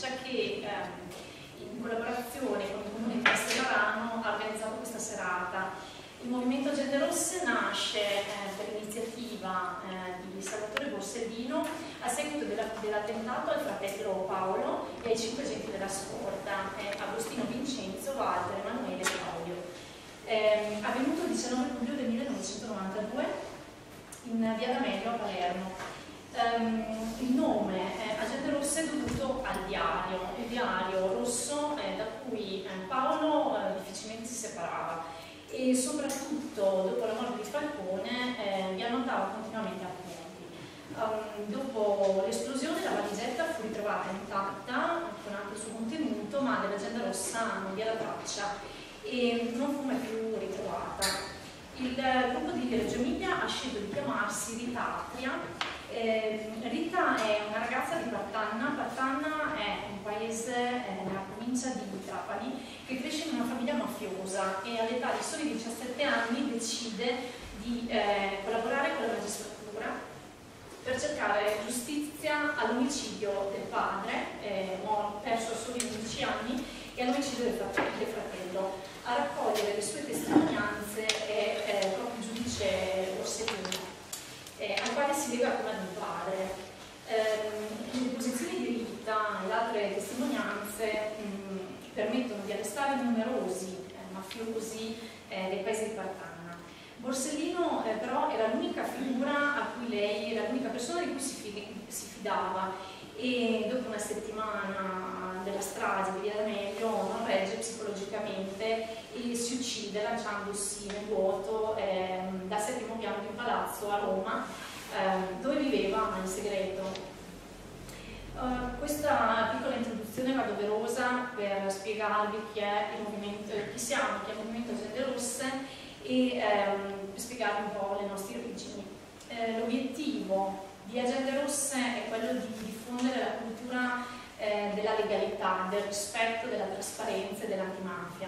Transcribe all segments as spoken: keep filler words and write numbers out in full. denuncia che eh, in collaborazione con il Comune di Castellarano ha organizzato questa serata. Il Movimento Agende Rosse nasce eh, per iniziativa eh, di Salvatore Borsellino a seguito dell'attentato dell al fratello Paolo e ai cinque agenti della scorta, eh, Agostino, Vincenzo, Walter, Emanuele e Claudio. Eh, avvenuto il diciannove luglio del millenovecentonovantadue in via D'Amelio a Palermo. Um, il nome eh, Agende Rosse è dovuto al diario, il diario rosso eh, da cui eh, Paolo eh, difficilmente si separava, e soprattutto dopo la morte di Falcone eh, vi annotava continuamente appunti. Um, dopo l'esplosione la valigetta fu ritrovata intatta con anche il suo contenuto, ma dell'Agenda Rossa non vi era traccia e non fu mai più ritrovata. Il gruppo di Reggio Emilia ha scelto di chiamarsi Rita Atria. Eh, Rita è una ragazza di Pattanna. Pattanna è un paese eh, nella provincia di Trapani che cresce in una famiglia mafiosa e all'età di soli diciassette anni decide di eh, collaborare con la magistratura per cercare giustizia all'omicidio del padre, eh, perso a soli undici anni, e all'omicidio del fratello. A raccogliere le sue testimonianze è eh, proprio il giudice Borsellino, eh, al quale si lega come di padre. Eh, le posizioni di Rita e altre testimonianze mh, permettono di arrestare numerosi eh, mafiosi eh, dei paesi di Partanna. Borsellino eh, però era l'unica figura a cui lei era l'unica persona di cui si fidava, e dopo una settimana della strage di via D'Amelio non regge psicologicamente e si uccide lanciandosi nel vuoto eh, dal settimo piano di un palazzo a Roma eh, dove viveva in segreto. Uh, questa piccola introduzione era doverosa per spiegarvi chi è il movimento, chi siamo, chi è il Movimento Agende Rosse, e ehm, per spiegarvi un po' le nostre origini. Eh, L'obiettivo di Agende Rosse è quello di diffondere la cultura della legalità, del rispetto, della trasparenza e dell'antimafia.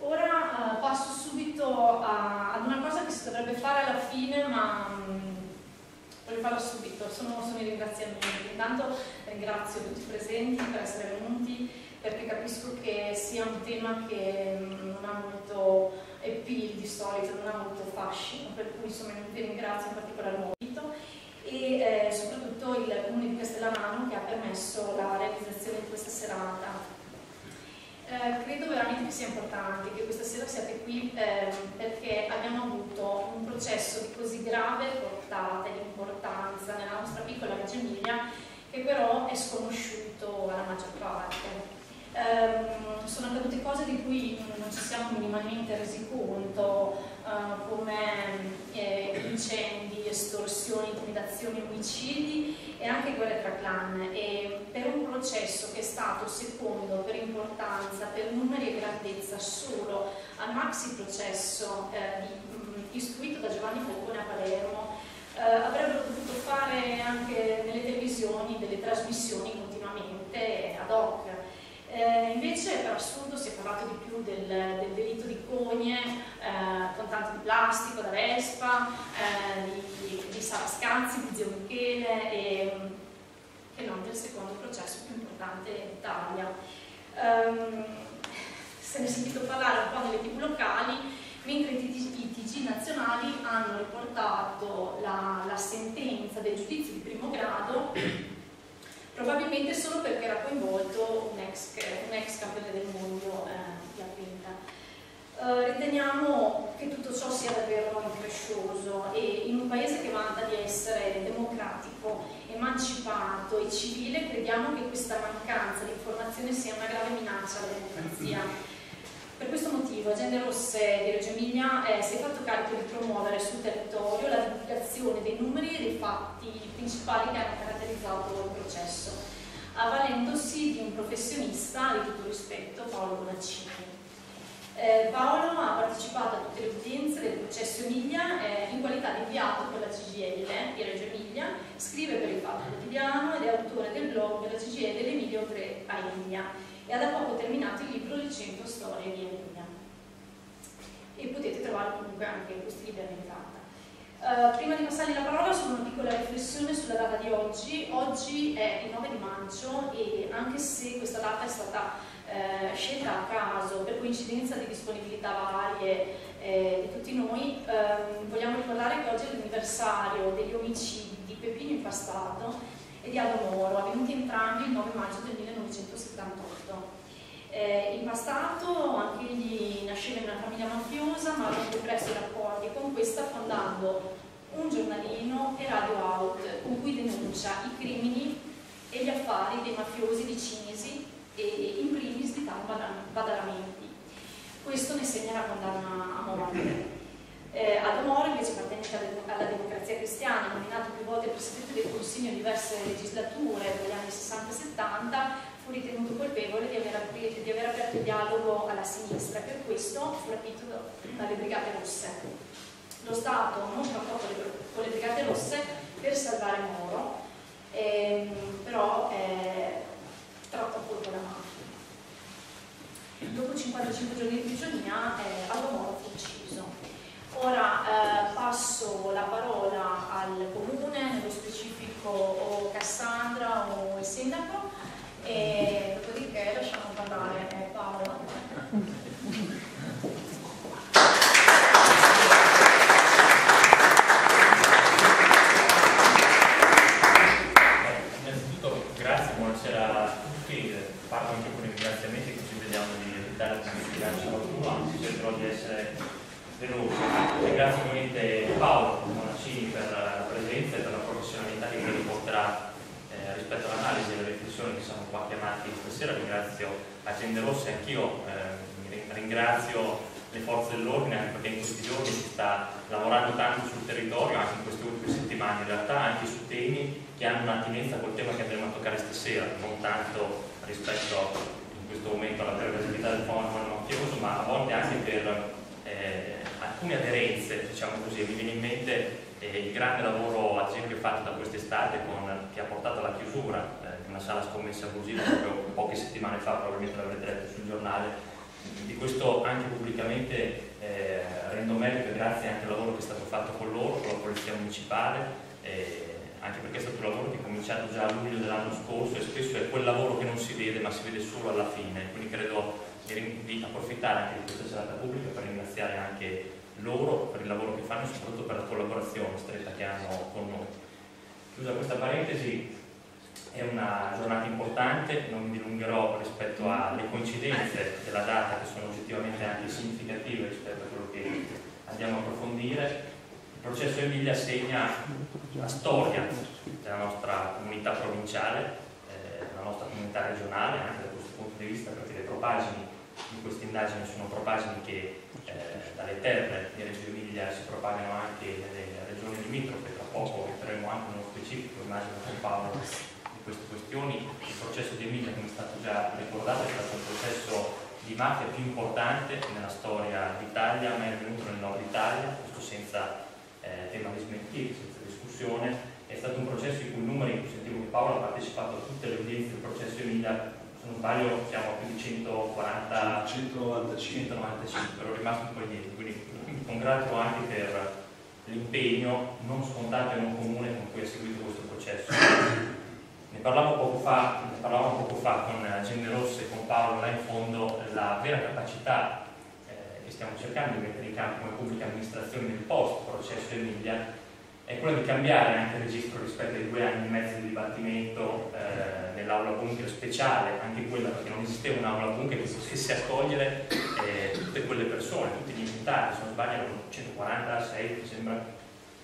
Ora eh, passo subito a, ad una cosa che si dovrebbe fare alla fine, ma mh, voglio farlo subito. Sono, sono i ringraziamenti. Intanto ringrazio tutti i presenti per essere venuti, perché capisco che sia un tema che mh, non ha molto appeal di solito, non ha molto fascino, per cui insomma vi ringrazio in particolar modo. E eh, soprattutto il Comune di Castellarano che ha permesso la realizzazione di questa serata. Eh, credo veramente che sia importante che questa sera siate qui eh, perché abbiamo avuto un processo di così grave portata e importanza nella nostra piccola Reggio Emilia che però è sconosciuto alla maggior parte. Eh, sono accadute cose di cui non ci siamo minimamente resi conto, eh, come eh, incendi, estorsioni, intimidazioni, omicidi e anche guerre tra clan, e per un processo che è stato secondo per importanza, per numeri e grandezza solo al maxi processo eh, di, istruito da Giovanni Falcone a Palermo, eh, avrebbero potuto fare anche nelle televisioni delle trasmissioni continuamente ad hoc. Eh, invece per assurdo si è parlato di più del, del delitto di Cogne, eh, con tanto di plastico da Vespa, eh, di, di Sarascanzi, di Zio Michele, e, che non del secondo processo più importante d'Italia. Um, se ne è sentito parlare un po' nelle tv locali, mentre i T G, i T G nazionali hanno riportato la, la sentenza del giudizio di primo grado probabilmente solo perché era coinvolto un ex, un ex campione del mondo eh, di Alpenta. Eh, riteniamo che tutto ciò sia davvero increscioso, e in un paese che vanta di essere democratico, emancipato e civile crediamo che questa mancanza di informazione sia una grave minaccia alla democrazia. Per questo motivo Agende Rosse di Reggio Emilia eh, si è fatto carico di promuovere sul territorio la divulgazione dei numeri e dei fatti principali che hanno caratterizzato il processo, avvalendosi di un professionista di tutto rispetto, Paolo Bonaccini. Eh, Paolo ha partecipato a tutte le udienze del processo Emilia eh, in qualità di inviato per la C G I L di Reggio Emilia, scrive per il Fatto Quotidiano ed è autore del blog della C G I L dell'Emilia Oltre a Emilia, e ha da poco terminato il libro Le cento storie di Emilia, e potete trovare comunque anche questi libri all'entrata. Uh, prima di passare alla parola, solo una piccola riflessione sulla data di oggi. Oggi è il nove di maggio e anche se questa data è stata uh, scelta a caso per coincidenza di disponibilità varie eh, di tutti noi, uh, vogliamo ricordare che oggi è l'anniversario degli omicidi di Peppino Impastato e di Aldo Moro, avvenuti entrambi il nove maggio del millenovecentosettantotto. Eh, Impastato, anche egli nasceva in una famiglia mafiosa, ma aveva presto i rapporti con questa fondando un giornalino e Radio Out, con cui denuncia i crimini e gli affari dei mafiosi di Cinisi e in primis di Tano Badalamenti. Questo ne segna la condanna a morte. Eh, Aldo Moro, invece appartenente alla Democrazia Cristiana, nominato più volte Presidente del Consiglio in diverse legislature dagli anni sessanta e settanta, fu ritenuto colpevole di aver, aperto, di aver aperto il dialogo alla sinistra, per questo fu rapito dalle Brigate Rosse. Lo Stato non trattò con le Brigate Rosse per salvare Moro, ehm, però eh, trattò pure con la mafia. Dopo cinquantacinque giorni di prigionia, eh, Aldo Moro fu ucciso. Ora eh, passo la parola al comune, nello specifico o Cassandra o il sindaco, e dopodiché lasciamo parlare eh, Paolo. Eh, innanzitutto grazie, buonasera a tutti, parlo anche con i ringraziamenti che ci vediamo di evitare la tranquillità, anzi cercherò di essere veloce. Ringrazio ovviamente Paolo Borsellino per la presenza e per la professionalità che mi riporterà eh, rispetto all'analisi e alle riflessioni che siamo qua chiamati stasera. Ringrazio Agende Rosse, anch'io eh, ringrazio le forze dell'ordine, anche perché in questi giorni si sta lavorando tanto sul territorio, anche in queste ultime settimane, in realtà anche su temi che hanno un'attinenza col tema che andremo a toccare stasera, non tanto rispetto in questo momento alla pervasività del fenomeno mafioso, ma a volte anche per Eh, alcune aderenze, diciamo così. Mi viene in mente eh, il grande lavoro, ad esempio, fatto da quest'estate che ha portato alla chiusura eh, di una sala scommessa abusiva proprio poche settimane fa, probabilmente l'avrete letto sul giornale. Di questo anche pubblicamente eh, rendo merito e grazie anche al lavoro che è stato fatto con loro, con la Polizia Municipale, eh, anche perché è stato un lavoro che è cominciato già a luglio dell'anno scorso e spesso è quel lavoro che non si vede ma si vede solo alla fine, quindi credo di approfittare anche di questa serata pubblica per ringraziare anche loro per il lavoro che fanno e soprattutto per la collaborazione stretta che hanno con noi. Chiusa questa parentesi, è una giornata importante, non mi dilungherò rispetto alle coincidenze della data che sono oggettivamente anche significative rispetto a quello che andiamo a approfondire. Il processo Emilia segna la storia della nostra comunità provinciale, eh, della nostra comunità regionale, anche da questo punto di vista, perché le propagini di queste indagini sono propagini che eh, dalle terre di Reggio Emilia si propagano anche nelle regioni limitrofe. Tra poco entreremo anche nello specifico, immagino, con Paolo di queste questioni. Il processo di Emilia, come è stato già ricordato, è stato il processo di mafia più importante nella storia d'Italia, ma è avvenuto nel nord Italia, questo senza eh, tema di smentire, senza discussione. È stato un processo in cui numeri, sentivo che Paolo ha partecipato a tutte le udienze del processo Emilia. Se non sbaglio siamo a più di centonovantacinque, ero rimasto un po' indietro, quindi mi congratulo anche per l'impegno non scontato e non comune con cui ha seguito questo processo. Ne parlavamo poco fa, ne parlavamo poco fa con Agende Rosse e con Paolo là in fondo, la vera capacità eh, che stiamo cercando di mettere in campo come pubblica amministrazione nel post-processo Emilia è quella di cambiare anche il registro rispetto ai due anni e mezzo di dibattimento eh, nell'aula bunker speciale, anche quella perché non esisteva un'aula bunker che potesse accogliere eh, tutte quelle persone, tutti gli imputati, se non sbaglio erano centoquarantasei, mi sembra,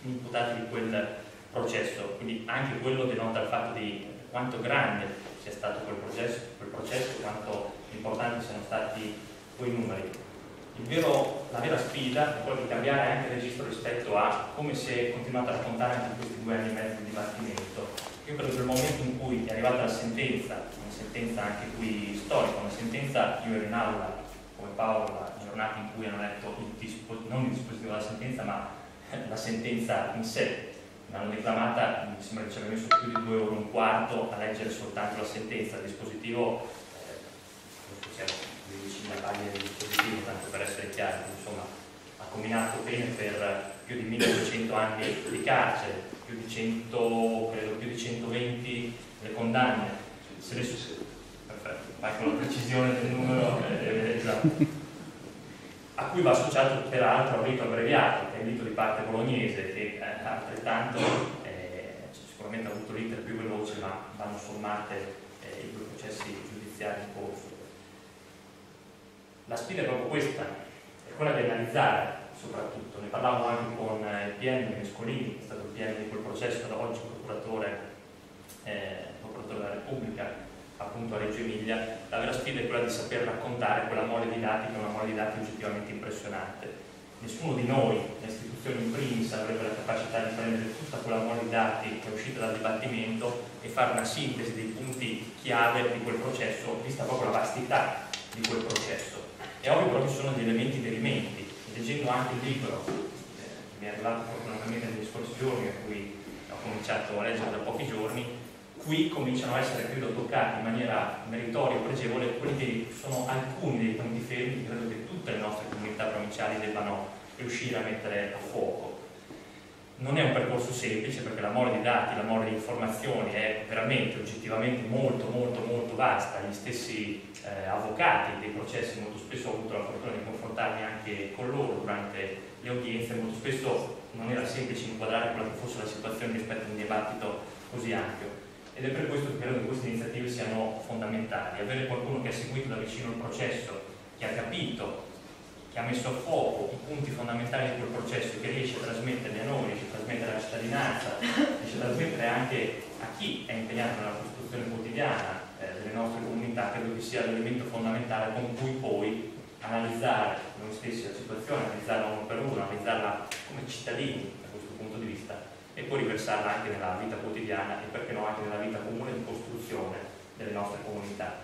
imputati di quel processo, quindi anche quello denota il fatto di quanto grande sia stato quel processo, quel processo quanto importanti siano stati quei numeri. Il vero, la vera sfida è quella di cambiare anche il registro rispetto a come si è continuato a raccontare anche in questi due anni e mezzo di dibattimento. Io credo che il momento in cui è arrivata la sentenza, una sentenza anche qui storica, una sentenza, io ero in aula come Paola, giornata in cui hanno letto il non il dispositivo della sentenza ma la sentenza in sé, l'hanno declamata, mi sembra che ci abbia messo più di due ore e un quarto a leggere soltanto la sentenza, il dispositivo eh, di pagine di dispositivo, tanto per essere chiari, insomma, ha combinato bene per più di milleduecento anni di carcere, più di, cento, credo, più di centoventi le condanne. Se le succede, perfetto, manca la precisione del numero eh, esatto. A cui va associato peraltro un rito abbreviato, che è il rito di parte bolognese, che eh, altrettanto eh, sicuramente ha avuto l'iter più veloce, ma vanno sommate eh, i due processi giudiziari in corso. La sfida è proprio questa, è quella di analizzare soprattutto, ne parlavo anche con il P M Mescolini, che è stato il P M di quel processo, da oggi procuratore, eh, procuratore della Repubblica, appunto a Reggio Emilia. La vera sfida è quella di saper raccontare quella mole di dati, che è una mole di dati oggettivamente impressionante. Nessuno di noi, le istituzioni in primis, avrebbe la capacità di prendere tutta quella mole di dati che è uscita dal dibattimento e fare una sintesi dei punti chiave di quel processo, vista proprio la vastità di quel processo. È ovvio però che ci sono degli elementi derimenti. Leggendo anche il libro, eh, mi è arrivato fortunatamente negli scorsi giorni, a cui ho cominciato a leggere da pochi giorni, qui cominciano a essere più toccati in maniera meritoria e pregevole quelli che sono alcuni dei punti fermi che credo che tutte le nostre comunità provinciali debbano riuscire a mettere a fuoco. Non è un percorso semplice, perché la mole di dati, la mole di informazioni è veramente oggettivamente molto molto molto vasta. Gli stessi eh, avvocati dei processi, molto spesso ho avuto la fortuna di confrontarmi anche con loro durante le udienze, molto spesso non era semplice inquadrare quella che fosse la situazione rispetto a un dibattito così ampio. Ed è per questo che credo che queste iniziative siano fondamentali. Avere qualcuno che ha seguito da vicino il processo, che ha capito, che ha messo a fuoco i punti fondamentali di quel processo, che riesce a trasmetterli a noi, riesce a trasmettere alla cittadinanza, riesce a trasmettere anche a chi è impegnato nella costruzione quotidiana eh, delle nostre comunità, credo che sia l'elemento fondamentale con cui poi analizzare noi stessi la situazione, analizzarla uno per uno, analizzarla come cittadini da questo punto di vista, e poi riversarla anche nella vita quotidiana e perché no anche nella vita comune di costruzione delle nostre comunità.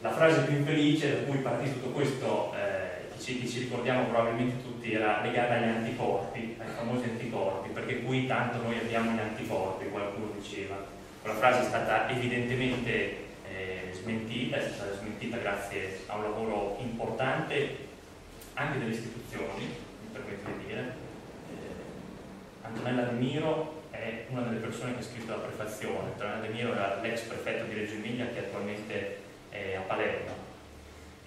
La frase più infelice da cui partì tutto questo, eh, che, ci, che ci ricordiamo probabilmente tutti, era legata agli anticorpi, ai famosi anticorpi, perché qui tanto noi abbiamo gli anticorpi, qualcuno diceva. Quella frase è stata evidentemente eh, smentita, è stata smentita grazie a un lavoro importante anche delle istituzioni, mi permetto di dire. Antonella De Miro è una delle persone che ha scritto la prefazione. Antonella De Miro era l'ex prefetto di Reggio Emilia, che attualmente è a Palermo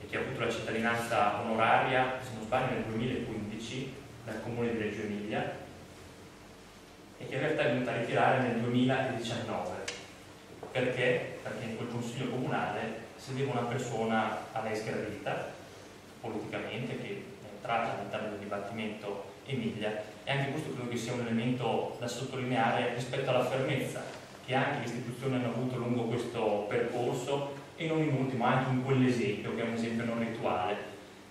e che ha avuto la cittadinanza onoraria, se non sbaglio, nel duemilaquindici dal comune di Reggio Emilia, e che in realtà è venuta a ritirare nel duemiladiciannove. Perché? Perché in quel consiglio comunale sedeva una persona a lei sgradita politicamente, che è entrata all'interno del dibattimento Emilia, e anche questo credo che sia un elemento da sottolineare rispetto alla fermezza che anche le istituzioni hanno avuto lungo questo percorso, e non in ultimo anche in quell'esempio, che è un esempio non rituale,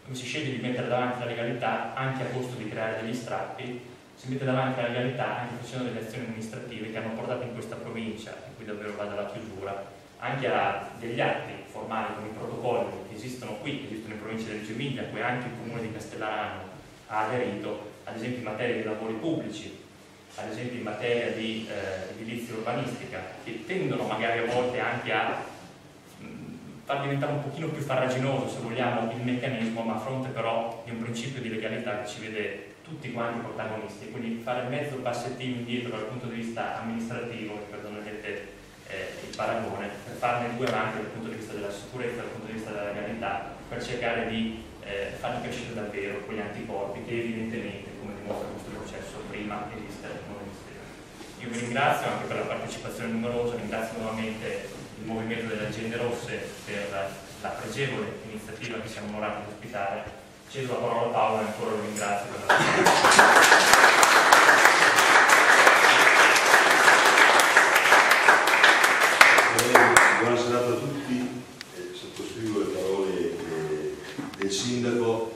dove si sceglie di mettere davanti la legalità anche a costo di creare degli strappi, si mette davanti la legalità anche facendo delle azioni amministrative che hanno portato in questa provincia, in cui davvero vado alla chiusura, anche a degli atti formali come i protocolli che esistono qui, che esistono in provincia di Reggio Emilia, a cui anche il comune di Castellarano ha aderito, ad esempio in materia di lavori pubblici, ad esempio in materia di eh, edilizia urbanistica, che tendono magari a volte anche a mh, far diventare un pochino più farraginoso, se vogliamo, il meccanismo, ma a fronte però di un principio di legalità che ci vede tutti quanti protagonisti. Quindi fare mezzo passettino indietro dal punto di vista amministrativo, mi perdonerete eh, il paragone, per farne due avanti dal punto di vista della sicurezza, dal punto di vista della legalità, per cercare di eh, far crescere davvero quegli anticorpi che evidentemente questo processo prima esiste e non esiste. Io vi ringrazio anche per la partecipazione numerosa, ringrazio nuovamente il Movimento delle Agende Rosse per la pregevole iniziativa che siamo onorati di ospitare. Cedo la parola a Paolo e ancora lo ringrazio per la partecipazione. Buona serata a tutti, eh, sottoscrivo le parole eh, del sindaco.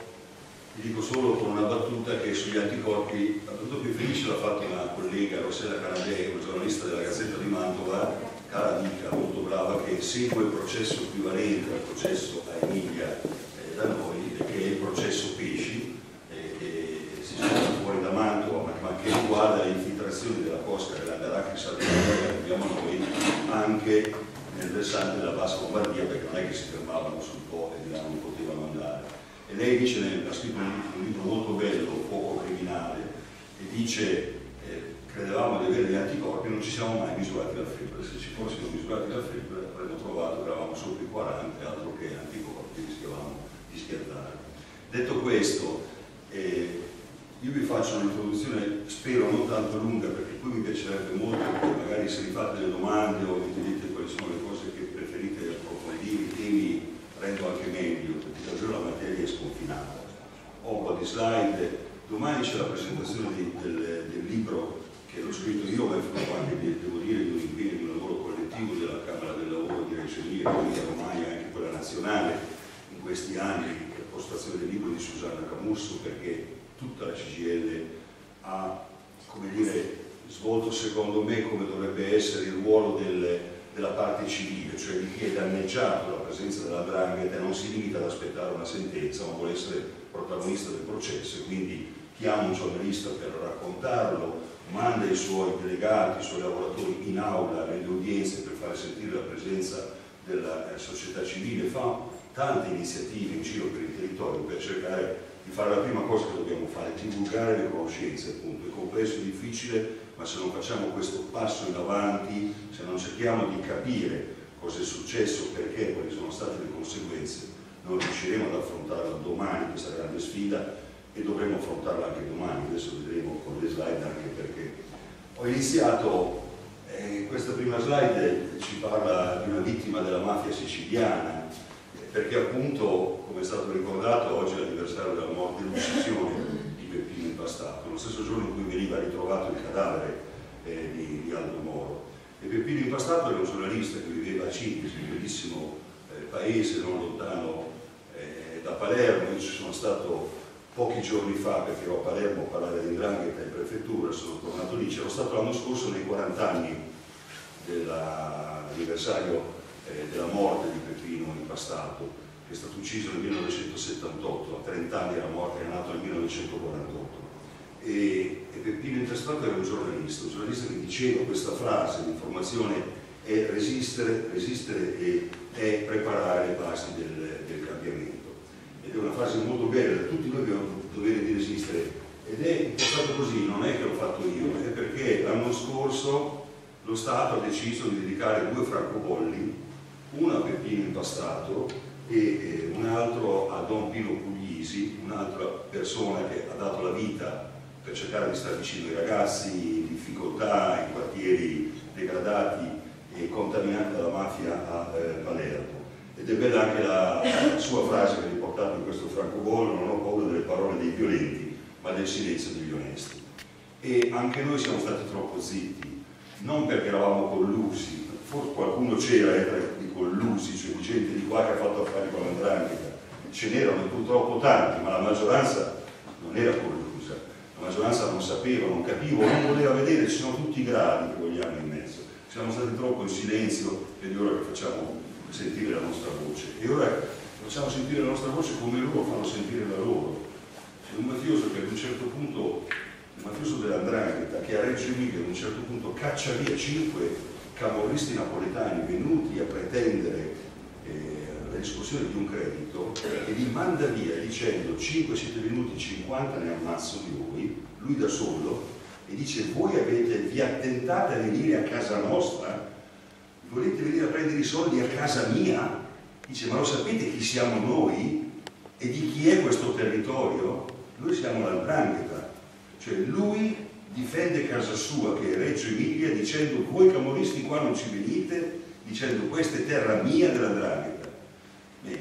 Vi dico solo con una battuta che sugli anticorpi, la battuta più felice l'ha fatta una collega, Rossella Canadieri, una giornalista della Gazzetta di Mantova, cara amica, molto brava, che segue il processo equivalente al processo a Emilia eh, da noi, che è il processo Pesci, eh, che si sposta fuori da Mantova, ma, ma che riguarda le infiltrazioni della Cosca della Grandaracchi Salvatore, che abbiamo noi, anche nel versante della Bassa Lombardia, perché non è che si fermavano sul Po e di là non potevano andare. E lei dice, ha scritto un libro molto bello, poco criminale, e dice eh, credevamo di avere gli anticorpi, non ci siamo mai misurati la febbre, se ci fossimo misurati la febbre avremmo trovato che eravamo sopra i quaranta, altro che anticorpi, rischiavamo di schiattare. Detto questo, eh, io vi faccio un'introduzione, spero non tanto lunga, perché poi mi piacerebbe molto che magari se vi fate delle domande o vi dite quali sono le cose che preferite approfondire, i temi rendo anche meglio, perché davvero la materia è sconfinata. Ho un po' di slide, domani c'è la presentazione di, del, del libro che l'ho scritto io, ma è fatto anche, devo dire, di un impegno, di un lavoro collettivo della Camera del Lavoro di Reggio Emilia, quindi ormai anche quella nazionale in questi anni, la postazione del libro di Susanna Camusso, perché tutta la C G I L ha, come dire, svolto secondo me come dovrebbe essere il ruolo del, della parte civile, cioè di chi è danneggiato dalla presenza della 'ndrangheta e non si limita ad aspettare una sentenza, ma vuole essere protagonista del processo e quindi chiama un giornalista per raccontarlo, manda i suoi delegati, i suoi lavoratori in aula, nelle udienze per far sentire la presenza della società civile, fa tante iniziative in giro per il territorio per cercare di fare la prima cosa che dobbiamo fare, divulgare le conoscenze, appunto. È complesso, è difficile, ma se non facciamo questo passo in avanti, se non cerchiamo di capire cosa è successo, perché, quali sono state le conseguenze, non riusciremo ad affrontare domani questa grande sfida e dovremo affrontarla anche domani. Adesso vedremo con le slide anche perché. Ho iniziato, eh, questa prima slide ci parla di una vittima della mafia siciliana, perché appunto, come è stato ricordato, oggi è l'anniversario della morte e dell'uccisione di Peppino Impastato, lo stesso giorno in cui veniva ritrovato il cadavere eh, di, di Aldo Moro. E Peppino Impastato era un giornalista che viveva a Cinisi, un bellissimo eh, paese non lontano eh, da Palermo. Io ci sono stato pochi giorni fa perché ero a Palermo a parlare di 'ndrangheta in prefettura, sono tornato lì, c'ero stato l'anno scorso nei quaranta anni dell'anniversario Eh, della morte di Peppino Impastato, che è stato ucciso nel millenovecentosettantotto, a trent'anni era morto, era nato nel millenovecentoquarantotto, e, e Peppino Impastato era un giornalista, un giornalista che diceva questa frase: l'informazione è resistere, resistere e è preparare le basi del, del cambiamento, ed è una frase molto bella, tutti noi abbiamo il dovere di resistere, ed è stato così, non è che l'ho fatto io, è perché l'anno scorso lo Stato ha deciso di dedicare due francobolli, uno a Peppino Impastato e eh, un altro a Don Pino Puglisi, un'altra persona che ha dato la vita per cercare di stare vicino ai ragazzi in difficoltà, in quartieri degradati e contaminati dalla mafia a eh, Palermo. Ed è bella anche la, la sua frase che ha riportato in questo francobollo: non ho paura delle parole dei violenti, ma del silenzio degli onesti. E anche noi siamo stati troppo zitti, non perché eravamo collusi, forse qualcuno c'era eh, collusi, cioè gente di qua che ha fatto affari con la 'ndrangheta, ce n'erano purtroppo tanti, ma la maggioranza non era collusa, la maggioranza non sapeva, non capiva, non voleva vedere, ci sono tutti i gradi che vogliamo in mezzo, siamo stati troppo in silenzio ed è ora che facciamo sentire la nostra voce, e ora facciamo sentire la nostra voce come loro fanno sentire la loro. C'è un mafioso che ad un certo punto, il mafioso della 'ndrangheta, che a Reggio Emilia ad un certo punto caccia via cinque camorristi napoletani venuti a pretendere eh, la riscossione di un credito e li manda via dicendo: cinque siete venuti, cinquanta ne ammazzo di voi. Lui da solo, e dice: voi avete, vi attentate a venire a casa nostra? Volete venire a prendere i soldi a casa mia? Dice: ma lo sapete chi siamo noi? E di chi è questo territorio? Noi siamo la 'ndrangheta. Cioè lui difende casa sua, che è Reggio Emilia, dicendo: voi camorristi qua non ci venite, dicendo questa è terra mia della 'ndrangheta. Bene,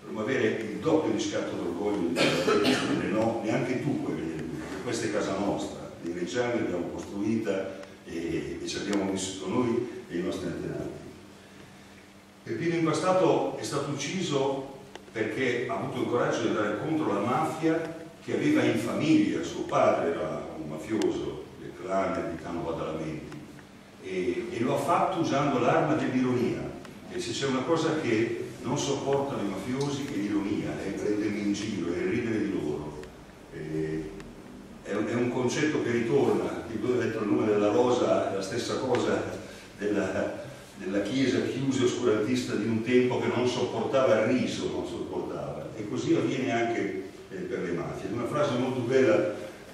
dovremmo avere il doppio di scatto d'orgoglio, no, neanche tu puoi venire qui, perché questa è casa nostra, di Reggiani l'abbiamo costruita e, e ci abbiamo vissuto noi e i nostri antenati. Peppino Impastato è stato ucciso perché ha avuto il coraggio di andare contro la mafia che aveva in famiglia, suo padre era mafioso del clan di Tano Badalamenti, e, e lo ha fatto usando l'arma dell'ironia. E se c'è una cosa che non sopportano i mafiosi è l'ironia, è prenderli in giro, è ridere di loro. E, è, è un concetto che ritorna, che dove ho detto il nome della rosa, è la stessa cosa della, della chiesa chiusa e oscurantista di un tempo, che non sopportava il riso, non sopportava. E così avviene anche eh, per le mafie. È una frase molto bella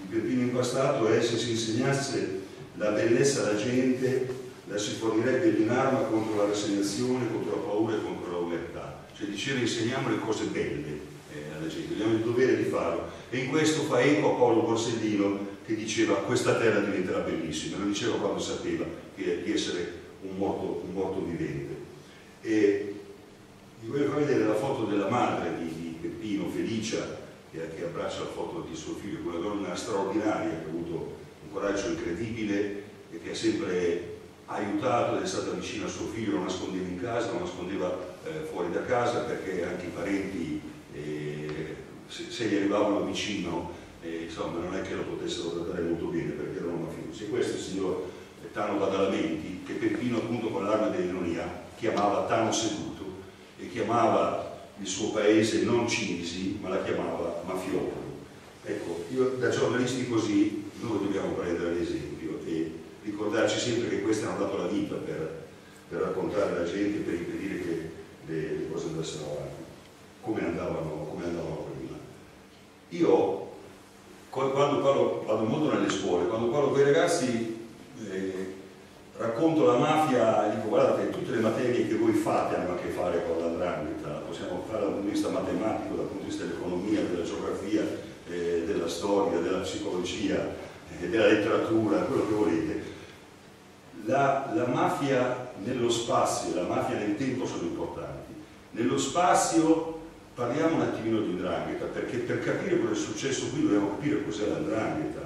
di Peppino Impastato è: se si insegnasse la bellezza alla gente, la si fornirebbe di un'arma contro la rassegnazione, contro la paura e contro la umanità. Cioè diceva, insegniamo le cose belle eh, alla gente, abbiamo il dovere di farlo. E in questo fa eco a Paolo Borsellino, che diceva questa terra diventerà bellissima, lo diceva quando sapeva che, di essere un morto, un morto vivente. E vi voglio far vedere la foto della madre di, di Peppino, Felicia, che, che abbraccia la foto di suo figlio, una donna straordinaria che ha avuto un coraggio incredibile e che ha sempre aiutato ed è stata vicina a suo figlio, lo nascondeva in casa, lo nascondeva eh, fuori da casa, perché anche i parenti eh, se, se gli arrivavano vicino, E, insomma, non è che lo potessero trattare molto bene perché erano mafiosi. E questo è il signor Tano Badalamenti, che Peppino appunto con l'arma dell'ironia chiamava Tano Seduto, e chiamava il suo paese non Cinisi, ma la chiamava Mafiopoli. Ecco, io, da giornalisti così noi dobbiamo prendere l'esempio e ricordarci sempre che questi hanno dato la vita per, per raccontare la gente, per impedire che le, le cose andassero avanti come andavano, come andavano prima. Io Quando parlo, vado molto nelle scuole, quando parlo con i ragazzi eh, racconto la mafia, dico guardate, tutte le materie che voi fate hanno a che fare con la 'ndrangheta, possiamo fare dal punto di vista matematico, dal punto di vista dell'economia, della geografia, eh, della storia, della psicologia, eh, della letteratura, quello che volete. La, la mafia nello spazio, la mafia nel tempo sono importanti. Nello spazio parliamo un attimino di 'ndrangheta, perché per capire cosa è successo qui dobbiamo capire cos'è la 'ndrangheta.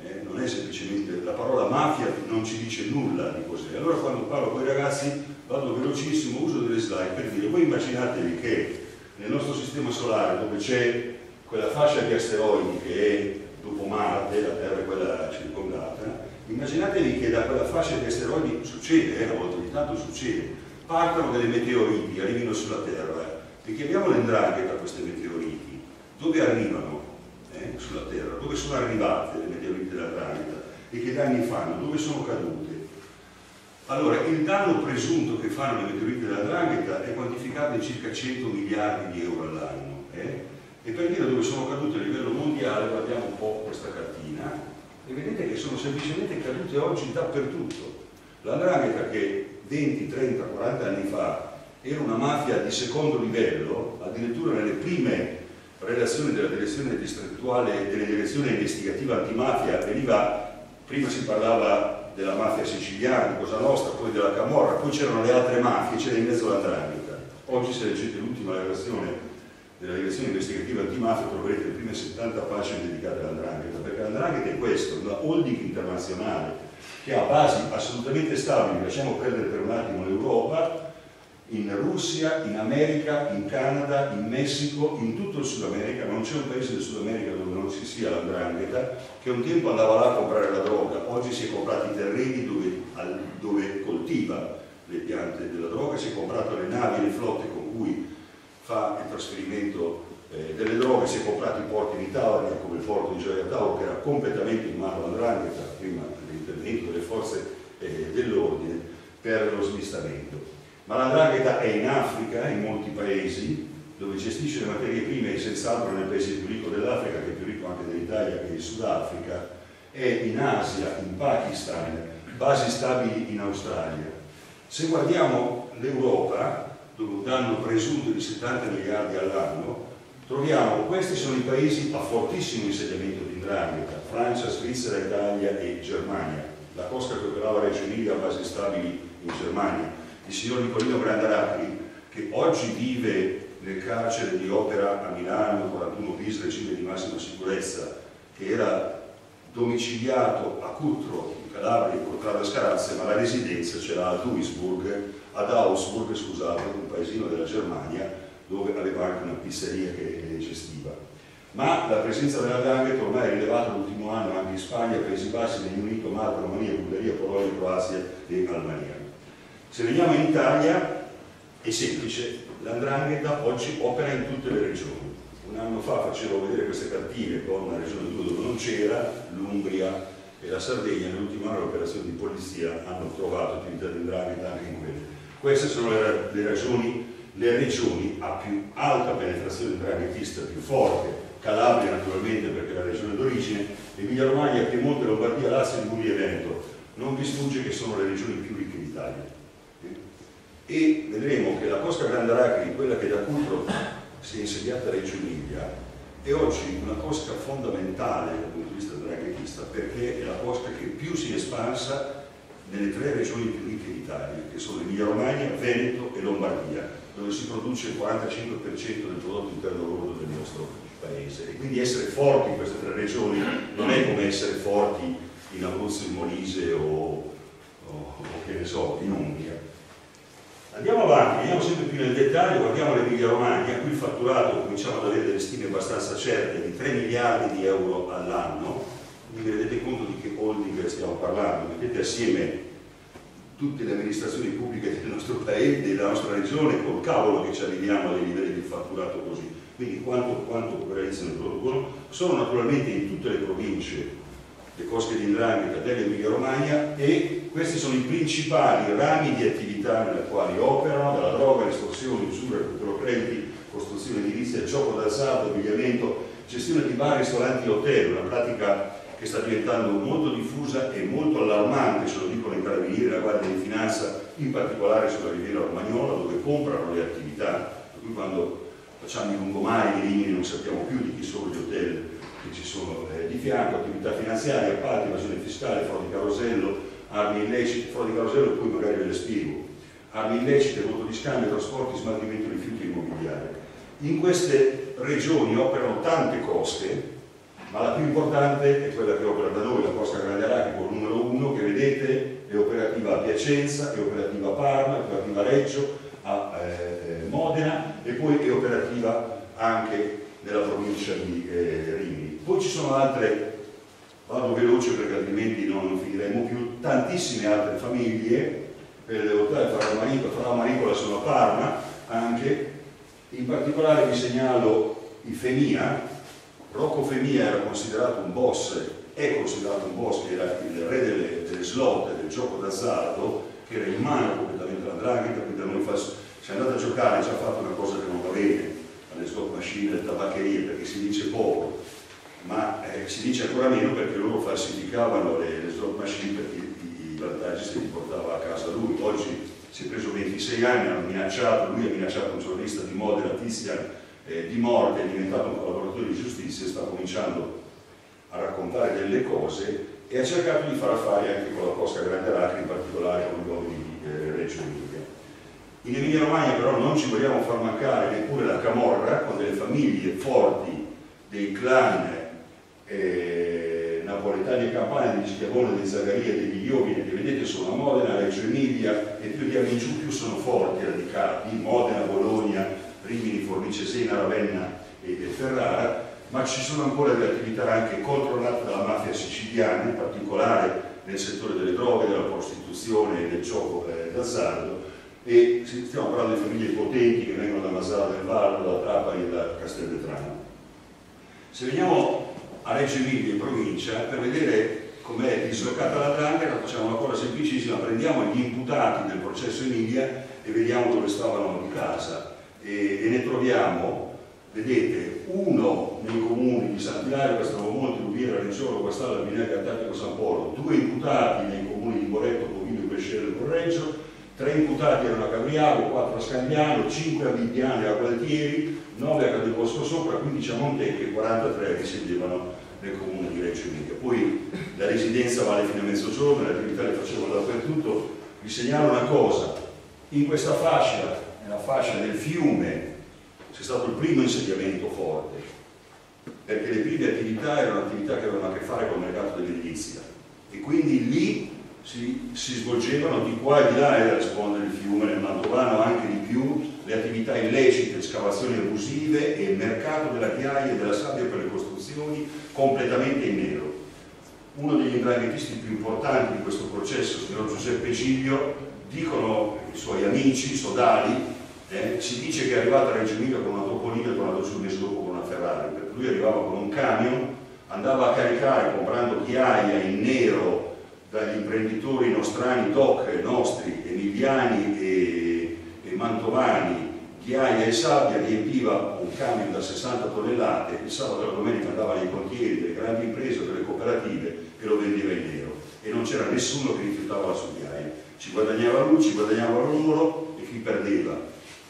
Eh? Non è semplicemente la parola mafia, non ci dice nulla di cos'è. Allora quando parlo con i ragazzi vado velocissimo, uso delle slide per dire: voi immaginatevi che nel nostro sistema solare, dove c'è quella fascia di asteroidi che è dopo Marte, la Terra è quella circondata, immaginatevi che da quella fascia di asteroidi succede, eh, una volta ogni tanto succede, partano delle meteoriti, arrivino sulla Terra. E chiamiamo le 'ndrangheta queste meteoriti. Dove arrivano eh, sulla Terra? Dove sono arrivate le meteoriti della 'ndrangheta? E che danni fanno? Dove sono cadute? Allora, il danno presunto che fanno le meteoriti della 'ndrangheta è quantificato in circa cento miliardi di euro all'anno. Eh? E per dire dove sono cadute a livello mondiale, guardiamo un po' questa cartina e vedete che sono semplicemente cadute oggi dappertutto. La 'ndrangheta che venti, trenta, quaranta anni fa era una mafia di secondo livello, addirittura nelle prime relazioni della direzione distrettuale, della direzione investigativa antimafia veniva, prima si parlava della mafia siciliana, Cosa Nostra, poi della Camorra, poi c'erano le altre mafie, c'era in mezzo la 'ndrangheta. Oggi, se leggete l'ultima relazione della direzione investigativa antimafia, troverete le prime settanta pagine dedicate alla 'ndrangheta, perché la 'ndrangheta è questo, una holding internazionale che ha basi assolutamente stabili, lasciamo perdere per un attimo l'Europa, in Russia, in America, in Canada, in Messico, in tutto il Sud America. Non c'è un paese del Sud America dove non ci sia la 'ndrangheta, che un tempo andava là a comprare la droga, oggi si è comprati i terreni dove, dove coltiva le piante della droga, si è comprato le navi e le flotte con cui fa il trasferimento eh, delle droghe, si è comprato i porti di Taormina, come il porto di Gioia Tauro, che era completamente in mano alla 'ndrangheta prima dell'intervento delle forze eh, dell'ordine per lo smistamento. Ma la 'ndrangheta è in Africa, in molti paesi, dove gestisce le materie prime, e senz'altro nel paese più ricco dell'Africa, che è più ricco anche dell'Italia, che è il Sudafrica, è in Asia, in Pakistan, basi stabili in Australia. Se guardiamo l'Europa, dove un danno presunto di settanta miliardi all'anno, troviamo, questi sono i paesi a fortissimo insediamento di 'ndrangheta: Francia, Svizzera, Italia e Germania. La Cosca che operava a Reggio Emilia ha basi stabili in Germania. Il signor Nicolino Grandaracchi, che oggi vive nel carcere di Opera a Milano, quarantuno bis, regime di massima sicurezza, che era domiciliato a Cutro, in Calabria, in Contrada Scarazze, ma la residenza ce l'ha a Duisburg, ad Augsburg, scusate, un paesino della Germania, dove aveva anche una pizzeria che gestiva. Ma la presenza della 'ndrangheta ormai è rilevata l'ultimo anno anche in Spagna, Paesi Bassi, Regno Unito, Malta, Romania, Bulgaria, Polonia, Croazia e Albania. Se veniamo in Italia è semplice, la 'ndrangheta oggi opera in tutte le regioni. Un anno fa facevo vedere queste cartine con una regione dove non c'era, l'Umbria e la Sardegna, nell'ultima operazione di polizia hanno trovato attività di 'ndrangheta anche in quelle. Queste sono le, le, regioni, le regioni a più alta penetrazione 'ndranghetista, più forte Calabria naturalmente perché è la regione d'origine, Emilia Romagna, Piemonte, Lombardia, Lazio, Liguria e Veneto. Non vi sfugge che sono le regioni più ricche d'Italia. E vedremo che la costa Grandaracchi, quella che da Cutro si è insediata a Reggio Emilia, è oggi una costa fondamentale dal punto di vista draghetista, perché è la costa che più si è espansa nelle tre regioni più ricche d'Italia, che sono Emilia Romagna, Veneto e Lombardia, dove si produce il quarantacinque per cento del prodotto interno lordo del nostro paese. E quindi essere forti in queste tre regioni non è come essere forti in Abruzzo, in Molise o, o, o che ne so, in Umbria. Andiamo avanti, andiamo sempre più nel dettaglio, guardiamo l'Emilia Romagna, qui il fatturato cominciamo ad avere delle stime abbastanza certe di tre miliardi di euro all'anno. Vi rendete conto di che holding stiamo parlando? Mettete assieme tutte le amministrazioni pubbliche del nostro paese, della nostra regione, col cavolo che ci arriviamo a dei livelli di fatturato così. Quindi quanto, quanto realizzano e producono. Sono naturalmente in tutte le province le cosche di 'ndrangheta dell'Emilia Romagna, e questi sono i principali rami di attività nella quali operano, dalla droga, l'estorsione, usura, recupero crediti, costruzione edilizia, gioco d'azzardo, abbigliamento, gestione di bar, ristoranti e hotel, una pratica che sta diventando molto diffusa e molto allarmante, ce lo dicono i carabinieri, la Guardia di Finanza, in particolare sulla Riviera Romagnola, dove comprano le attività, per cui quando facciamo i lungomari, i linee, non sappiamo più di chi sono gli hotel che ci sono eh, di fianco, attività finanziaria, appalti, evasione fiscale, frodi carosello, armi illecite, frodi carosello poi magari ve le spiego, armi illecite, voto di scambio, trasporti, smaltimento di rifiuti immobiliari. In queste regioni operano tante coste, ma la più importante è quella che opera da noi, la costa Grandaracchi, con il numero uno che vedete, è operativa a Piacenza, è operativa a Parma, è operativa a Reggio, a eh, Modena, e poi è operativa anche nella provincia di eh, Rimini. Poi ci sono altre, vado veloce perché altrimenti non finiremo più, tantissime altre famiglie, per le volte Farà Maricola sono a Parma anche, in particolare vi segnalo i Femia. Rocco Femia era considerato un boss, è considerato un boss, che era il re delle, delle slot, del gioco d'azzardo, che era in mano completamente alla 'ndrangheta, quindi da noi se andate a giocare ci ha fatto una cosa che non va bene, alle slot machine, alle tabaccherie, perché si dice poco, ma eh, si dice ancora meno perché loro falsificavano le, le slot machine perché i, i vantaggi se li portava a casa lui. Oggi si è preso ventisei anni, hanno minacciato, lui ha minacciato un giornalista di Modena, Tizian, di morte, è diventato un collaboratore di giustizia, sta cominciando a raccontare delle cose e ha cercato di far affari anche con la costa Grandaracchi, in particolare con gli uomini di Reggio Emilia. In Emilia Romagna però non ci vogliamo far mancare neppure la camorra, con delle famiglie forti dei clan eh, napoletani e campani, degli Schiavone, dei Zagaria, degli Iovine, che vedete sono a Modena, Reggio Emilia, e più andiamo in giù più sono forti, radicati, Modena, Bologna, Rimini, Fornice, Sena, Ravenna e Ferrara, ma ci sono ancora delle attività anche controllate dalla mafia siciliana, in particolare nel settore delle droghe, della prostituzione e del gioco eh, d'azzardo, e stiamo parlando di famiglie potenti che vengono da Mazara del Vallo, da Trapani e da Castelvetrano. Se veniamo a Reggio Emilia in provincia, per vedere com'è dislocata la 'ndrangheta facciamo una cosa semplicissima, prendiamo gli imputati del processo Emilia e vediamo dove stavano di casa. E, e ne troviamo, vedete, uno nei comuni di Sant'Ilario, Castelmonte, Rubiera, Ricciolo, Guastalla, Minerva, Tattico, San Polo, due imputati nei comuni di Boretto, Poviglio, Pescello e Correggio, tre imputati erano a Cavriago, quattro a Scandiano, cinque a Vigliano e a Gualtieri, nove a Cadelbosco Sopra, quindici a Montecchio e quarantatré risiedevano nel comune di Reggio Emilia. Poi la residenza vale fino a mezzogiorno, le attività le facevano dappertutto. Vi segnalo una cosa, in questa fascia, nella fascia del fiume, c'è stato il primo insediamento forte, perché le prime attività erano attività che avevano a che fare con il mercato dell'edilizia, e quindi lì si, si svolgevano di qua e di là, era la sponda del fiume, nel Mantovano anche di più, le attività illecite, scavazioni abusive e il mercato della ghiaia e della sabbia per le costruzioni completamente in nero. Uno degli indranghetisti più importanti di questo processo, il signor Giuseppe Giglio, dicono i suoi amici, i sodali, eh, si dice che è arrivato a Reggio Emilia con una topolina e tornato su un mese dopo con una Ferrari, perché lui arrivava con un camion, andava a caricare comprando ghiaia in nero dagli imprenditori nostrani, toc, nostri, emiliani e, e mantovani, di aia e sabbia, riempiva un camion da sessanta tonnellate, il sabato e la domenica andava nei contieri delle grandi imprese o delle cooperative che lo vendeva in nero, e non c'era nessuno che rifiutava la sughiaia. Ci guadagnava lui, ci guadagnavano loro, e chi perdeva?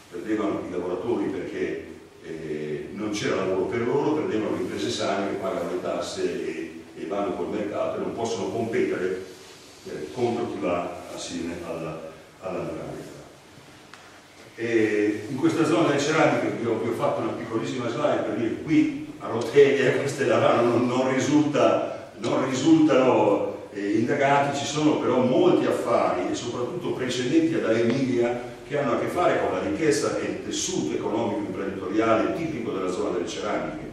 Perdevano i lavoratori, perché eh, non c'era lavoro per loro, perdevano le imprese sane che pagano le tasse e, e vanno col mercato e non possono competere eh, contro chi va assieme alla Ndrangheta. E in questa zona delle ceramiche vi ho, vi ho fatto una piccolissima slide per dire qui a Rotteri e a Castellarano non, non, risulta, non risultano eh, indagati, ci sono però molti affari e soprattutto precedenti ad Emilia che hanno a che fare con la ricchezza e il tessuto economico imprenditoriale tipico della zona delle ceramiche.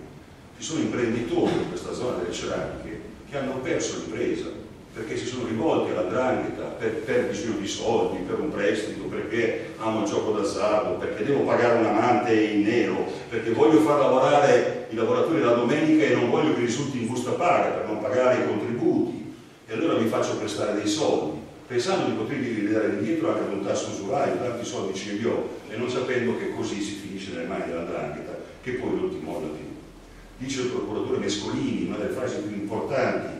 Ci sono imprenditori in questa zona delle ceramiche che hanno perso l'impresa perché si sono rivolti alla 'ndrangheta per, per bisogno di soldi, per un prestito, perché amo il gioco d'azzardo, perché devo pagare un amante in nero, perché voglio far lavorare i lavoratori la domenica e non voglio che risulti in busta paga per non pagare i contributi, e allora mi faccio prestare dei soldi, pensando di poterli ridare indietro anche con un tasso usurario, tanti soldi ce li ho, e non sapendo che così si finisce nelle mani della 'ndrangheta, che poi non ti molla più. Dice il procuratore Mescolini, una delle frasi più importanti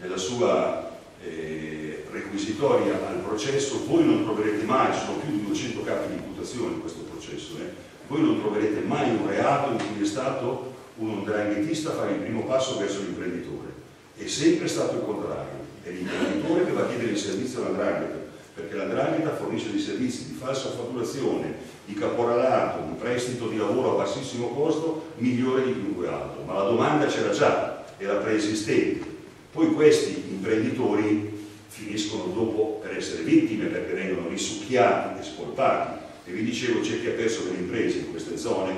della sua Eh, requisitoria al processo: voi non troverete mai, sono più di duecento capi di imputazione in questo processo, eh? voi non troverete mai un reato in cui è stato un 'ndranghetista a fare il primo passo verso l'imprenditore. È sempre stato il contrario, è l'imprenditore che va a chiedere il servizio alla 'ndrangheta, perché la 'ndrangheta fornisce dei servizi di falsa fatturazione, di caporalato, di prestito di lavoro a bassissimo costo, migliore di chiunque altro, ma la domanda c'era già, era preesistente. Poi questi imprenditori finiscono dopo per essere vittime, perché vengono risucchiati, escoltati, e vi dicevo c'è chi ha perso delle imprese in queste zone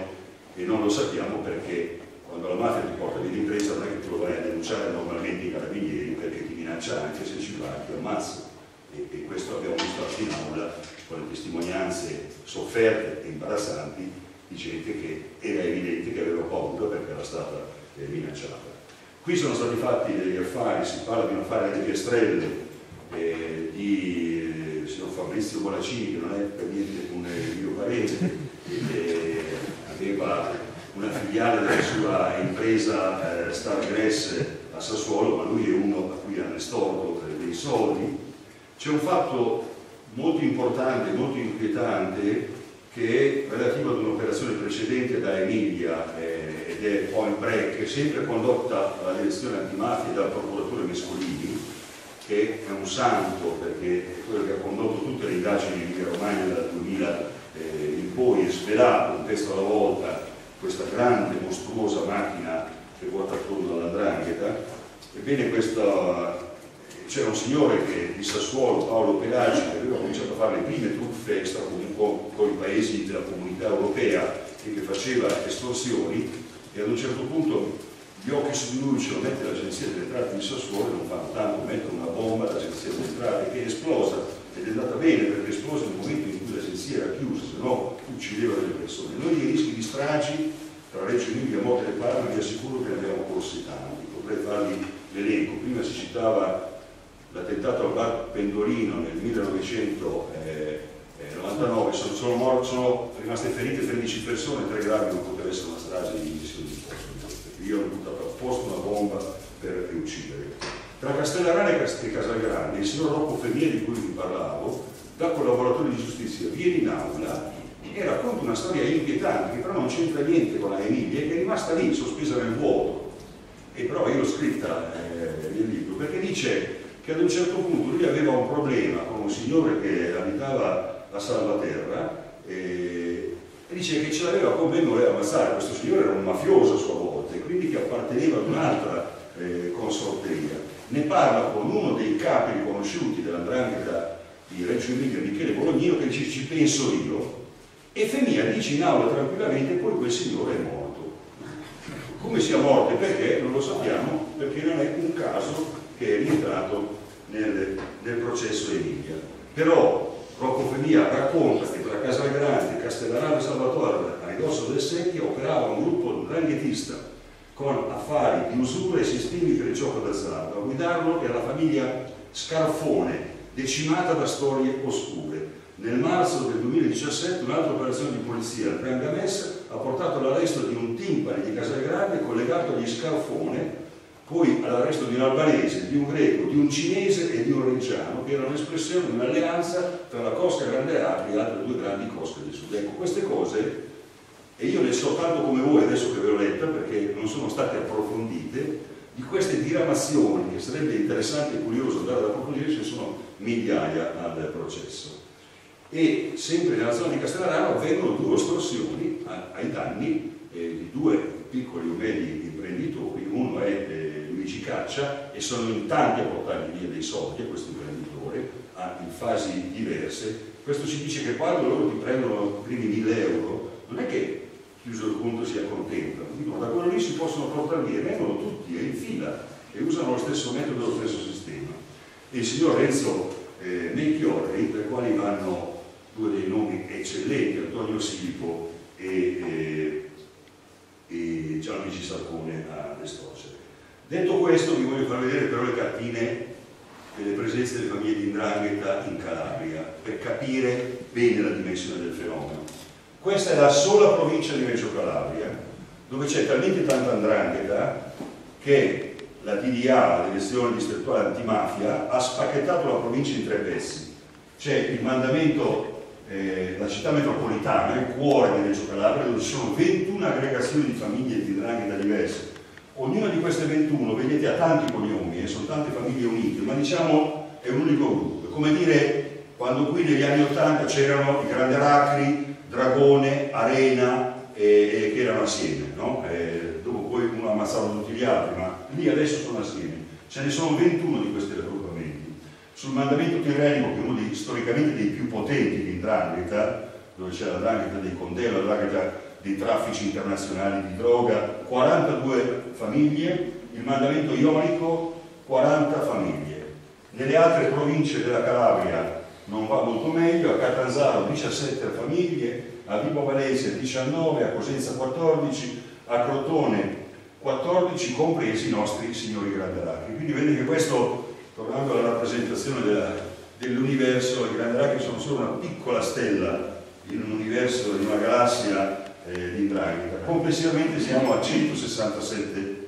e non lo sappiamo, perché quando la mafia ti porta via l'impresa non è che te lo vai a denunciare normalmente i carabinieri, perché ti minaccia anche se ci vai, ti ammazza, e, e questo abbiamo visto anche in aula con le testimonianze sofferte e imbarazzanti di gente che era evidente che aveva paura perché era stata eh, minacciata. Qui sono stati fatti degli affari, si parla di un affare delle piastrelle eh, di eh, signor Fabrizio Bonaccini, che non è per niente un mio parente, eh, aveva una filiale della sua impresa eh, Stargress a Sassuolo, ma lui è uno a cui hanno estorto eh, dei soldi. C'è un fatto molto importante, molto inquietante, che è relativo ad un'operazione precedente da Emilia, eh, ed è Point Break, sempre condotta alla direzione antimafia dal procuratore Mescolini, che è un santo perché è quello che ha condotto tutte le indagini in Emilia-Romagna dal duemila eh, in poi, e svelato un pezzo alla volta questa grande, mostruosa macchina che ruota attorno alla 'ndrangheta. Ebbene, c'era un signore che, di Sassuolo, Paolo Pelacci, che aveva cominciato a fare le prime truffe con i paesi della comunità europea e che faceva estorsioni, e ad un certo punto gli occhi su di lui ce lo mette l'agenzia delle entrate di Sassuolo, e non fanno tanto, mettono una bomba all'agenzia delle entrate che è esplosa, ed è andata bene perché è esplosa nel momento in cui l'agenzia era chiusa, se no uccideva delle persone. Noi dei rischi di stragi tra Reggio Emilia, Morte e Parma vi assicuro che ne abbiamo corsi tanti, potrei farvi l'elenco. Prima si citava l'attentato al bar Pendolino nel millenovecentonovantanove, sono, sono, morti, sono rimaste ferite tredici persone, tre gravi, non poteva essere una strage di missione di posto, perché io ho buttato apposta una bomba per uccidere. Tra Castellarano e Casalgrande, il signor Rocco Femia, di cui vi parlavo, da collaboratore di giustizia, viene in aula e racconta una storia inquietante, che però non c'entra niente con la Emilia, che è rimasta lì, sospesa nel vuoto, e però io l'ho scritta eh, nel libro, perché dice che ad un certo punto lui aveva un problema con un signore che abitava a Salvaterra e, e dice che ce l'aveva con me e voleva ammazzare. Questo signore era un mafioso a sua volta, e quindi che apparteneva ad un'altra eh, consorteria. Ne parla con uno dei capi riconosciuti della 'ndrangheta di Reggio Emilia, Michele Bolognino, che dice ci penso io, e Femia dice in aula tranquillamente: poi quel signore è morto. Come sia morto e perché non lo sappiamo, perché non è un caso che è rientrato nel, nel processo Emilia. Però Rocco Femia racconta che tra Casalgrande, Castellarano e Salvatore, a ridosso del Secchio, operava un gruppo 'ndranghetista con affari di usura e sistemi per il gioco d'azzardo. A guidarlo era la famiglia Scarfone, decimata da storie oscure. Nel marzo del duemiladiciassette un'altra operazione di polizia al Piangamessa ha portato all'arresto di un timpani di Casalgrande collegato agli Scarfone, poi all'arresto di un albanese, di un greco, di un cinese e di un reggiano, che era un'espressione di un'alleanza tra la cosca Grande Atria e altre due grandi cosche del sud. Ecco, queste cose, e io le so tanto come voi adesso che ve l'ho letta, perché non sono state approfondite, di queste diramazioni che sarebbe interessante e curioso andare ad approfondire, ce ne sono migliaia al processo. E sempre nella zona di Castellarano avvengono due estorsioni ai danni eh, di due piccoli o medi imprenditori. Uno è eh, Luigi Caccia, e sono in tanti a portargli via dei soldi a questo imprenditore, ah, in fasi diverse. Questo ci dice che quando loro ti prendono i primi mille euro non è che chiuso il conto si accontentano, dicono da quello lì si possono portare via, vengono tutti e in fila e usano lo stesso metodo, lo stesso sistema. E il signor Renzo eh, Melchiorri, per quali vanno due dei nomi eccellenti, Antonio Silipo e, e, e Gianluigi Salpone, a estorcere. Detto questo, vi voglio far vedere però le cartine delle presenze delle famiglie di 'ndrangheta in Calabria, per capire bene la dimensione del fenomeno. Questa è la sola provincia di Reggio Calabria dove c'è talmente tanta 'ndrangheta che la D D A, l'Direzione Distrettuale Antimafia, ha spacchettato la provincia in tre pezzi. C'è il mandamento, Eh, la città metropolitana, il cuore di Reggio Calabria, dove ci sono ventuno aggregazioni di famiglie di 'ndrangheta diverse. Ognuna di queste ventuno, vedete, ha tanti cognomi, eh, sono tante famiglie unite, ma diciamo è un unico gruppo. Come dire, quando qui negli anni ottanta c'erano i Grandaracchi, Dragone, Arena, eh, eh, che erano assieme, no? Eh, dopo poi uno ammazzava tutti gli altri, ma lì adesso sono assieme. Ce ne sono ventuno di queste persone. Sul mandamento tirrenico, che è uno dei, storicamente dei più potenti di 'ndrangheta, dove c'è la 'ndrangheta dei Condello, la 'ndrangheta dei traffici internazionali di droga, quarantadue famiglie, il mandamento ionico quaranta famiglie. Nelle altre province della Calabria non va molto meglio, a Catanzaro diciassette famiglie, a Vibo Valentia diciannove, a Cosenza quattordici, a Crotone quattordici, compresi i nostri signori Grandaracchi. Quindi vedete che questo, tornando alla rappresentazione dell'universo, dell i Grandaracchi sono solo una piccola stella in un universo, in una galassia eh, di 'ndrangheta. Complessivamente siamo a centosessantasette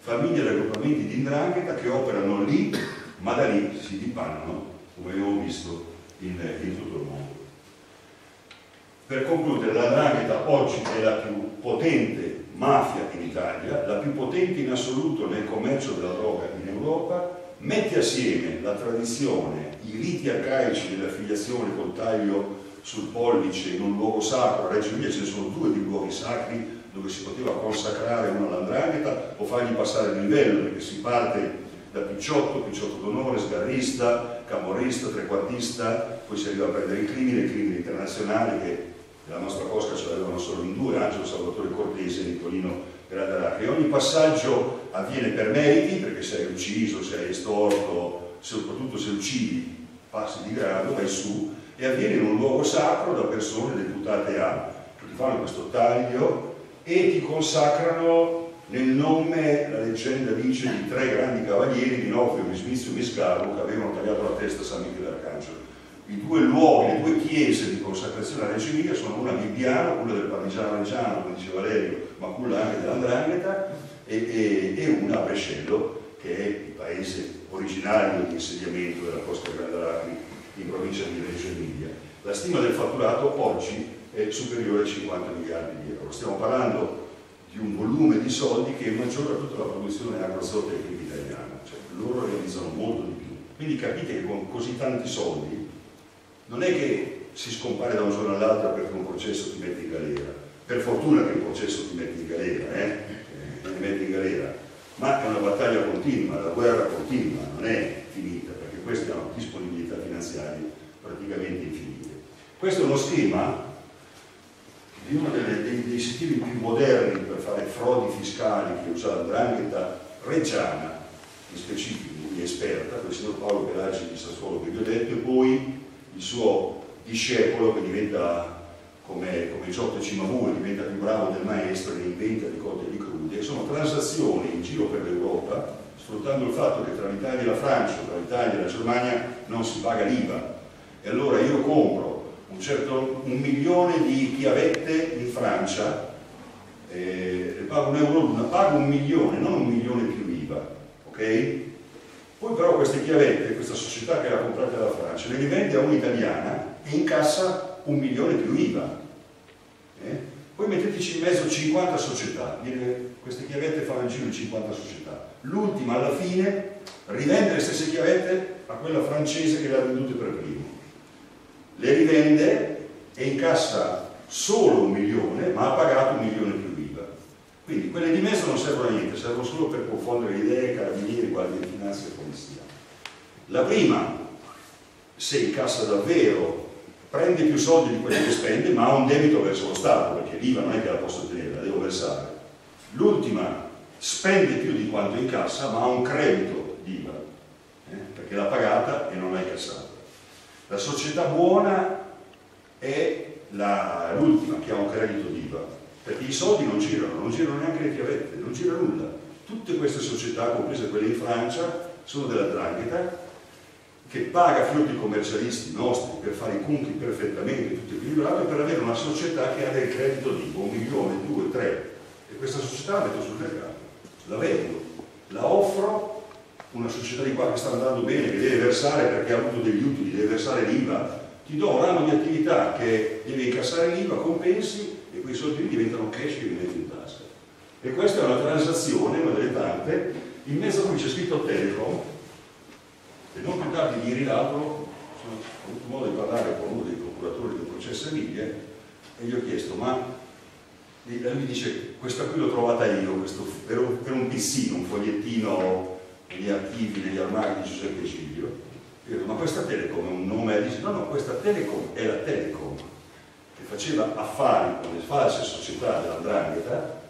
famiglie e raggruppamenti di 'ndrangheta che operano lì, ma da lì si dipannano, come abbiamo visto, in, in tutto il mondo. Per concludere, la 'ndrangheta oggi è la più potente mafia in Italia, la più potente in assoluto nel commercio della droga in Europa. Mette assieme la tradizione, i riti arcaici dell'affiliazione col taglio sul pollice in un luogo sacro. A Reggio Emilia ce ne sono due di luoghi sacri dove si poteva consacrare uno alla 'ndrangheta o fargli passare il livello, perché si parte da picciotto, picciotto d'onore, sgarrista, camorrista, trequartista, poi si arriva a prendere il crimine, il crimine internazionale, che la nostra cosca ce l'avevano solo in due, Angelo Salvatore Cortese e Nicolino Grandaracchi. E ogni passaggio avviene per meriti, perché sei ucciso, sei estorto, soprattutto se uccidi passi di grado, vai su, e avviene in un luogo sacro da persone deputate a, che ti fanno questo taglio e ti consacrano nel nome, la leggenda dice, di tre grandi cavalieri di Nofio, Mismizio e Miscavo, che avevano tagliato la testa a San Michele Arcangelo. I due luoghi, le due chiese di consacrazione a Reggio Emilia sono una bibbiana, quella del Parmigiano Reggiano, come dice Valerio, ma quella anche della 'ndrangheta, e, e, e una a Brescello, che è il paese originario di insediamento della Costa Grandaracchi in provincia di Reggio Emilia. La stima del fatturato oggi è superiore ai cinquanta miliardi di euro. Stiamo parlando di un volume di soldi che è maggiore a tutta la produzione agrotecnica italiana, cioè loro realizzano molto di più. Quindi capite che con così tanti soldi non è che si scompare da un giorno all'altro perché un processo ti mette in galera. Per fortuna che un processo ti mette in galera, eh? Eh, ti mette in galera. Ma è una battaglia continua, la guerra continua, non è finita, perché queste hanno disponibilità finanziarie praticamente infinite. Questo è uno schema di uno delle, dei, dei sistemi più moderni per fare frodi fiscali che usa la 'ndrangheta reggiana, in specifico, quindi esperta, il signor Paolo Pelacci di Sassuolo che vi ho detto, e poi il suo discepolo che diventa come, come Giotto Cimabue, diventa più bravo del maestro e ne inventa di cotte e di crude. Sono transazioni in giro per l'Europa, sfruttando il fatto che tra l'Italia e la Francia, tra l'Italia e la Germania non si paga l'I V A, e allora io compro un, certo, un milione di chiavette in Francia, eh, pago un euro l'una, pago un milione, non un milione più I V A, ok? Poi però queste chiavette, questa società che l'ha comprata dalla Francia, le rivende a un'italiana e incassa un milione più I V A. Eh? Poi metteteci in mezzo cinquanta società, queste chiavette fanno in giro cinquanta società. L'ultima alla fine rivende le stesse chiavette a quella francese che le ha vendute per primo. Le rivende e incassa solo un milione, ma ha pagato un milione più I V A. Quindi quelle di mezzo non servono a niente, servono solo per confondere le idee, carabinieri, guardie di finanza e polizia. La prima, se incassa davvero, prende più soldi di quelli che spende, ma ha un debito verso lo Stato, perché l'I V A non è che la posso tenere, la devo versare. L'ultima spende più di quanto incassa, ma ha un credito d'I V A, eh? perché l'ha pagata e non l'ha incassata. La società buona è l'ultima che ha un credito d'I V A, perché i soldi non girano, non girano neanche le chiavette, non gira nulla. Tutte queste società, comprese quelle in Francia, sono della 'ndrangheta, che paga fiori commercialisti nostri per fare i conti perfettamente tutti equilibrati, per avere una società che ha del credito di un milione, due, tre, e questa società la metto sul mercato, la vendo, la offro una società di qua che sta andando bene, che deve versare perché ha avuto degli utili, deve versare l'I V A, ti do un ramo di attività che deve incassare l'I V A, compensi, e quei soldi diventano cash che mi metto in tasca. E questa è una transazione, una delle tante, in mezzo a cui c'è scritto Telecom. E non più tardi di ieri l'altro ho avuto modo di parlare con uno dei procuratori del processo Emilia e gli ho chiesto, ma lui dice, questa qui l'ho trovata io, questo, per, un, per un pizzino, un fogliettino degli archivi, degli armadi di Giuseppe Giglio. E io ho detto, ma questa Telecom è un nome? E dice, no, no, questa Telecom è la Telecom che faceva affari con le false società della 'ndrangheta,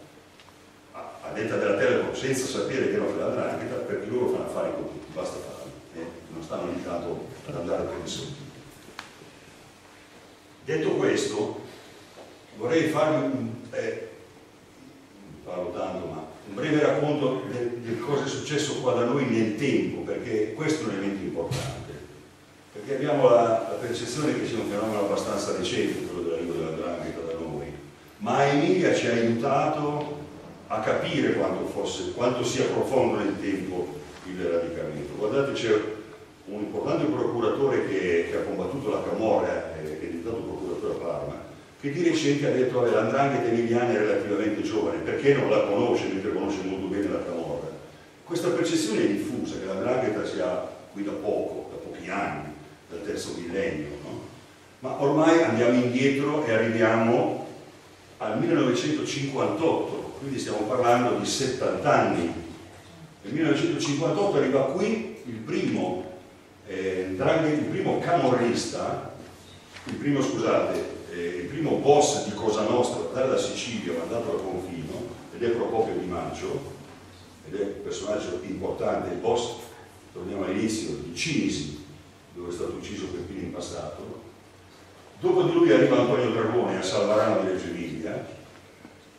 a, a detta della Telecom, senza sapere che era della 'ndrangheta, perché loro fanno affari con tutti, basta farlo. Non stanno invitato ad andare per nessuno. Detto questo, vorrei farvi un, eh, parlo tanto, ma un breve racconto di cosa è successo qua da noi nel tempo, perché questo è un elemento importante, perché abbiamo la, la percezione che sia un fenomeno abbastanza recente, quello dell'arrivo della 'ndrangheta da noi, ma Emilia ci ha aiutato a capire quanto, fosse, quanto sia profondo nel tempo il radicamento. Guardate, c'è un importante procuratore che, che ha combattuto la Camorra, eh, che è diventato procuratore a Parma, che di recente ha detto che la 'ndrangheta emiliana è relativamente giovane, perché non la conosce, mentre conosce molto bene la Camorra. Questa percezione è diffusa, che la 'ndrangheta sia qui da poco, da pochi anni, dal terzo millennio, no? Ma ormai andiamo indietro e arriviamo al millenovecentocinquantotto, quindi stiamo parlando di settanta anni. Nel millenovecentocinquantotto arriva qui il primo, eh, il primo camorrista, il primo, scusate, eh, il primo boss di Cosa Nostra, dalla Sicilia, mandato al confino, ed è proprio Di Maggio, ed è un personaggio importante, il boss, torniamo all'inizio, di Cinisi, dove è stato ucciso Peppino Impastato. Dopo di lui arriva Antonio Dragone a Salvarano di Reggio Emilia,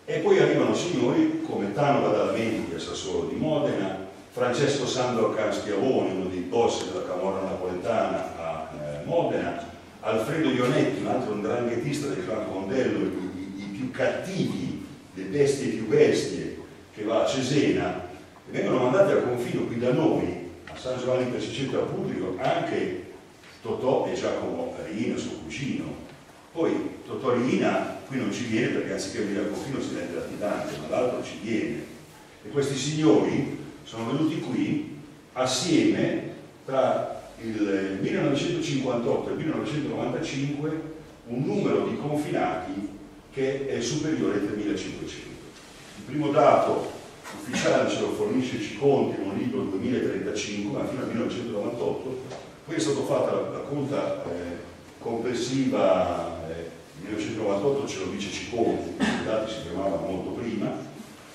e poi arrivano signori come Tano Badalamenti, assessore di Modena, Francesco Sandorcan Schiavone, uno dei boss della Camorra napoletana a eh, Modena, Alfredo Ionetti, un altro 'ndranghetista del clan Condello, i, i, i più cattivi, le bestie più bestie, che va a Cesena, e vengono mandati al confino qui da noi, a San Giovanni Pescicetta a Pudrio, anche Totò e Giacomo Riina, suo cugino. Poi Totò Riina qui non ci viene, perché anziché venire al confino si rende latitante, ma l'altro ci viene. E questi signori sono venuti qui assieme tra il millenovecentocinquantotto e il millenovecentonovantacinque, un numero di confinati che è superiore ai tremilacinquecento. Il primo dato ufficiale ce lo fornisce Ciconti in un libro duemilatrentacinque, ma fino al millenovecentonovantotto, poi è stata fatta la, la conta eh, complessiva. Nel millenovecentonovantotto ce lo dice Ciconti, i dati si chiamavano molto prima,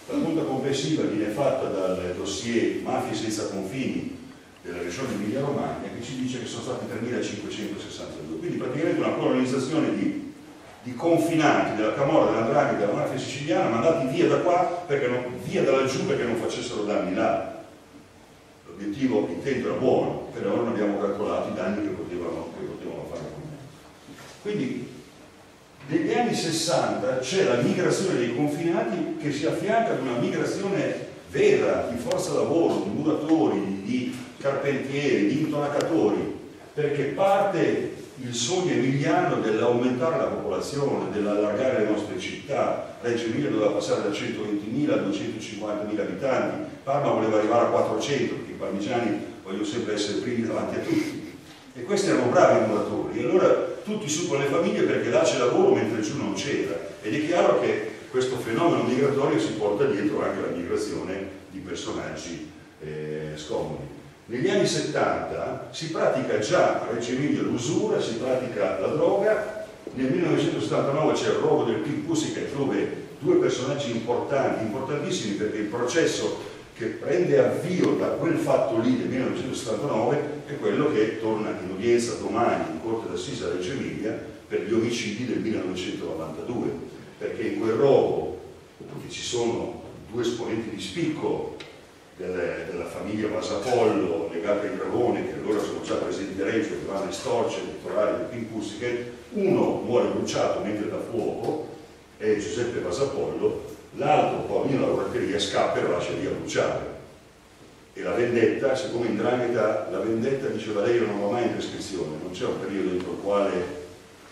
la conta complessiva viene fatta dal dossier Mafie senza confini della regione Emilia-Romagna, che ci dice che sono stati tremilacinquecentosessantadue, quindi praticamente una colonizzazione di, di confinanti della Camorra, della 'ndrangheta, della mafia siciliana, mandati via da qua, perché non, via da laggiù, perché non facessero danni là. L'obiettivo, intento, era buono, però non abbiamo calcolato i danni che potevano, che potevano fare. Quindi negli anni sessanta c'è la migrazione dei confinati che si affianca ad una migrazione vera di forza lavoro, di muratori, di carpentieri, di intonacatori, perché parte il sogno emiliano dell'aumentare la popolazione, dell'allargare le nostre città. Reggio Emilia doveva passare da centoventimila a duecentocinquantamila abitanti, Parma voleva arrivare a quattrocento, perché i parmigiani vogliono sempre essere primi davanti a tutti, e questi erano bravi muratori, e allora tutti su con le famiglie perché là c'è lavoro mentre giù non c'era. Ed è chiaro che questo fenomeno migratorio si porta dietro anche la migrazione di personaggi eh, scomodi. Negli anni settanta si pratica già a Reggio Emilia l'usura, si pratica la droga. Nel millenovecentosettantanove c'è il rogo del Pink Pussycat, dove due personaggi importanti, importantissimi, perché il processo che prende avvio da quel fatto lì del millenovecentosettantanove è quello che torna in udienza domani in Corte d'Assise a Reggio Emilia per gli omicidi del millenovecentonovantadue, perché in quel rogo ci sono due esponenti di spicco Delle, della famiglia Masapollo legata ai Dragone, che allora sono già presenti a Reggio, che vanno a estorcere il titolare del Pink Pussycat. Uno muore bruciato mentre da fuoco, è Giuseppe Masapollo, l'altro, Paolino la Rotteri, scappa e lo lascia lì a bruciare. E la vendetta, siccome in 'ndrangheta la vendetta, diceva lei, non va mai in prescrizione, non c'è un periodo entro il quale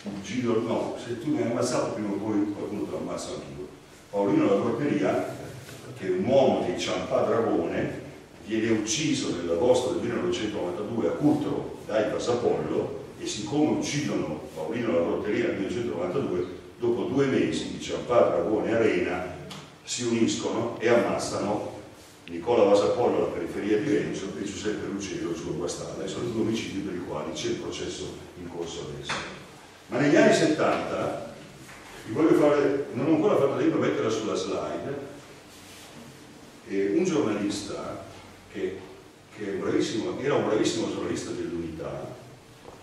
un giro, no, se tu mi hai ammazzato prima o poi qualcuno te lo ammazza anch'io. Paolino la Rotteri, che un uomo di Ciampà Dragone, viene ucciso nell'agosto del millenovecentonovantadue a Cutro dai Pasapollo, e siccome uccidono Paolino la Rotteri nel millenovecentonovantadue, dopo due mesi di Ciampà Dragone Arena si uniscono e ammazzano Nicola Pasapollo alla periferia di Reggio e Giuseppe Ruggero sulla Guastalla, e sono due omicidi per i quali c'è il processo in corso adesso. Ma negli anni settanta, vi voglio fare, non ho ancora fatto tempo a metterla sulla slide, un giornalista che, che bravissimo, era un bravissimo giornalista dell'Unità,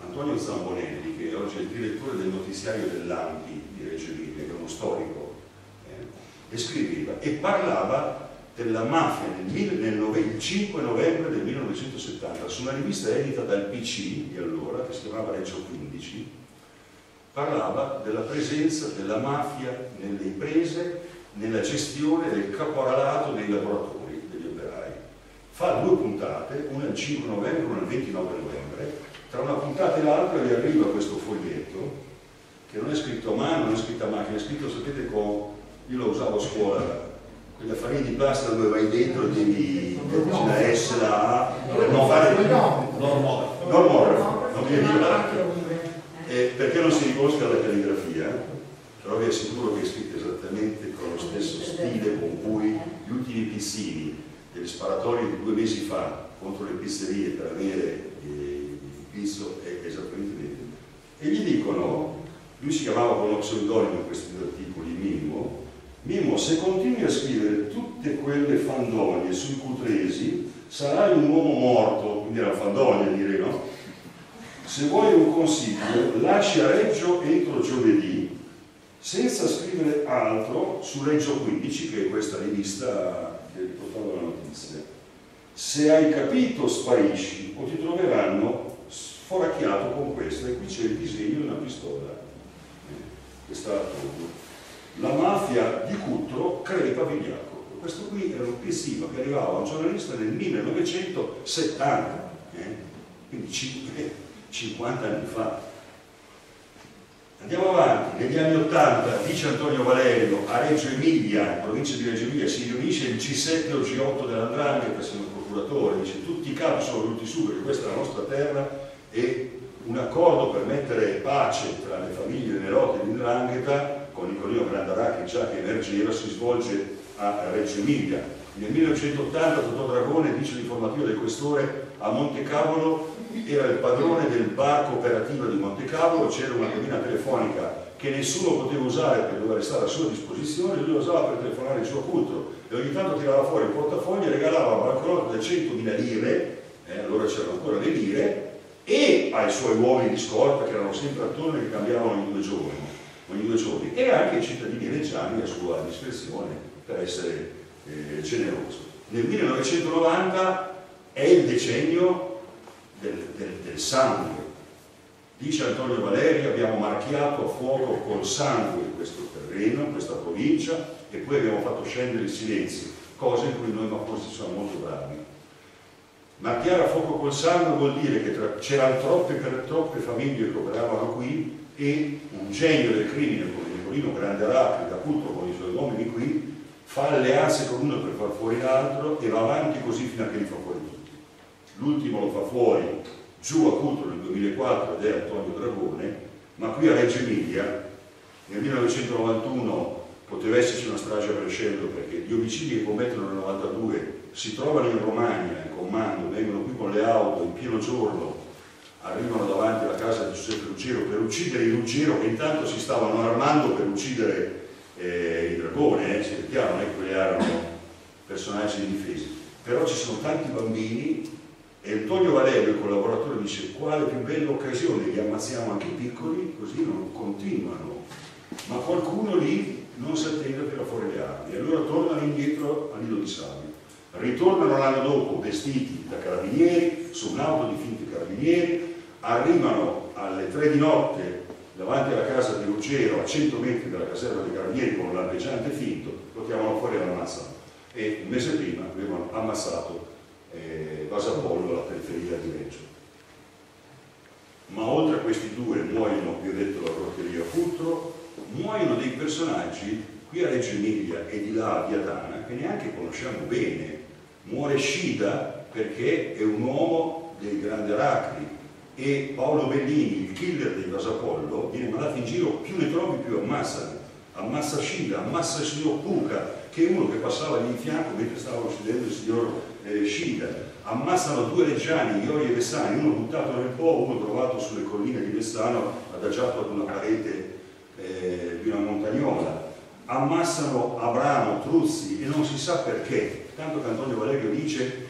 Antonio Zambonelli, che oggi è il direttore del notiziario dell'Ampi di Reggio Emilia, che è uno storico, eh, e scriveva e parlava della mafia nel, nel cinque novembre del millenovecentosettanta su una rivista edita dal P C di allora, che si chiamava Reggio quindici. Parlava della presenza della mafia nelle imprese, nella gestione del caporalato dei lavoratori, degli operai. Fa due puntate, una il cinque novembre e una il ventinove novembre. Tra una puntata e l'altra gli arriva questo foglietto, che non è scritto a mano, non è scritto a macchina, è scritto, sapete, con... io lo usavo a scuola, quegli affarini di plastica dove vai dentro e devi la S, la A, non fare normografo, non viene violato. Perché non si riconosca la calligrafia? Però vi assicuro che è scritto esattamente con lo stesso stile con cui gli ultimi pizzini delle sparatorie di due mesi fa contro le pizzerie per avere il pizzo è esattamente identico. E gli dicono, lui si chiamava con lo pseudonimo in questi due articoli, Mimmo, Mimmo, se continui a scrivere tutte quelle fandonie sui cutresi sarai un uomo morto, quindi era fandonia direi, no? Se vuoi un consiglio lasci a Reggio entro giovedì, senza scrivere altro, su Reggio quindici, che è questa rivista che riportava la notizia. Se hai capito sparisci o ti troveranno sforacchiato con questo, e qui c'è il disegno di una pistola che sta attorno. La mafia di Cutro crede Pavigliacco. Questo qui era un pezzo che arrivava a un giornalista nel millenovecentosettanta, eh? Quindi cinquanta anni fa. Andiamo avanti, negli anni ottanta, dice Antonio Valerio, a Reggio Emilia, in provincia di Reggio Emilia, si riunisce il G sette o il G otto dell'Andrangheta, sono il procuratore, dice tutti i capi sono venuti su perché questa è la nostra terra, e un accordo per mettere pace tra le famiglie Nerotti e l'Andrangheta, con Nicolino Grandaracchi già che emergeva, si svolge a Reggio Emilia. Nel millenovecentottanta Totò Dragone dice l'informativo del questore a Montecavolo, era il padrone del bar Cooperativa di Montecavolo, c'era una cabina telefonica che nessuno poteva usare perché doveva restare a sua disposizione, lui la usava per telefonare il suo Cutro e ogni tanto tirava fuori il portafoglio e regalava una banconota da centomila lire, eh, allora c'erano ancora le lire, e ai suoi uomini di scorta che erano sempre attorno e che cambiavano ogni due giorni, ogni due giorni, e anche ai cittadini reggiani a sua discrezione per essere eh, generoso. Nel millenovecentonovanta è il decennio Del, del, del sangue, Dice Antonio Valerio, abbiamo marchiato a fuoco col sangue questo terreno, questa provincia, e poi abbiamo fatto scendere il silenzio, cosa in cui noi mafiosi siamo molto bravi. Marchiare a fuoco col sangue vuol dire che c'erano troppe, troppe famiglie che operavano qui e un genio del crimine come Nicolino Grandaracchi, da culto con i suoi uomini qui, fa alleanze con uno per far fuori l'altro e va avanti così fino a che li fa fuori tutti. L'ultimo lo fa fuori giù a Cutro nel duemilaquattro ed è Antonio Dragone, ma qui a Reggio Emilia nel millenovecentonovantuno poteva esserci una strage a crescendo perché gli omicidi che commettono nel novantadue si trovano in Romagna in comando, vengono qui con le auto in pieno giorno, arrivano davanti alla casa di Giuseppe Ruggero per uccidere il Ruggero che intanto si stavano armando per uccidere eh, il Dragone, eh, si è chiaro, non è che quelli erano personaggi indifesi, però ci sono tanti bambini. E Antonio Valerio, il collaboratore, dice: quale più bella occasione, li ammazziamo anche i piccoli, così non continuano. Ma qualcuno lì non si attende per fuori le armi. E allora tornano indietro a Nido di Savio. Ritornano l'anno dopo vestiti da carabinieri, su un'auto di finti carabinieri. Arrivano alle tre di notte davanti alla casa di Ruggero, a cento metri dalla caserma dei carabinieri, con un lampeggiante finto. Lo chiamano fuori e lo ammazzano. E un mese prima avevano ammazzato Eh, Vasapollo, alla periferia di Reggio. Ma oltre a questi due muoiono, vi ho detto, la Rotteria Cutro, muoiono dei personaggi qui a Reggio Emilia e di là a Viadana che neanche conosciamo bene. Muore Scida perché è un uomo dei Grandaracchi, e Paolo Bellini, il killer dei Vasapollo, viene mandato in giro, più ne trovi più ammazzano. Ammazza Scida, ammazza il signor Puca, che è uno che passava lì in fianco mentre stava uccidendo il signor eh, Scida. Ammazzano due leggiani, Iori e Vessani, uno buttato nel Po, uno trovato sulle colline di Vessano, adagiato ad una parete eh, di una montagnola. Ammazzano Abramo, Truzzi, e non si sa perché, tanto che Antonio Valerio dice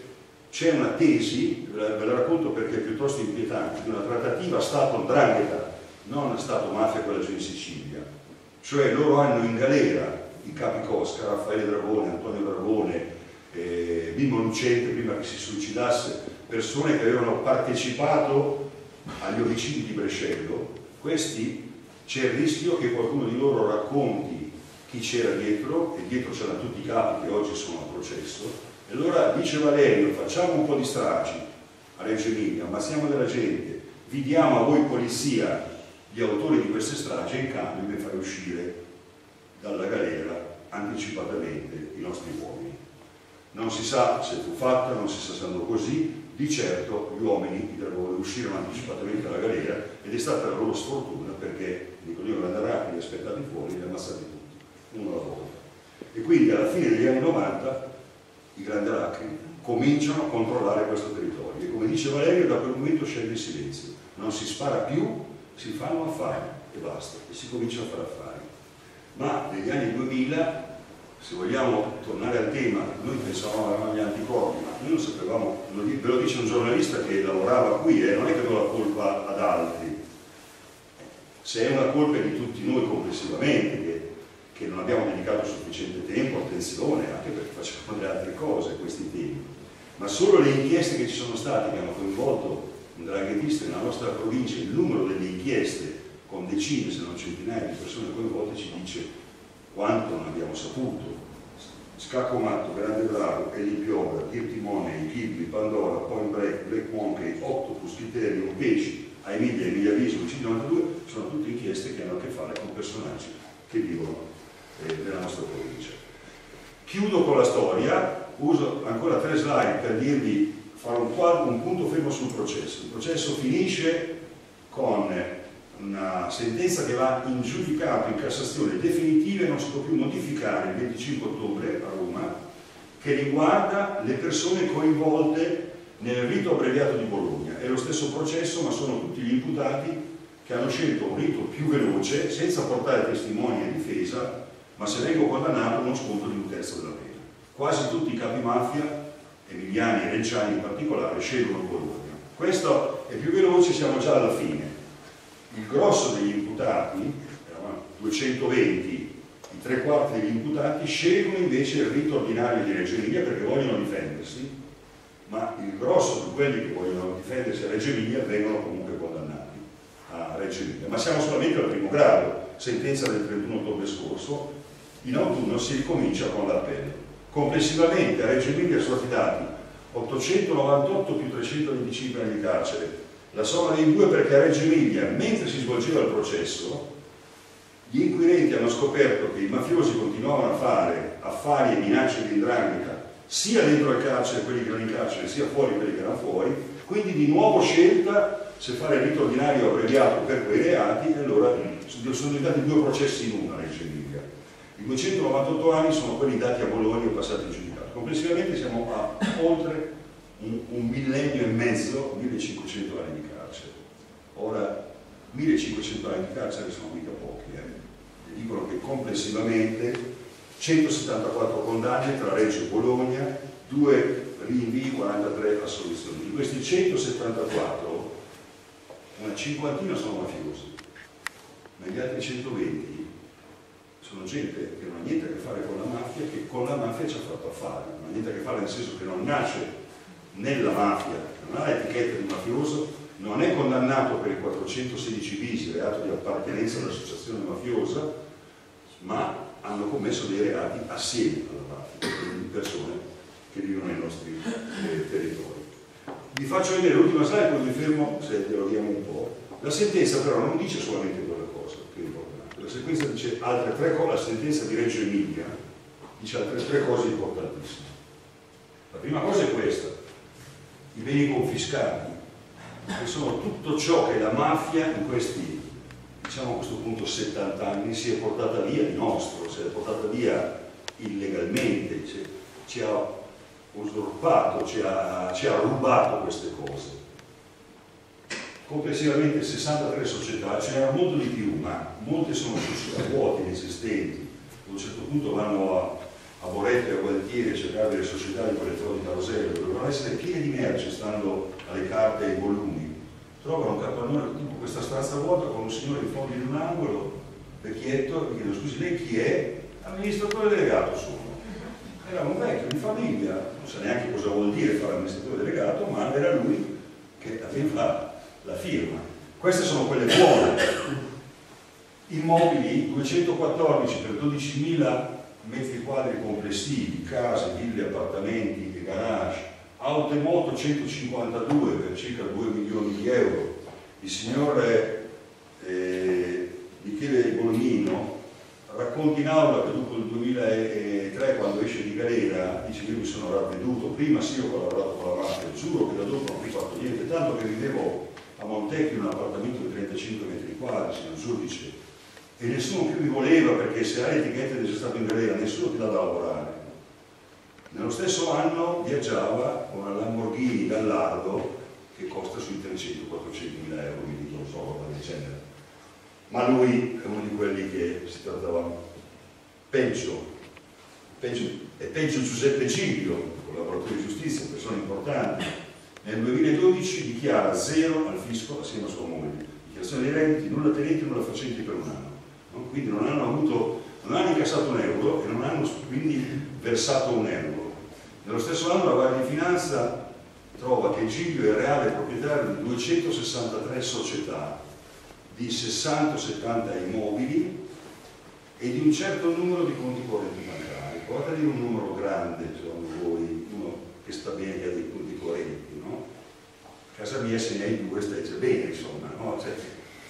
c'è una tesi, ve la racconto perché è piuttosto inquietante, di una trattativa Stato-Ndrangheta, non Stato-Mafia, quella giù in Sicilia. Cioè loro hanno in galera i capi Cosca, Raffaele Dragone, Antonio Dragone, eh, Mimmo Lucente prima che si suicidasse, persone che avevano partecipato agli omicidi di Brescello. Questi c'è il rischio che qualcuno di loro racconti chi c'era dietro, e dietro c'erano tutti i capi che oggi sono a processo. E allora dice Valerio: facciamo un po' di stragi a Reggio Emilia, ammazziamo della gente, vi diamo a voi polizia gli autori di queste stragi e in cambio vi fai uscire dalla galera anticipatamente i nostri uomini. Non si sa se fu fatta, non si sa se andò così, di certo gli uomini uscirono anticipatamente dalla galera ed è stata la loro sfortuna perché Nicolino Grandaracchi li ha aspettati fuori e li ha ammazzati tutti, uno alla volta. E quindi alla fine degli anni novanta i Grandaracchi cominciano a controllare questo territorio e, come dice Valerio, da quel momento scende il silenzio, non si spara più, si fanno affari e basta, e si comincia a fare affari. Ma negli anni duemila, se vogliamo tornare al tema, noi pensavamo avevamo gli anticorpi, ma noi non sapevamo, ve lo dice un giornalista che lavorava qui, eh, non è che do la colpa ad altri, se è una colpa di tutti noi complessivamente, che, che non abbiamo dedicato sufficiente tempo, attenzione, anche perché facciamo delle altre cose a questi temi, ma solo le inchieste che ci sono state, che hanno coinvolto un draghetista nella nostra provincia, il numero delle inchieste con decine se non centinaia di persone coinvolte ci dice quanto non abbiamo saputo. Scaccomatto, Grande Bravo, Elipiova, Dirtimonei, Ghibli, Pandora, Point Break, Black Monkey, Octopus, Criterium, Pesci, Aemilia, Emilia Viso, cinquantadue, sono tutte inchieste che hanno a che fare con personaggi che vivono eh, nella nostra provincia. Chiudo con la storia, uso ancora tre slide per dirvi, fare un, quadro, un punto fermo sul processo. Il processo finisce con una sentenza che va in giudicato, in Cassazione, definitiva e non si può più modificare, il venticinque ottobre a Roma, che riguarda le persone coinvolte nel rito abbreviato di Bologna. È lo stesso processo, ma sono tutti gli imputati che hanno scelto un rito più veloce, senza portare testimoni a difesa, ma se vengo condannato non sconto di un terzo della pena. Quasi tutti i capi mafia, emiliani e reggiani in particolare, scelgono Bologna. Questo è più veloce, siamo già alla fine. Il grosso degli imputati, eravamo duecentoventi, i tre quarti degli imputati, scelgono invece il rito ordinario di Reggio Emilia perché vogliono difendersi, ma il grosso di quelli che vogliono difendersi a Reggio Emilia vengono comunque condannati a del civile, ma siamo solamente al primo grado, sentenza del trentuno ottobre scorso. In autunno si ricomincia con l'appello. Complessivamente a Reggio Emilia sono affidati ottocentonovantotto più trecentoventicinque anni di carcere, la somma dei due, perché a Reggio Emilia, mentre si svolgeva il processo, gli inquirenti hanno scoperto che i mafiosi continuavano a fare affari e minacce di 'ndrangheta sia dentro il carcere, quelli che erano in carcere, sia fuori, quelli che erano fuori. Quindi di nuovo scelta se fare il rito ordinario abbreviato per quei reati, e allora sono diventati due processi in uno a Reggio Emilia. I duecentonovantotto anni sono quelli dati a Bologna e passati in giudicato. Complessivamente siamo a oltre un, un millennio e mezzo, millecinquecento anni di carcere. Ora, millecinquecento anni di carcere sono mica pochi, eh. Dicono che complessivamente centosettantaquattro condanne tra Reggio e Bologna, due rinvii, quarantatré assoluzioni. Di questi centosettantaquattro, una cinquantina sono mafiosi, ma gli altri centoventi sono gente che non ha niente a che fare con la mafia, che con la mafia ci ha fatto affari, non ha niente a che fare nel senso che non nasce nella mafia, non ha l'etichetta di mafioso, non è condannato per il quattrocentosedici bis, reato di appartenenza all'associazione mafiosa, ma hanno commesso dei reati assieme alla mafia, quindi persone che vivono nei nostri eh, territori. Vi faccio vedere l'ultima slide, poi vi fermo se dialoghiamo un po'. La sentenza però non dice solamente quella cosa che è importante, la sequenza dice altre tre cose, la sentenza di Reggio Emilia dice altre tre cose importantissime. La prima cosa è questa: i beni confiscati, che sono tutto ciò che la mafia in questi, diciamo a questo punto, settanta anni si è portata via di nostro, si è portata via illegalmente, cioè, ci ha usurpato, ci ha, ci ha rubato queste cose. Complessivamente sessantatré società, ce n'erano molto di più, ma molte sono società vuote, inesistenti. Ad un certo punto vanno a a Boretto e a Gualtieri a cercare delle società di collettori di Carosello, dovevano essere piene di merce stando alle carte e ai volumi. Trovano un capannone tipo questa stanza vuota con un signore di fondo in un angolo, vecchietto, mi chiedo scusi lei chi è? Amministratore delegato sono. Era un vecchio di famiglia, non sa neanche cosa vuol dire fare amministratore delegato, ma era lui che aveva la firma. Queste sono quelle buone. Immobili duecentoquattordici per dodicimila metri quadri complessivi, case, ville, appartamenti e garage, auto e moto centocinquantadue per circa due milioni di euro. Il signor eh, Michele Bolognino racconta in aula che dopo il duemilatré, quando esce di galera, dice che io mi sono ravveduto, prima sì ho lavorato con la mafia, giuro che da dopo non ho fatto niente, tanto che vivevo a Montecchio in un appartamento di trentacinque metri quadri, signor giudice, e nessuno più mi voleva perché se hai l'etichetta di essere stato in galera nessuno ti dà da lavorare. Nello stesso anno viaggiava con una Lamborghini dall'Argo che costa sui trecento quattrocento mila euro, quindi non so cosa del genere, ma lui è uno di quelli che si trattava peggio, peggio è peggio Giuseppe Giglio, collaboratore di giustizia, persona importante. Nel duemiladodici dichiara zero al fisco assieme a sua moglie, dichiarazione dei redditi, nulla tenenti, nulla facenti per un anno. Quindi non hanno avuto, non hanno incassato un euro e non hanno quindi versato un euro. Nello stesso anno la Guardia di Finanza trova che Giglio è reale proprietario di duecentosessantatré società, di sessanta settanta immobili e di un certo numero di conti correnti bancari. Provate a dire un numero grande, secondo voi, uno che sta bene, che ha dei conti correnti, no? A casa mia se ne hai due stai già bene, insomma, no? Cioè,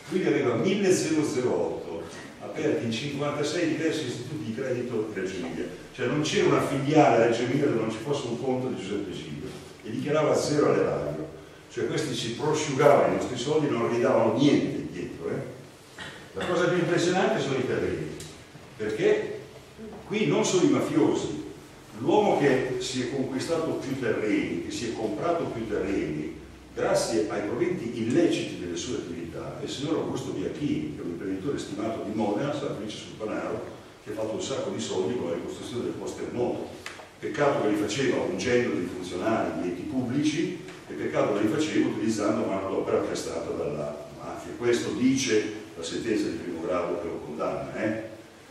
quindi aveva mille zero zero otto aperti in cinquantasei diversi istituti di credito di Reggio Emilia, cioè non c'era una filiale a Reggio Emilia dove non ci fosse un conto di Giuseppe Giglio, e dichiarava zero all'erario, cioè questi si prosciugavano i nostri soldi e non ridavano niente indietro. Eh? La cosa più impressionante sono i terreni, perché qui non sono i mafiosi, l'uomo che si è conquistato più terreni, che si è comprato più terreni grazie ai proventi illeciti delle sue attività, è il signor Augusto Bianchini, che è un imprenditore stimato di Modena, Salvice sul Panaro, che ha fatto un sacco di soldi con la ricostruzione del posto terremoto. Peccato che li faceva ungendo dei funzionari, di enti pubblici, e peccato che li faceva utilizzando manodopera prestata dalla mafia. Questo dice la sentenza di primo grado che lo condanna. Eh?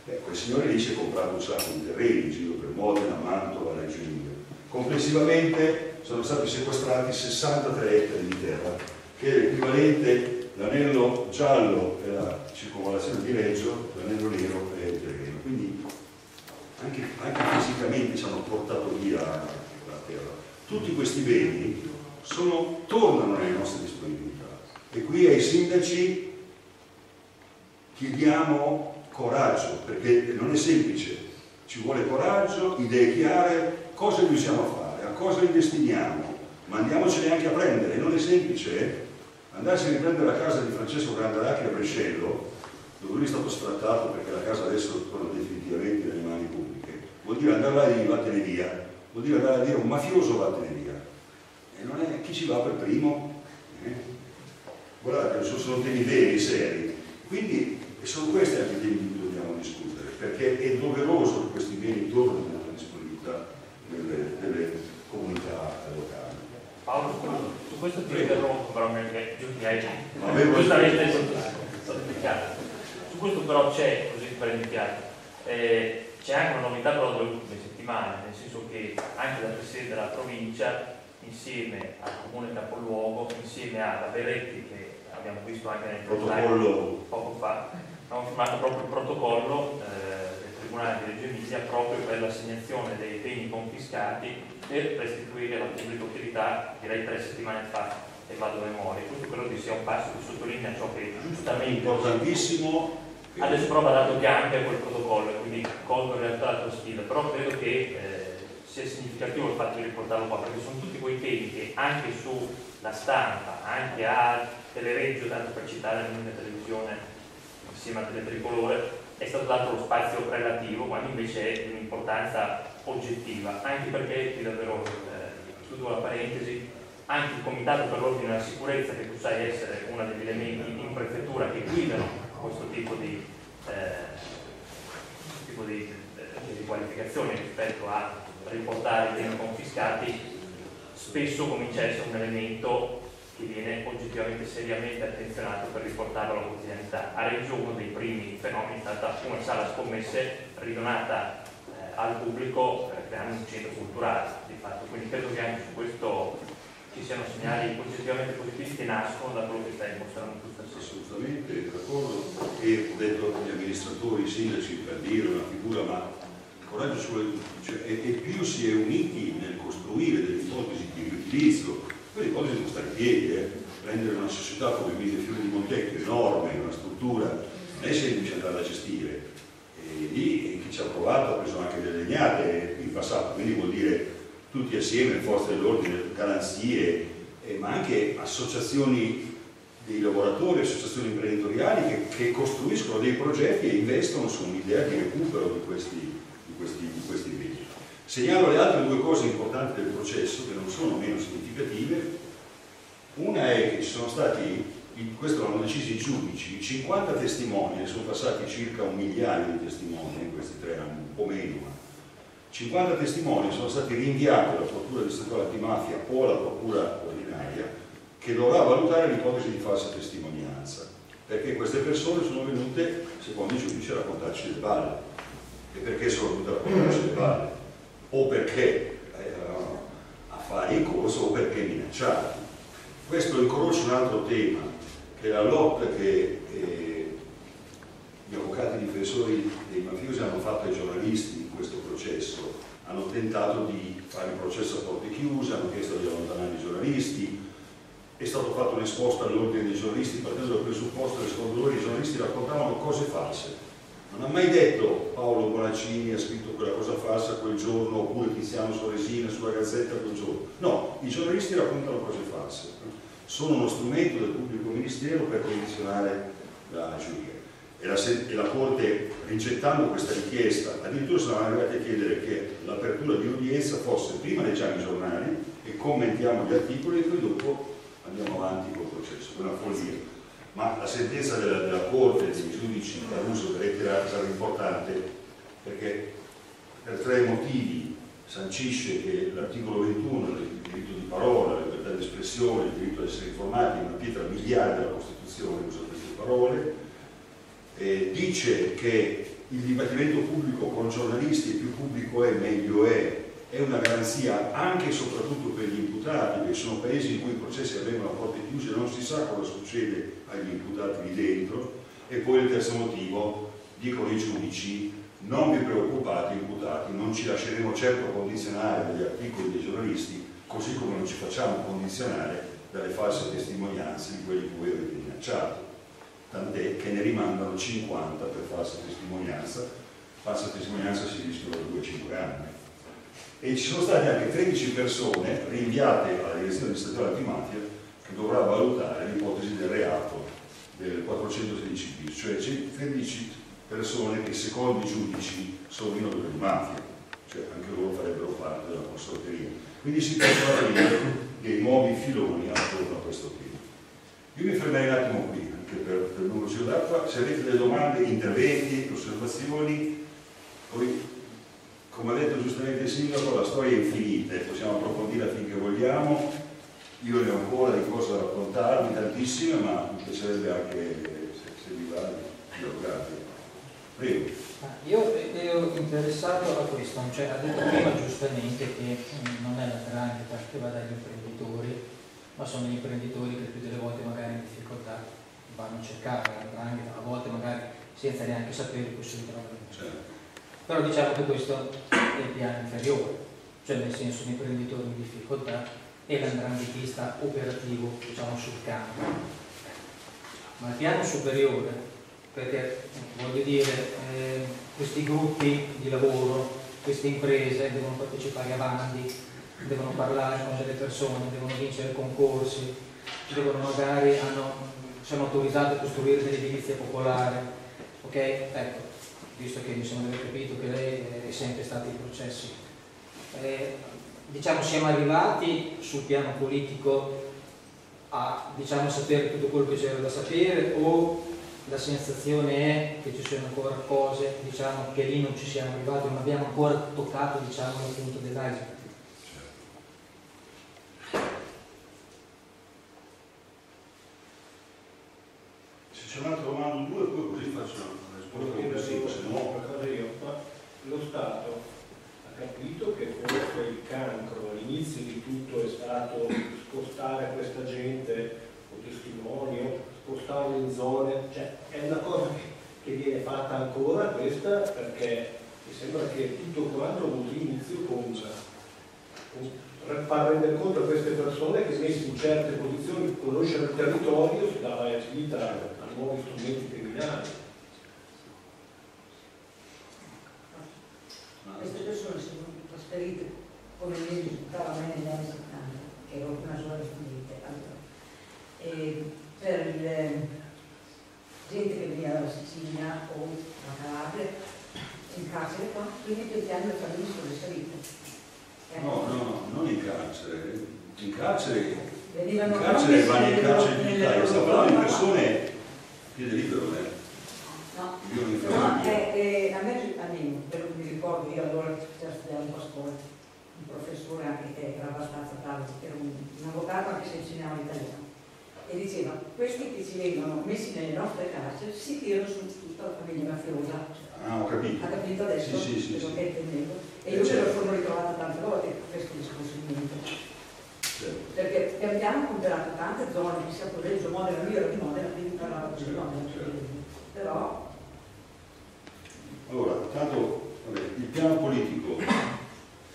Ecco, il signore lì si è comprato un sacco di terreni in giro per Modena, Mantova, Reggio Emilia. Complessivamente sono stati sequestrati sessantatré ettari di terra che è l'equivalente, l'anello giallo è la circonvallazione di Reggio, l'anello nero è il terreno. Quindi anche, anche fisicamente ci hanno portato via la terra. Tutti questi beni sono, tornano nelle nostre disponibilità, e qui ai sindaci chiediamo coraggio, perché non è semplice, ci vuole coraggio, idee chiare, cosa riusciamo a fare, a cosa investiamo, ma andiamocene anche a prendere. Non è semplice andarsi a riprendere la casa di Francesco Grandaracchi a Brescello, dove lui è stato sfrattato perché la casa adesso torna definitivamente nelle mani pubbliche. Vuol dire andare là e vattene via, vuol dire andare a dire un mafioso vattene via. E non è chi ci va per primo. Eh? Guardate, sono temi veri, seri. Quindi sono questi anche i temi che dobbiamo discutere, perché è doveroso che questi beni tornino alla disponibilità delle, delle comunità locali. Paolo, su questo ti interrompo, però mi hai giustamente sottolineato. Su questo però c'è, così per iniziare, eh, c'è anche una novità però delle ultime settimane, nel senso che anche la Presidente della Provincia, insieme al Comune Capoluogo, insieme alla Veretti, che abbiamo visto anche nel protocollo poco fa, abbiamo firmato proprio il protocollo eh, del Tribunale di Reggio Emilia proprio per l'assegnazione dei beni confiscati per restituire alla pubblica utilità, direi tre settimane fa, e vado a memoria. Questo credo che sia un passo che sottolinea ciò che giustamente importantissimo. Adesso però va dato che anche quel protocollo, quindi colgo in realtà la tua sfida, però credo che eh, sia significativo il fatto di riportarlo qua, perché sono tutti quei temi che anche sulla stampa, anche a Telereggio, tanto per citare la televisione insieme a Teletricolore, è stato dato lo spazio relativo, quando invece è di un'importanza oggettiva, anche perché qui davvero eh, chiudo la parentesi, anche il Comitato per l'Ordine e la Sicurezza, che tu sai essere uno degli elementi in prefettura che guidano questo tipo di, eh, tipo di, eh, di qualificazione rispetto a riportare i beni confiscati, spesso comincia a essere un elemento che viene oggettivamente seriamente attenzionato per riportarlo alla quotidianità. A Reggio uno dei primi fenomeni è stata una sala scommesse ridonata eh, al pubblico eh, creando un centro culturale di fatto, quindi credo che anche su questo ci siano segnali oggettivamente positivi che nascono da quello che stai mostrando tu stasera. Assolutamente, d'accordo, e ho detto agli amministratori, sindaci, per dire una figura, ma coraggio sulle, cioè, e, e più si è uniti nel costruire delle ipotesi di riutilizzo. Quelle ipotesi devono stare in piedi, eh. Prendere una società come Millefiori di Montecchio, enorme, una struttura, non è semplice andare da gestire, e lì chi ci ha provato ha preso anche delle legnate in passato, quindi vuol dire tutti assieme, forze dell'ordine, garanzie, eh, ma anche associazioni dei lavoratori, associazioni imprenditoriali che, che costruiscono dei progetti e investono su un'idea di recupero di questi Questi, questi beni. Segnalo le altre due cose importanti del processo che non sono meno significative. Una è che ci sono stati, questo l'hanno deciso i giudici, cinquanta testimoni, sono passati circa un migliaio di testimoni in questi tre anni, un po' meno, ma cinquanta testimoni sono stati rinviati alla procura distrettuale antimafia o alla procura ordinaria, che dovrà valutare l'ipotesi di falsa testimonianza, perché queste persone sono venute, secondo il giudice, a raccontarci le balle. E perché sono venuta la conoscenza del padre, o perché erano affari in corso, o perché minacciati. Questo incrocia un altro tema, che è la lotta che eh, gli avvocati difensori dei mafiosi hanno fatto ai giornalisti in questo processo. Hanno tentato di fare il processo a porte chiuse, hanno chiesto di allontanare i giornalisti, è stato fatto un esposto all'ordine dei giornalisti partendo dal presupposto che secondo loro i giornalisti raccontavano cose false. Non ha mai detto Paolo Bonaccini ha scritto quella cosa falsa quel giorno, oppure Tiziano Soresina sulla Gazzetta quel giorno. No, i giornalisti raccontano cose false. Sono uno strumento del pubblico ministero per condizionare la giuria. E la, e la Corte, rigettando questa richiesta, addirittura sono arrivati a chiedere che l'apertura di udienza fosse prima leggiamo i giornali e commentiamo gli articoli e poi dopo andiamo avanti col processo. È una follia. Ma la sentenza della, della Corte dei giudici Caruso Grettera sarà importante, perché per tre motivi sancisce che l'articolo ventuno, il diritto di parola, la libertà di espressione, il diritto ad essere informati, è una pietra miliare della Costituzione, usa queste parole, eh, dice che il dibattimento pubblico con giornalisti, più pubblico è meglio è, è una garanzia anche e soprattutto per gli imputati, imputati, perché sono paesi in cui i processi avvengono a porte chiuse, non si sa cosa succede agli imputati lì dentro. E poi il terzo motivo, dicono i giudici: non vi preoccupate imputati, non ci lasceremo certo condizionare dagli articoli dei giornalisti, così come non ci facciamo condizionare dalle false testimonianze di quelli che voi avete minacciato, tant'è che ne rimandano cinquanta per falsa testimonianza. Falsa testimonianza si rischiano due a cinque anni. E ci sono state anche tredici persone rinviate alla direzione del settore antimafia, che dovrà valutare l'ipotesi del reato del quattrocentosedici bis, cioè tredici persone che secondo i giudici sono in odore di mafia, cioè anche loro farebbero parte della consorteria. Quindi si possono aprire dei nuovi filoni attorno a questo tema. Io mi fermerei un attimo qui, anche per, per il lungo giro d'acqua. Se avete delle domande, interventi, osservazioni, poi, come ha detto giustamente il sindaco, la storia è infinita, possiamo approfondirla finché vogliamo. Io ne ho ancora di cose da raccontarvi, tantissime, ma mi piacerebbe anche, se, se vi va, dialogare. Prego. Io ero interessato a questo, cioè ha detto prima giustamente che non è la granita che va dagli imprenditori, ma sono gli imprenditori che più delle volte magari in difficoltà vanno a cercare la granita, a volte magari senza neanche sapere che si trovano. Certo. Però diciamo che questo è il piano inferiore, cioè nel senso un imprenditore in difficoltà e l'andranghetista operativo, diciamo, sul campo. Ma il piano superiore, perché voglio dire, eh, questi gruppi di lavoro, queste imprese devono partecipare a bandi, devono parlare con delle persone, devono vincere concorsi, devono magari, hanno, sono autorizzati a costruire dell'edilizia popolare, ok? Ecco, visto che mi sono capito che lei è sempre stato in processi, eh, diciamo siamo arrivati sul piano politico a, diciamo, sapere tutto quello che c'era da sapere, o la sensazione è che ci siano ancora cose, diciamo, che lì non ci siamo arrivati, non abbiamo ancora toccato, diciamo, il punto dell'iceberg. Se c'è un'altra domanda, due, poi così faccio una risposta. Sì, se no, lo Stato ha capito che forse il cancro all'inizio di tutto è stato spostare questa gente o testimonio, portarlo in zone, cioè è una cosa che viene fatta ancora questa, perché mi sembra che tutto quanto l'inizio conta per rendere conto a queste persone che messi in certe posizioni di conoscere il territorio si dava agilità a nuovi strumenti criminali. Queste persone si sono trasferite come mi risultava bene negli anni settanta, che ero una sola respondente allora. Per il, gente che veniva dalla Sicilia o da Calabria in carcere qua, quindi questi anni la famiglia sono salita. No, no, no, non in carcere, in carcere, venivano in carcere vanno in carcere in Italia, sta parlando di persone piede libero, eh. No, no, è, è, a me almeno, quello che mi ricordo io allora che c'era studiato a scuola, un professore anche che era abbastanza tardo, era un, un avvocato anche se insegnava l'italiano. E diceva, questi che ci vengono messi nelle nostre carceri si tirano su tutta la famiglia mafiosa. Ah, ho capito. Ha capito adesso? Sì, sì, sì, sì. E io ce lo sono ritrovata tante volte questo discorso di mente. Perché abbiamo conterato tante zone, mi si appoggiò Modena, io ero di Modena, quindi parlavo di Modena. Però... Allora, tanto vabbè, il piano politico,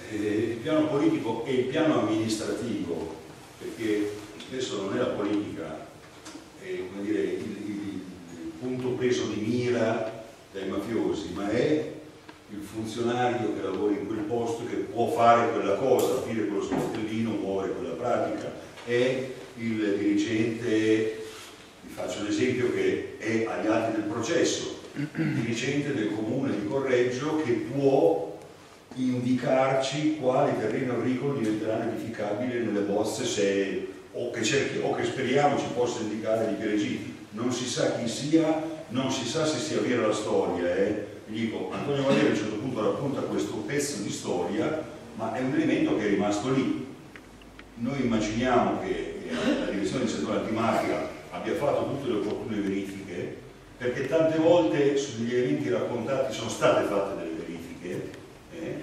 eh, il piano politico e il piano amministrativo, perché adesso non è la politica, è, come dire, il, il, il punto preso di mira dai mafiosi, ma è il funzionario che lavora in quel posto che può fare quella cosa, aprire quello sportellino, muovere quella pratica, è il dirigente, vi faccio un esempio che è agli atti del processo, il dirigente del comune di Correggio che può indicarci quale terreno agricolo diventerà edificabile nelle bozze se... O che, cerchi, o che speriamo ci possa indicare di Perugini, non si sa chi sia, non si sa se sia vera la storia. Eh. Vi dico, Antonio Valerio a un certo punto racconta questo pezzo di storia, ma è un elemento che è rimasto lì. Noi immaginiamo che la direzione del settore antimafia abbia fatto tutte le opportune verifiche, perché tante volte sugli elementi raccontati sono state fatte delle verifiche, eh,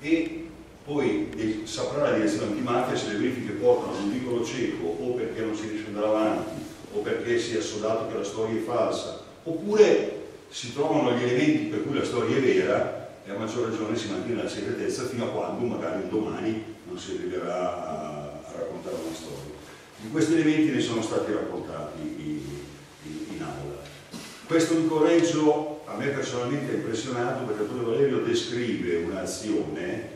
e poi saprà la direzione antimafia se le verifiche portano a un vicolo cieco, o perché non si riesce ad andare avanti, o perché si è assodato che la storia è falsa, oppure si trovano gli elementi per cui la storia è vera e a maggior ragione si mantiene la segretezza fino a quando magari un domani non si arriverà a, a raccontare una storia. Di questi elementi ne sono stati raccontati in, in, in aula. Questo correggio a me personalmente ha impressionato, perché Antonio Valerio descrive un'azione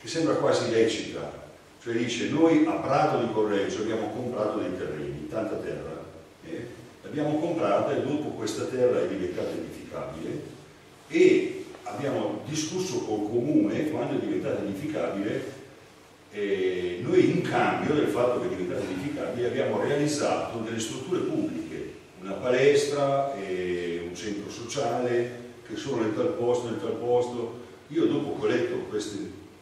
che sembra quasi lecita, cioè dice: noi a Prato di Correggio abbiamo comprato dei terreni, tanta terra, eh? l'abbiamo comprata e dopo questa terra è diventata edificabile e abbiamo discusso col comune quando è diventata edificabile. E noi in cambio del fatto che è diventata edificabile abbiamo realizzato delle strutture pubbliche, una palestra, e un centro sociale che sono in tal posto, in tal posto. Io dopo che ho letto questo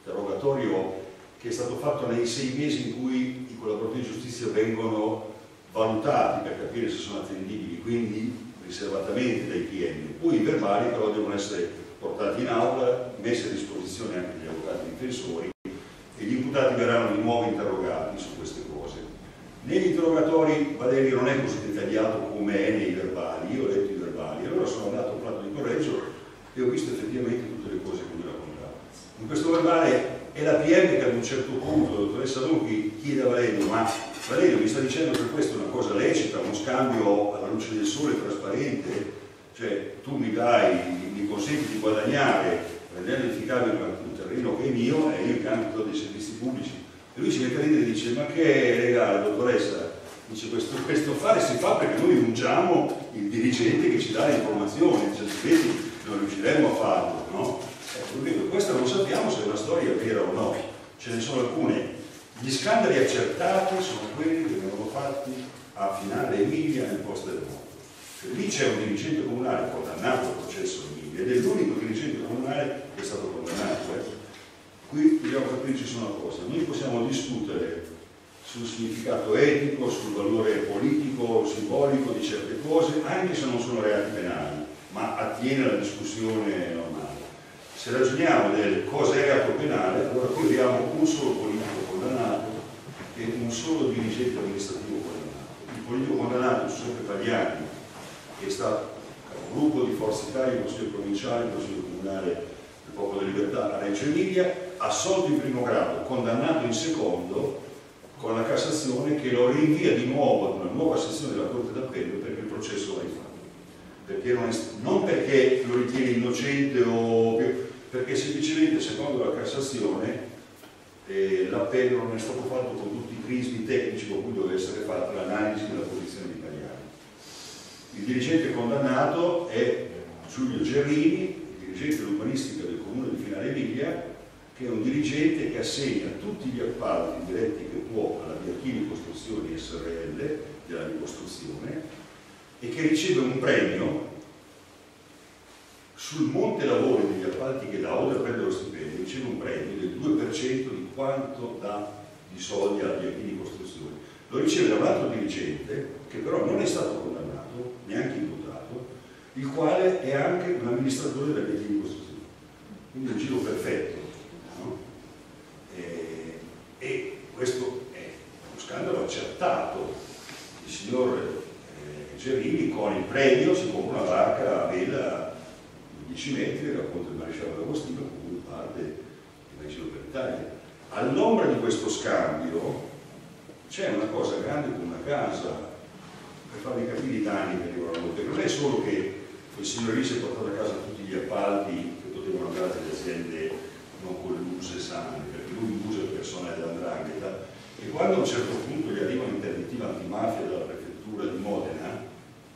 interrogatorio che è stato fatto nei sei mesi in cui i collaboratori di giustizia vengono valutati per capire se sono attendibili, quindi riservatamente dai P M, poi i verbali però devono essere portati in aula, messi a disposizione anche degli avvocati difensori, e gli imputati verranno di nuovo interrogati su queste cose. Negli interrogatori Valerio non è così dettagliato come è nei verbali, io ho letto i verbali, allora sono andato a un Prato di Correggio e ho visto effettivamente tutte le cose che mi raccontava. In questo verbale è la P M che ad un certo punto, la dottoressa Lucchi, chiede a Valerio: ma Valerio, mi sta dicendo che questa è una cosa lecita, uno scambio alla luce del sole trasparente, cioè tu mi dai, mi consenti di guadagnare rendendo edificabile un terreno che è mio e io in cambio dei servizi pubblici? E lui si mette a ridere e dice: ma che regalo, dottoressa, dice, questo, questo fare si fa perché noi ungiamo il dirigente che ci dà le informazioni, cioè vedi, non riusciremo a farlo, no? Ecco, questa non sappiamo se è una storia vera o no, ce ne sono alcune. Gli scandali accertati sono quelli che vengono fatti a Finale Emilia nel Posto del Mondo. Cioè, lì c'è un dirigente comunale condannato al processo Emilia ed è l'unico dirigente comunale che è stato condannato. Eh. Qui dobbiamo capirci su una cosa: noi possiamo discutere sul significato etico, sul valore politico, simbolico di certe cose, anche se non sono reati penali, ma attiene alla discussione normale. Se ragioniamo del cosa è reato penale, allora qui abbiamo un solo politico condannato e un solo dirigente amministrativo condannato. Il politico condannato, Giuseppe Pagliani, che è stato capogruppo di Forza Italia in Consiglio Provinciale, in Consiglio Comunale del Popolo della Libertà a Reggio Emilia, assolto in primo grado, condannato in secondo, con la Cassazione che lo rinvia di nuovo ad una nuova sezione della Corte d'Appello perché il processo va rifatto. Perché non, è, non perché lo ritiene innocente o più, perché semplicemente secondo la Cassazione eh, l'appello non è stato fatto con tutti i crismi tecnici con cui doveva essere fatta l'analisi della posizione di Pagliani. Il dirigente condannato è Giulio Gerrini, dirigente dell'urbanistica del comune di Finale Emilia, che è un dirigente che assegna tutti gli appalti diretti che può alla Bianchini Costruzioni S R L della ricostruzione e che riceve un premio sul monte lavori degli appalti che dà, oltre a prendere lo stipendio, riceve un premio del due per cento di quanto dà di soldi alla Bianchini Costruzioni. Lo riceve da un altro dirigente, che però non è stato condannato, neanche imputato, il quale è anche un amministratore della Bianchini Costruzioni. Quindi un giro perfetto. No? E, e questo è uno scandalo accertato. Il signor eh, Gerrini con il premio si compra una barca a vela dieci metri, racconta il maresciallo D'Agostino, con cui parte e va in giro per l'Italia. All'ombra di questo scambio c'è una cosa grande come una casa, per farvi capire i danni che arrivano, perché non è solo che il signor Ricci ha portato a casa tutti gli appalti che potevano andare alle aziende non colluse sane, perché lui usa il personale dell'andrangheta, e quando a un certo punto gli arriva un'interdittiva antimafia dalla prefettura di Modena,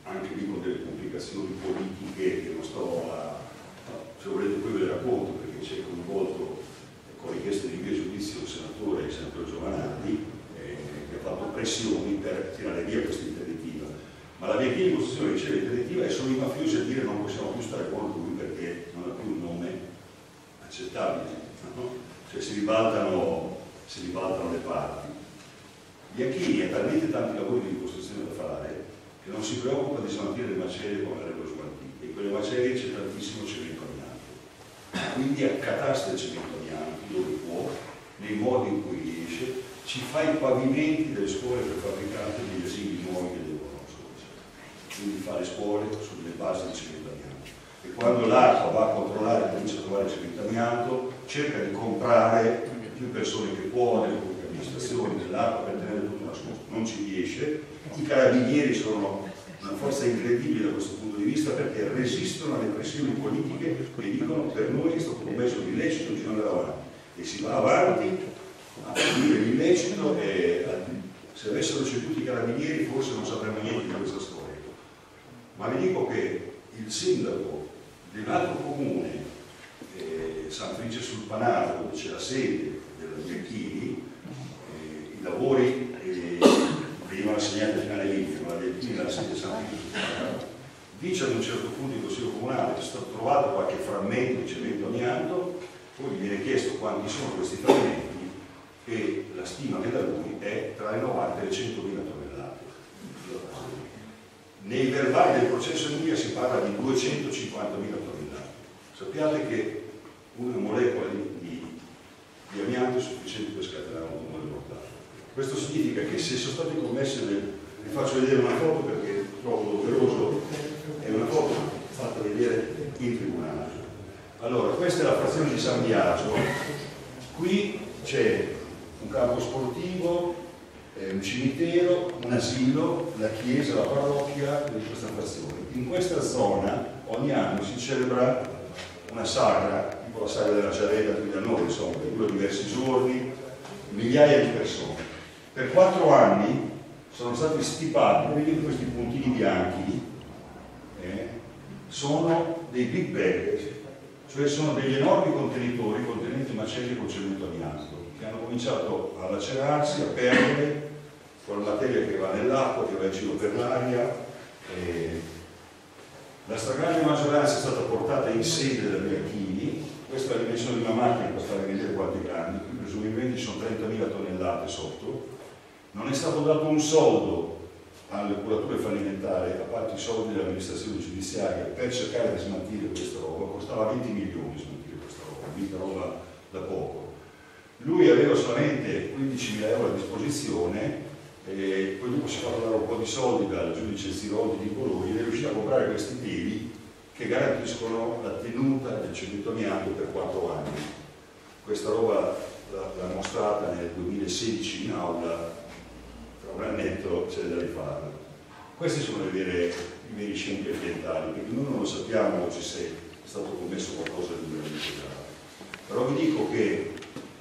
anche lì con delle complicazioni politiche che non sto a... se volete poi ve le racconto, perché c'è coinvolto con richiesta di invio giudizio il senatore, il senatore Giovanardi, eh, che ha fatto pressioni per tirare via questa interdittiva, ma la Bianchini Costruzione riceve interdittiva e sono i mafiosi a dire: non possiamo più stare con lui perché non ha più un nome accettabile, no? Cioè si ribaltano, si ribaltano le parti. Bianchini ha talmente tanti lavori di costruzione da fare che non si preoccupa di smaltire le macerie con la regola smaltita, e quelle macerie c'è tantissimo cemento amianto, quindi accatasta il cemento amianto dove può nei modi in cui riesce, ci fa i pavimenti delle scuole prefabbricate degli asili nuovi che devono sorgere. Quindi fa le scuole sulle basi di cementamianto. E quando l'A R P A va a controllare e comincia a trovare il cementamianto, cerca di comprare più persone che può nelle pubbliche amministrazioni dell'A R P A per tenere tutto nascosto. Non ci riesce. I carabinieri sono una forza incredibile da questo punto di vista, perché resistono alle pressioni politiche che dicono: per noi è stato commesso un illecito, bisogna andare avanti. E si va avanti a punire l'illecito, e se avessero ceduto i carabinieri forse non sapremmo niente di questa storia. Ma vi dico che il sindaco di un altro comune, eh, San Felice sul Panaro, dove c'è la sede della Bianchini, eh, i lavori eh, venivano assegnati fino alle linee, ma la Bianchini la sede San Felice sul Panaro, dice ad un certo punto il Consiglio Comunale che è stato trovato qualche frammento di cemento amianto. Poi mi viene chiesto quanti sono questi frammenti, e la stima che da lui è tra le novanta e le centomila tonnellate. Nei verbali del processo in Umbria si parla di duecentocinquantamila tonnellate. Sappiate che una molecola di, di, di amianto è sufficiente per scatenare un tumore mortale. Questo significa che se sono state commesse, vi faccio vedere una foto perché trovo doveroso, è una foto fatta vedere in tribunale. Allora, questa è la frazione di San Biagio, qui c'è un campo sportivo, un cimitero, un asilo, la chiesa, la parrocchia di questa frazione. In questa zona ogni anno si celebra una sagra, tipo la sagra della Ciarella qui da noi, insomma, per due diversi giorni, migliaia di persone. Per quattro anni sono stati stipati, vedete questi puntini bianchi, eh, sono dei big bag, cioè sono degli enormi contenitori contenenti macelli con cemento amianto che hanno cominciato a lacerarsi, a perdere, con la materia che va nell'acqua, che va in giro per l'aria. Eh, la stragrande maggioranza è stata portata in sede da Bianchini. Questa è la dimensione di una macchina per farvi vedere quanti grandi, presumibilmente ci sono trentamila tonnellate sotto. Non è stato dato un soldo alle curature fallimentari, a parte i soldi dell'amministrazione giudiziaria, per cercare di smaltire questa roba. Costava venti milioni smaltire questa roba, mica roba da poco. Lui aveva solamente quindicimila euro a disposizione, e poi dopo si fa dare un po' di soldi dal giudice Ziroldi di Bologna, e riuscì a comprare questi peli che garantiscono la tenuta del cemento amianto per quattro anni. Questa roba l'ha mostrata nel duemilasedici in aula. Un annetto c'è da rifarlo. Questi sono i veri, i veri scienzi ambientali, perché noi non lo sappiamo oggi se è stato commesso qualcosa di veramente grave. Però vi dico che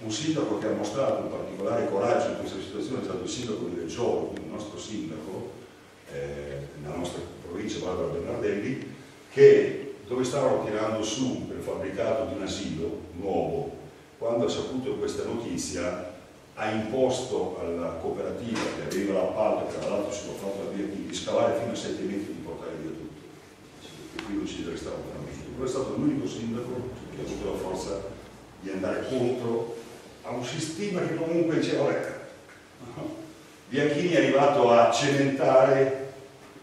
un sindaco che ha mostrato un particolare coraggio in questa situazione è stato il sindaco di Reggio, il nostro sindaco, eh, nella nostra provincia, Barbara Bernardelli, che dove stavano tirando su un prefabbricato di un asilo nuovo, quando ha saputo questa notizia, ha imposto alla cooperativa che aveva l'appalto, che tra l'altro si lo fatto a via, di scavare fino a sette metri, di portare via tutto. E qui non ci deve stare veramente. Quello è stato l'unico sindaco che ha avuto la forza di andare contro a un sistema che comunque diceva, vabbè, Bianchini è arrivato a cementare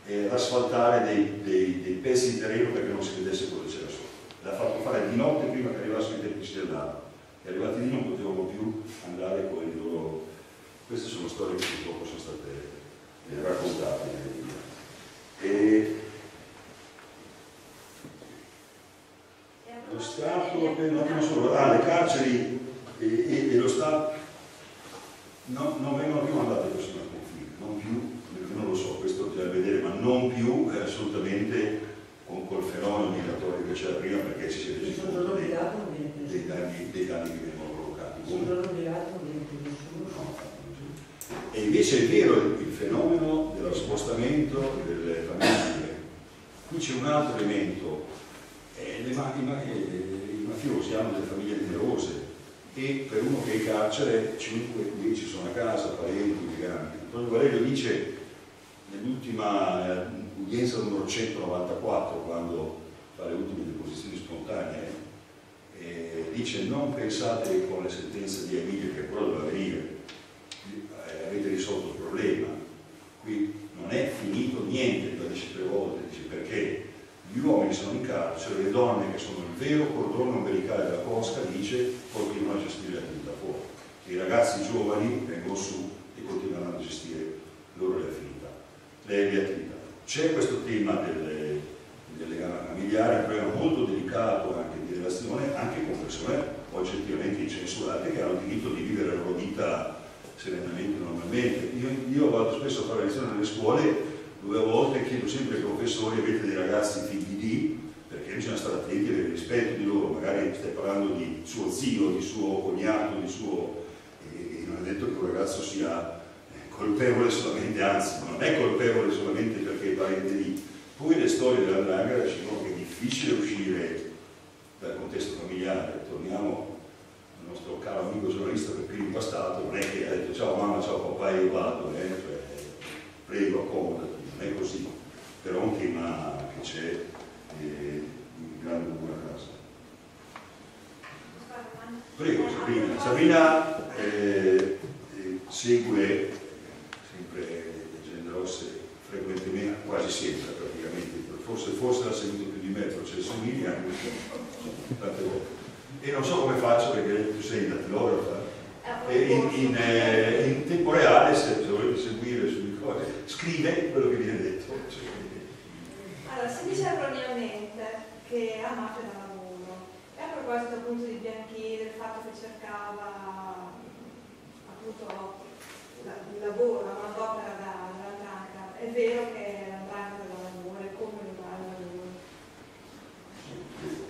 e ad asfaltare dei, dei, dei pezzi di terreno perché non si vedesse quello che c'era sotto. L'ha fatto fare di notte prima che arrivassero i tecnici dell'A R P A. E arrivati lì non potevano più andare con i loro... Queste sono storie che purtroppo sono state raccontate. E... Lo Stato... No, solo... Ah, le carceri e, e, e lo Stato... No, non vengono più mandate persone al confine, non più, non lo so, questo bisogna vedere, ma non più è assolutamente con quel fenomeno migratorio che c'era prima, perché ci si è resi conto dei, dei, danni, dei danni che vengono provocati. E invece è vero il fenomeno dello spostamento delle famiglie. Qui c'è un altro elemento, eh, le ma, i, ma, i mafiosi hanno delle famiglie numerose, e per uno che è in carcere cinque dieci sono a casa, parenti, migranti. Antonio Valerio dice nell'ultima udienza numero centonovantaquattro, quando fa le ultime deposizioni spontanee, eh, dice: non pensate che con le sentenze di Emilio, che quello doveva venire, eh, avete risolto il problema, qui non è finito niente. Lo dice tre volte, dice, perché gli uomini sono in carcere, le donne che sono il vero cordone ombelicale della cosca, dice, continuano a gestire l'attività fuori. i ragazzi giovani vengono su e continuano a gestire loro le attività. Le attività. C'è questo tema delle, delle legami familiari, un problema molto delicato anche di relazione, anche con persone oggettivamente incensurate che hanno il diritto di vivere la loro vita serenamente, normalmente. Io, io vado spesso a fare lezioni nelle scuole dove a volte chiedo sempre ai professori: avete dei ragazzi figli di? Perché bisogna stare attenti e avere rispetto di loro, magari stai parlando di suo zio, di suo cognato, di suo... e non è detto che un ragazzo sia colpevole solamente, anzi non è colpevole solamente perché è parente lì. Poi le storie della 'ndrangheta ci dicono che è difficile uscire dal contesto familiare. Torniamo al nostro caro amico giornalista Peppino Impastato, non è che ha detto ciao mamma, ciao papà, io vado, eh? Cioè, prego, accomodati. Non è così, però è un tema che c'è eh, in grande buona casa. Prego Sabrina. Sabrina eh, eh, segue sempre le agende rosse frequentemente, quasi sempre praticamente, forse, forse l'ha seguito più di me, però c'è il Somini anche tante volte. E non so come faccio perché tu sei dattilografa e in, in, eh, in tempo reale, se dovete seguire su scrive quello che viene detto. Allora, si dice erroneamente che amato era lavoro, e a proposito appunto di Bianchini, del fatto che cercava appunto il lavoro, la manodopera dalla 'ndrangheta, è vero che la 'ndrangheta era lavoro, e come lo dava il lavoro?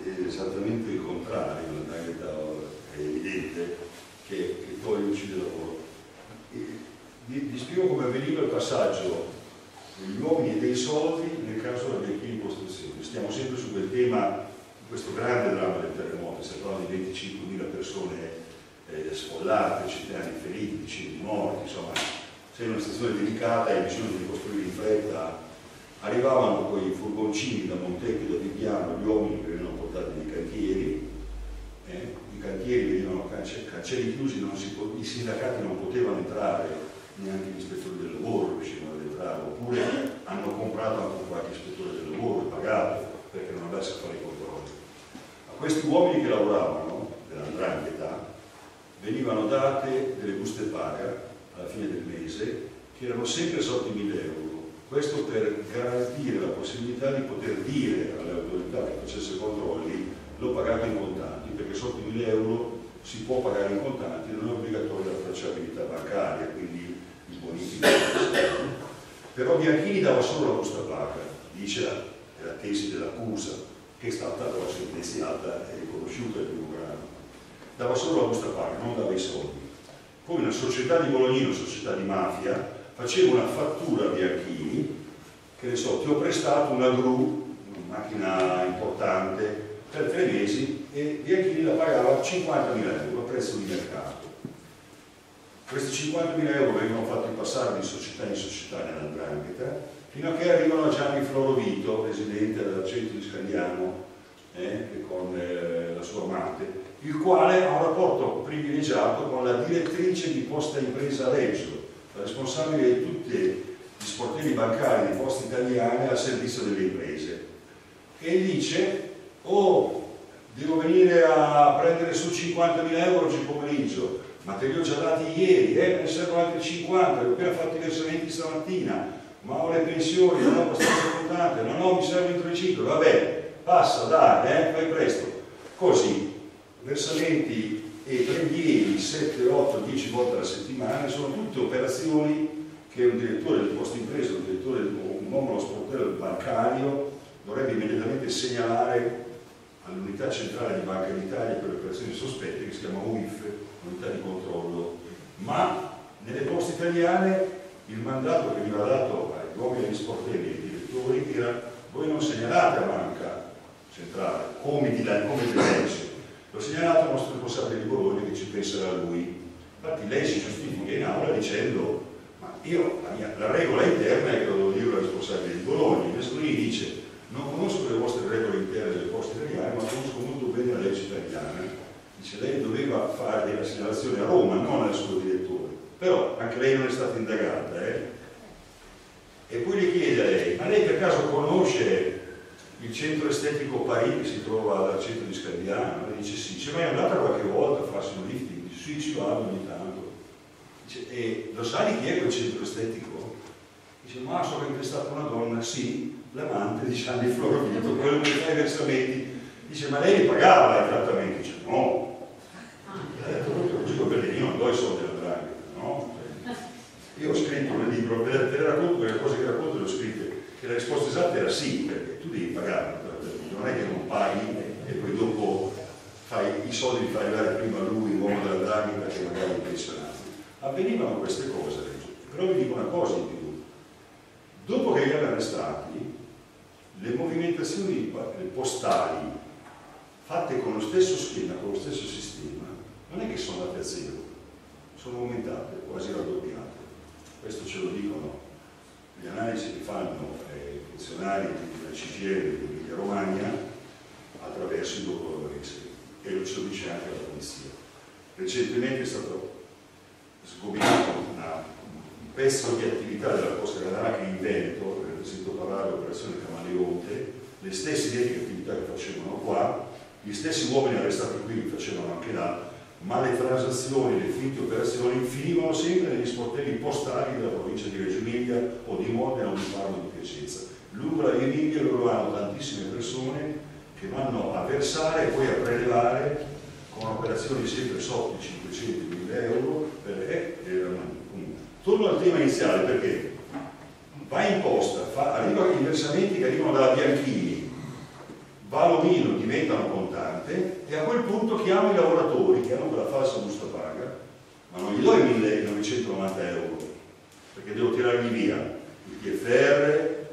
È esattamente il contrario, la 'ndrangheta è evidente che, che poi uccide il lavoro. E, vi spiego come avveniva il passaggio degli uomini e dei soldi nel caso della Bianchini in costruzione. Stiamo sempre su quel tema, questo grande dramma del terremoto, si parla di venticinquemila persone eh, sfollate, centinaia feriti, decine morti, insomma c'è una situazione delicata e bisogno di costruire in fretta. Arrivavano poi i furgoncini da Montecchio, da Viviano, gli uomini che venivano portati nei cantieri, eh, i cantieri venivano cancelli chiusi, non si, i sindacati non potevano entrare, neanche gli ispettori del lavoro riuscivano ad entrare, oppure hanno comprato anche qualche ispettore del lavoro e pagato perché non andasse a fare i controlli. A questi uomini che lavoravano della 'ndrangheta venivano date delle buste paga alla fine del mese che erano sempre sotto i mille euro. Questo per garantire la possibilità di poter dire alle autorità che facesse controlli: lo pagate in contanti, perché sotto i mille euro si può pagare in contanti, non è obbligatoria la tracciabilità bancaria, quindi il bonifico. Però Bianchini dava solo la busta paga, dice la, la tesi dell'accusa, che è stata però sentenziata e riconosciuta al primo grado. Dava solo la busta paga, non dava i soldi. Poi una società di Bolognino, società di mafia, faceva una fattura a Bianchini, che ne so, ti ho prestato una gru, una macchina importante, per tre mesi, e Bianchini la pagava cinquantamila euro a prezzo di mercato. Questi cinquantamila euro vengono fatti passare di società in società nella 'ndrangheta, fino a che arrivano a Gianni Florovito, presidente del centro di Scandiano, eh, con eh, la sua amante, il quale ha un rapporto privilegiato con la direttrice di Posta Impresa Reggio, la responsabile di tutti gli sportelli bancari di Poste Italiane al servizio delle imprese, e dice: oh, devo venire a prendere su cinquantamila euro oggi pomeriggio, ma te li ho già dati ieri, eh, ne servono altri cinquanta, li ho appena fatti i versamenti stamattina, ma ho le pensioni, non ho abbastanza importante, no, no, mi serve il triciclo, vabbè, passa, dai, eh, fai presto. Così, versamenti e preghieri sette, otto, dieci volte alla settimana sono tutte operazioni che un direttore del posto impresa, un direttore, un uomo sportello bancario dovrebbe immediatamente segnalare all'unità centrale di Banca d'Italia per le operazioni sospette, che si chiama U I F, unità di controllo. Ma nelle Poste Italiane il mandato che veniva dato agli uomini agli sportelli e ai direttori era: voi non segnalate a Banca Centrale come di legge, lo segnalate al nostro responsabile di Bologna che ci penserà lui. Infatti lei si giustifica in aula dicendo: ma io, la, mia, la regola interna è che lo devo dire al responsabile di Bologna. Mescolini dice: non conosco le vostre regole interne delle Poste Italiane, ma conosco molto bene la legge italiana. Dice: lei doveva fare la segnalazione a Roma, non al suo direttore. Però anche lei non è stata indagata, eh? E poi le chiede a lei: ma lei per caso conosce il centro estetico Parì che si trova al centro di Scandiano? mi dice sì, ci è mai andata qualche volta a farsi un lifting? Sì, ci vado ogni tanto. Dice, e lo sai chi è quel centro estetico? Dice, ma so che è stata una donna, sì, l'amante di Gianni Florvito, quello che fa i versamenti. Dice, ma lei li pagava i trattamenti? Dice, no. Ha detto proprio così, perché io non do i soldi alla Draghi, no? Io ho scritto un libro, te le racconto, le cose che racconto le ho scritte, che la risposta esatta era sì, perché tu devi pagare, non è che non paghi e poi dopo fai, i soldi li fai arrivare prima a lui, l'uomo della Draghi, perché magari è pensionato. Avvenivano queste cose, però vi dico una cosa in più. Dopo che li hanno arrestati, le movimentazioni postali fatte con lo stesso schema, con lo stesso sistema, non è che sono andate a zero, sono aumentate, quasi raddoppiate. Questo ce lo dicono le analisi che fanno i funzionari della C G I L di Emilia Romagna attraverso i documentari, e lo ce lo dice anche la polizia. Recentemente è stato sgominato una, un pezzo di attività della Posta Canaracca in Veneto, per esempio parlare dell'operazione Camaleonte, le stesse identiche attività che facevano qua, gli stessi uomini arrestati qui li facevano anche là, ma le transazioni, le finte operazioni finivano sempre negli sportelli postali della provincia di Reggio Emilia o di Modena o di Parma di Piacenza. L'Umbra e Emilia loro hanno tantissime persone che vanno a versare e poi a prelevare con operazioni sempre sotto i cinquecento mila euro per comune. Torno al tema iniziale, perché va in posta, fa, arriva i versamenti che arrivano da Bianchini, Valomino, diventano contante, e a quel punto chiamo i lavoratori che hanno quella falsa busta paga, ma non gli do i millenovecentonovanta euro perché devo tirargli via il T F R,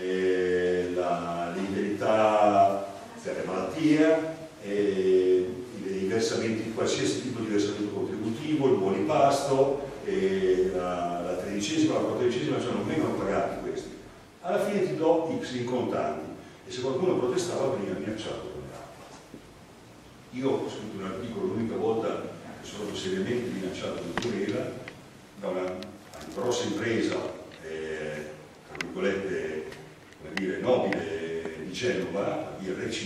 eh, l'indennità per la malattia, eh, i versamenti, qualsiasi tipo di versamento contributivo, il buoni pasto, eh, la, la tredicesima, la quattordicesima, cioè non vengono pagati questi, alla fine ti do X in contanti. E se qualcuno protestava veniva minacciato con l'acqua. Io ho scritto un articolo, l'unica volta che sono stato seriamente minacciato in querela da una grossa impresa, eh, tra virgolette, come dire, nobile di Genova, I R C,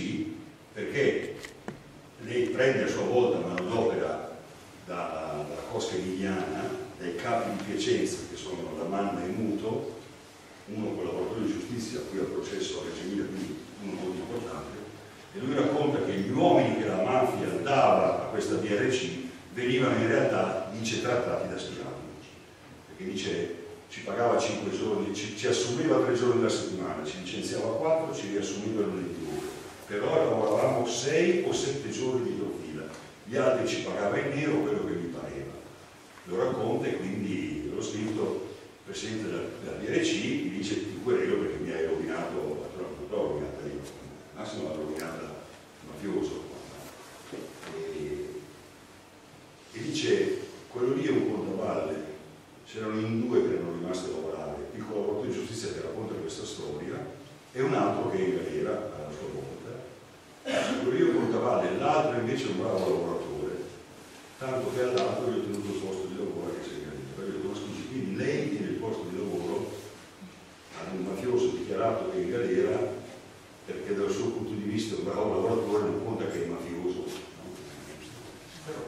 perché lei prende a sua volta manodopera dalla, dalla Cosca Emiliana, dai capi di Piacenza che sono la Manna e Muto, uno collaboratore di giustizia a cui ha processo a Reggio Emilia, quindi uno molto importante, e lui racconta che gli uomini che la mafia dava a questa D R C venivano in realtà, dice, trattati da schiavi, perché dice ci pagava cinque giorni, ci, ci assumeva tre giorni alla settimana, ci licenziava quattro, ci riassumeva lunedì, però lavoravamo sei o sette giorni di fila, gli altri ci pagava in nero quello che gli pareva. Lo racconta e quindi l'ho scritto. Il presidente della D R C mi dice ti querelo perché mi hai rovinato, non l'ho rovinata io, massimo l'ho rovinata il mafioso. E, e dice, quello lì è un contravalle, c'erano in due che erano rimasti a lavorare, il collaboratore di giustizia che racconta questa storia e un altro che è in galera alla sua volta. Quello lì è un contravalle, l'altro invece è un bravo lavoratore, tanto che all'altro gli ho tenuto il posto di lavoro che si è garantito. Quindi lei tiene il posto di lavoro ad un mafioso dichiarato che è in galera, perché dal suo punto di vista un bravo lavoratore non conta che è mafioso. Però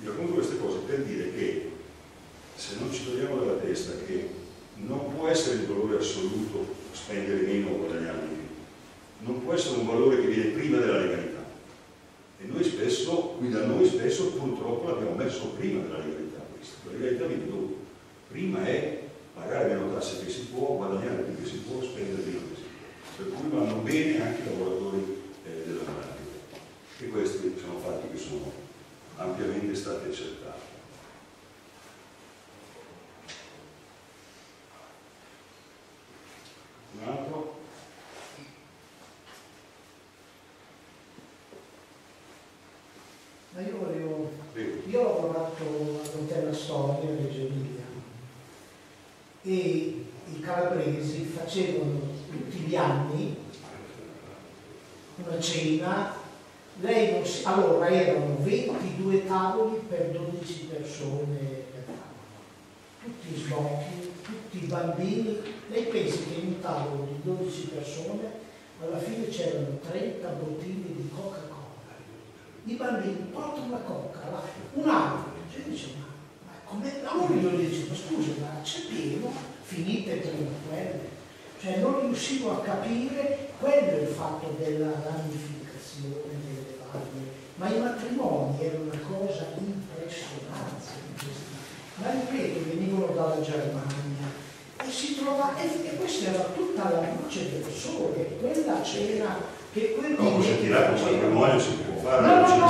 vi racconto queste cose per dire che se non ci togliamo dalla testa che non può essere il valore assoluto spendere meno o guadagnare di più, non può essere un valore che viene prima della legalità, e noi spesso, qui da noi spesso purtroppo l'abbiamo messo prima della legalità, questa. La legalità viene dopo. Prima è pagare meno tasse che si può, guadagnare più che si può, spendere meno che si può. Per cui vanno bene anche i lavoratori eh, della pratica. E questi sono fatti che sono ampiamente stati accertati. Un altro. Ma io volevo... Sì. Io ho lavorato a contare la storia di Reggio Emilia. E i calabresi facevano tutti gli anni una cena, lei non si... allora erano ventidue tavoli per dodici persone per tavolo, tutti sbocchi, tutti bambini. Lei pensa che in un tavolo di dodici persone alla fine c'erano trenta bottiglie di Coca-Cola, i bambini portano la coca, la... un altro cioè, dice ma, ma come la moglie gli dice ma scusa ma sapevo, finite prima quelle, cioè non riuscivo a capire, quello è il fatto della ramificazione delle varie, ma i matrimoni era una cosa impressionante, ma ripeto venivano dalla Germania e si trova e, e questa era tutta la luce del sole, quella c'era. Che no, si è tirato un matrimonio, si può fare. No, no, no,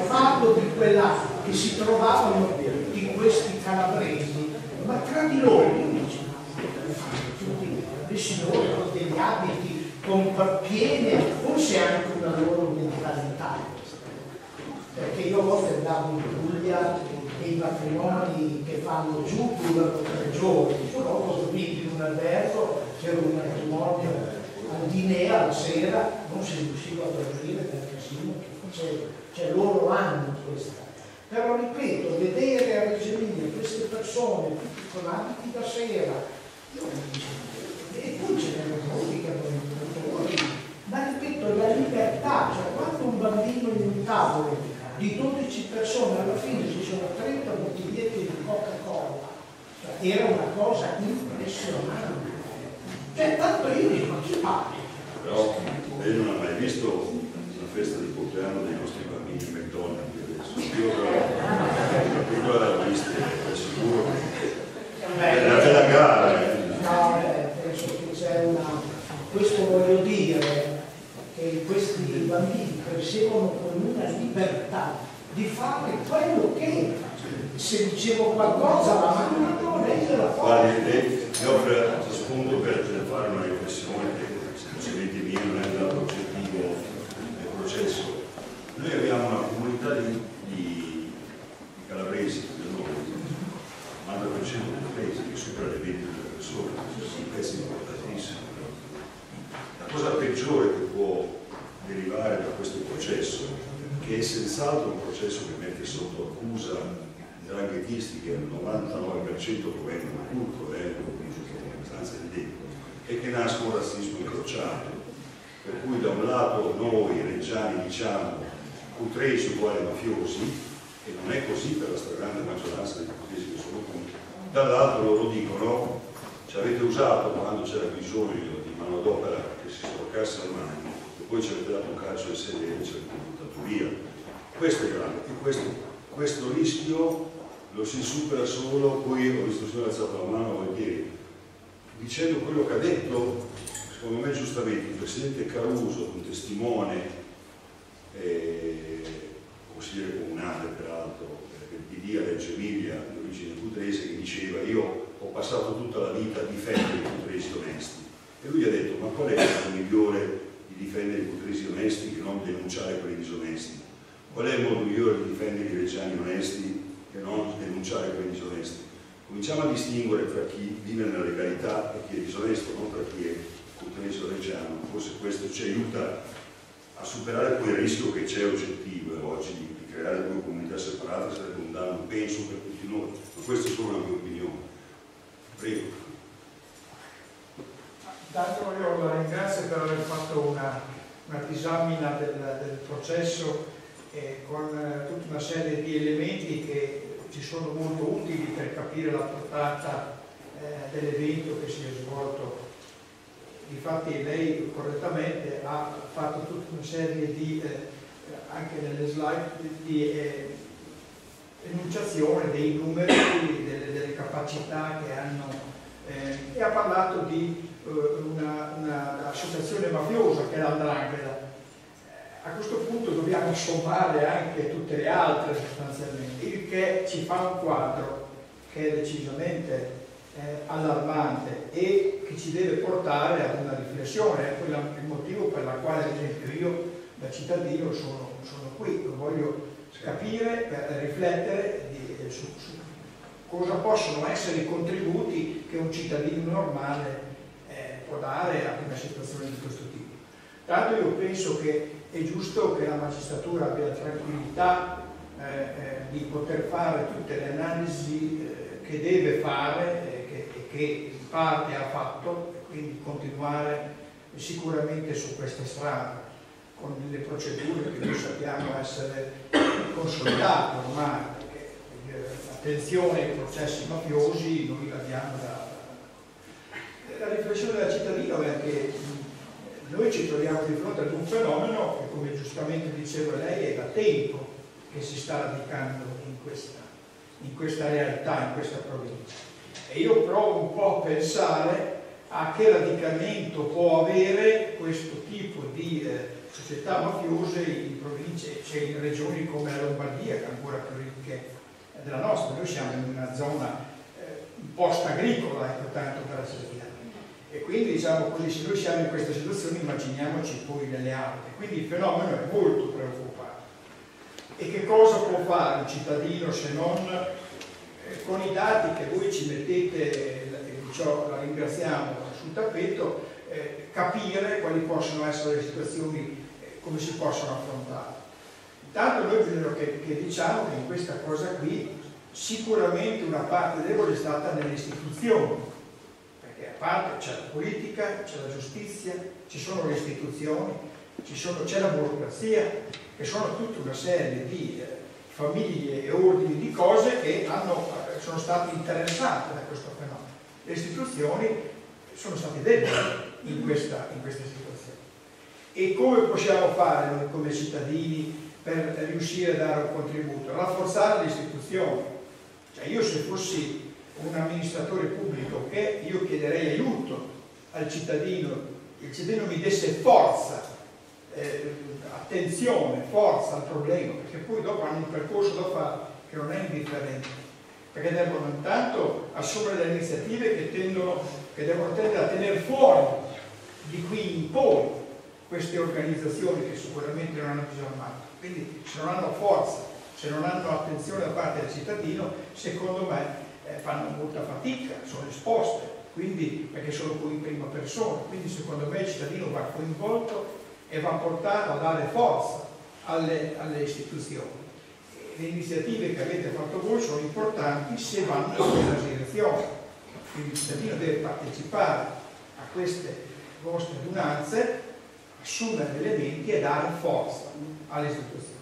fatto di quella che si trovavano in questi calabresi, ma tra di loro io dicevo, tutti le signore con degli abiti, con piene, forse anche una loro mentalità. Perché io a volte andavo in Puglia e i matrimoni che fanno giù durano tre giorni, sono costruiti in un albergo, c'era un matrimonio. Al Dinea la sera non si riusciva a dormire per casino che faceva, cioè loro hanno questa. Però ripeto, vedere a Reggio Emilia queste persone tutti con abiti da sera, io non dicevo, e poi ce n'erano molti che avevano avuto, ma ripeto, la libertà, cioè quando un bambino in un tavolo di dodici persone alla fine ci sono trenta bottigliette di Coca-Cola, cioè, era una cosa impressionante. Cioè, tanto io dico, ma chi parla? Però lei non ha mai visto una festa di compleanno dei nostri bambini in McDonald's adesso? Io però l'avevo vista, è sicuro che è una bella gara. No, eh, penso che c'è una... Questo voglio dire che questi bambini crescevano con una libertà di fare quello che... Se dicevo qualcosa, la mamma non lei se la fa. Io ho spunto per fare una riflessione che semplicemente mia non è dato oggettivo del processo. Noi abbiamo una comunità di, di, di calabresi, del nord, novanta per cento del paese, che supera le ventimila persone, un pezzo importantissimo. La cosa peggiore che può derivare da questo processo, che è senz'altro un processo che mette sotto accusa dranghettisti che al novantanove per cento provengono da tutto, è abbastanza evidente, e che nasce un razzismo incrociato, per cui da un lato noi reggiani diciamo cutreci uguali mafiosi, e non è così per la stragrande maggioranza dei pugliesi che sono punti, dall'altro loro dicono ci avete usato quando c'era bisogno di manodopera che si stoccasse al mani, e poi ci avete dato un calcio di sedere e ci avete buttato via. Questo è grave, e questo, questo rischio lo si supera solo, poi ho visto solo alzato la mano volentieri, dicendo quello che ha detto, secondo me giustamente, il presidente Caruso, un testimone, eh, consigliere comunale peraltro, del P D a Reggio Emilia, di origine putrese, che diceva io ho passato tutta la vita a difendere i putresi onesti. E lui gli ha detto, ma qual è il modo migliore di difendere i putresi onesti che non denunciare quelli disonesti? Qual è il modo migliore di difendere i reggiani onesti che non denunciare quelli disonesti? Cominciamo a distinguere tra chi vive nella legalità e chi è disonesto, non tra chi è putrese o reggiano. Forse questo ci aiuta a superare quel rischio che c'è oggettivo e oggi di creare due comunità separate sarebbe un danno, penso, per tutti noi. Ma questa è solo una mia opinione. Prego. Tanto io la ringrazio per aver fatto una, una disamina del, del processo, con tutta una serie di elementi che ci sono molto utili per capire la portata eh, dell'evento che si è svolto. Infatti lei correttamente ha fatto tutta una serie di, eh, anche nelle slide, di eh, enunciazione dei numeri, delle, delle capacità che hanno, eh, e ha parlato di eh, un'associazione mafiosa che è la 'ndrangheta. A questo punto dobbiamo sommare anche tutte le altre sostanzialmente, il che ci fa un quadro che è decisamente eh, allarmante e che ci deve portare ad una riflessione. È quella, il motivo per la quale ad esempio io da cittadino sono, sono qui, lo voglio capire per riflettere di, su, su cosa possono essere i contributi che un cittadino normale eh, può dare a una situazione di questo tipo. Tanto io penso che è giusto che la magistratura abbia la tranquillità eh, eh, di poter fare tutte le analisi eh, che deve fare, eh, che, che in parte ha fatto, e quindi continuare sicuramente su questa strada. con delle procedure che noi sappiamo essere consolidate ormai, perché attenzione ai processi mafiosi noi l'abbiamo da... La riflessione della cittadina è che noi ci troviamo di fronte ad un fenomeno che, come giustamente diceva lei, è da tempo che si sta radicando in questa, in questa realtà, in questa provincia. E io provo un po' a pensare a che radicamento può avere questo tipo di eh, società mafiose in province, cioè in regioni come la Lombardia, che è ancora più ricche della nostra. Noi siamo in una zona eh, post-agricola, ecco, tanto per la Sicilia. E quindi, diciamo così, se noi siamo in questa situazione, immaginiamoci poi nelle altre. Quindi il fenomeno è molto preoccupante. E che cosa può fare un cittadino se non eh, con i dati che voi ci mettete, ciò la ringraziamo, sul tappeto, eh, capire quali possono essere le situazioni, eh, come si possono affrontare. Intanto noi credo che, che diciamo che in questa cosa qui sicuramente una parte debole è stata nelle istituzioni, perché a parte c'è la politica, c'è la giustizia, ci sono le istituzioni, c'è la burocrazia, che sono tutta una serie di eh, famiglie e ordini di cose che hanno, sono state interessate da questo fenomeno. Le istituzioni sono state deboli in questa, in questa situazione. E come possiamo fare noi come cittadini per riuscire a dare un contributo? Rafforzare le istituzioni. Cioè, io se fossi un amministratore pubblico, che io chiederei aiuto al cittadino, il cittadino mi desse forza, eh, attenzione, forza al problema, perché poi dopo hanno un percorso da fare che non è indifferente, perché devono intanto assumere delle iniziative che, tendono, che devono tendere a tenere fuori di qui in poi queste organizzazioni che sicuramente non hanno bisogno mai. Quindi se non hanno forza, se non hanno attenzione da parte del cittadino, secondo me eh, fanno molta fatica, sono esposte, quindi, perché sono qui in prima persona. Quindi secondo me il cittadino va coinvolto e va portato a dare forza alle, alle istituzioni. Le iniziative che avete fatto voi sono importanti se vanno in quella direzione. Quindi il cittadino deve partecipare a queste vostre adunanze, assumere gli elementi e dare forza alle istituzioni.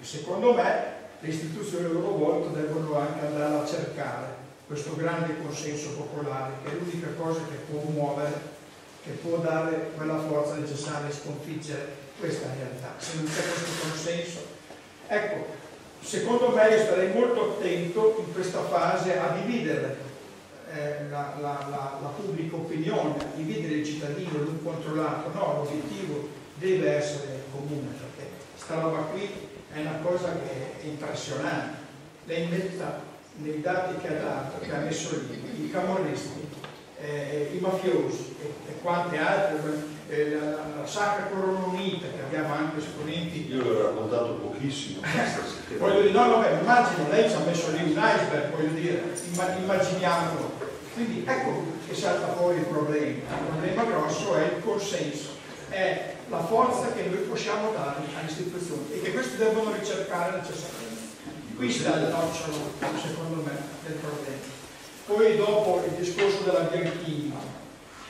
E secondo me le istituzioni a loro volta devono anche andare a cercare questo grande consenso popolare, che è l'unica cosa che può muovere, che può dare quella forza necessaria a sconfiggere questa realtà. Se non c'è questo consenso, ecco. Secondo me io starei molto attento in questa fase a dividere eh, la, la, la, la pubblica opinione, a dividere il cittadino in un controllato. No, l'obiettivo deve essere comune, perché sta roba qui è una cosa che è impressionante. Lei metta nei dati che ha dato, che ha messo lì, i camorristi, eh, i mafiosi e, e quante altre, eh, la, la Sacra Corona Unita, che abbiamo anche esponenti. Io l'ho raccontato pochissimo. Voglio dire, no, vabbè, immagino, lei ci ha messo lì un iceberg, voglio dire, immaginiamolo. Quindi ecco che salta fuori il problema. Il problema grosso è il consenso, è la forza che noi possiamo dare alle istituzioni e che questi devono ricercare necessariamente. Qui sta il nocciolo, secondo me, del problema. Poi dopo il discorso della Bianchini,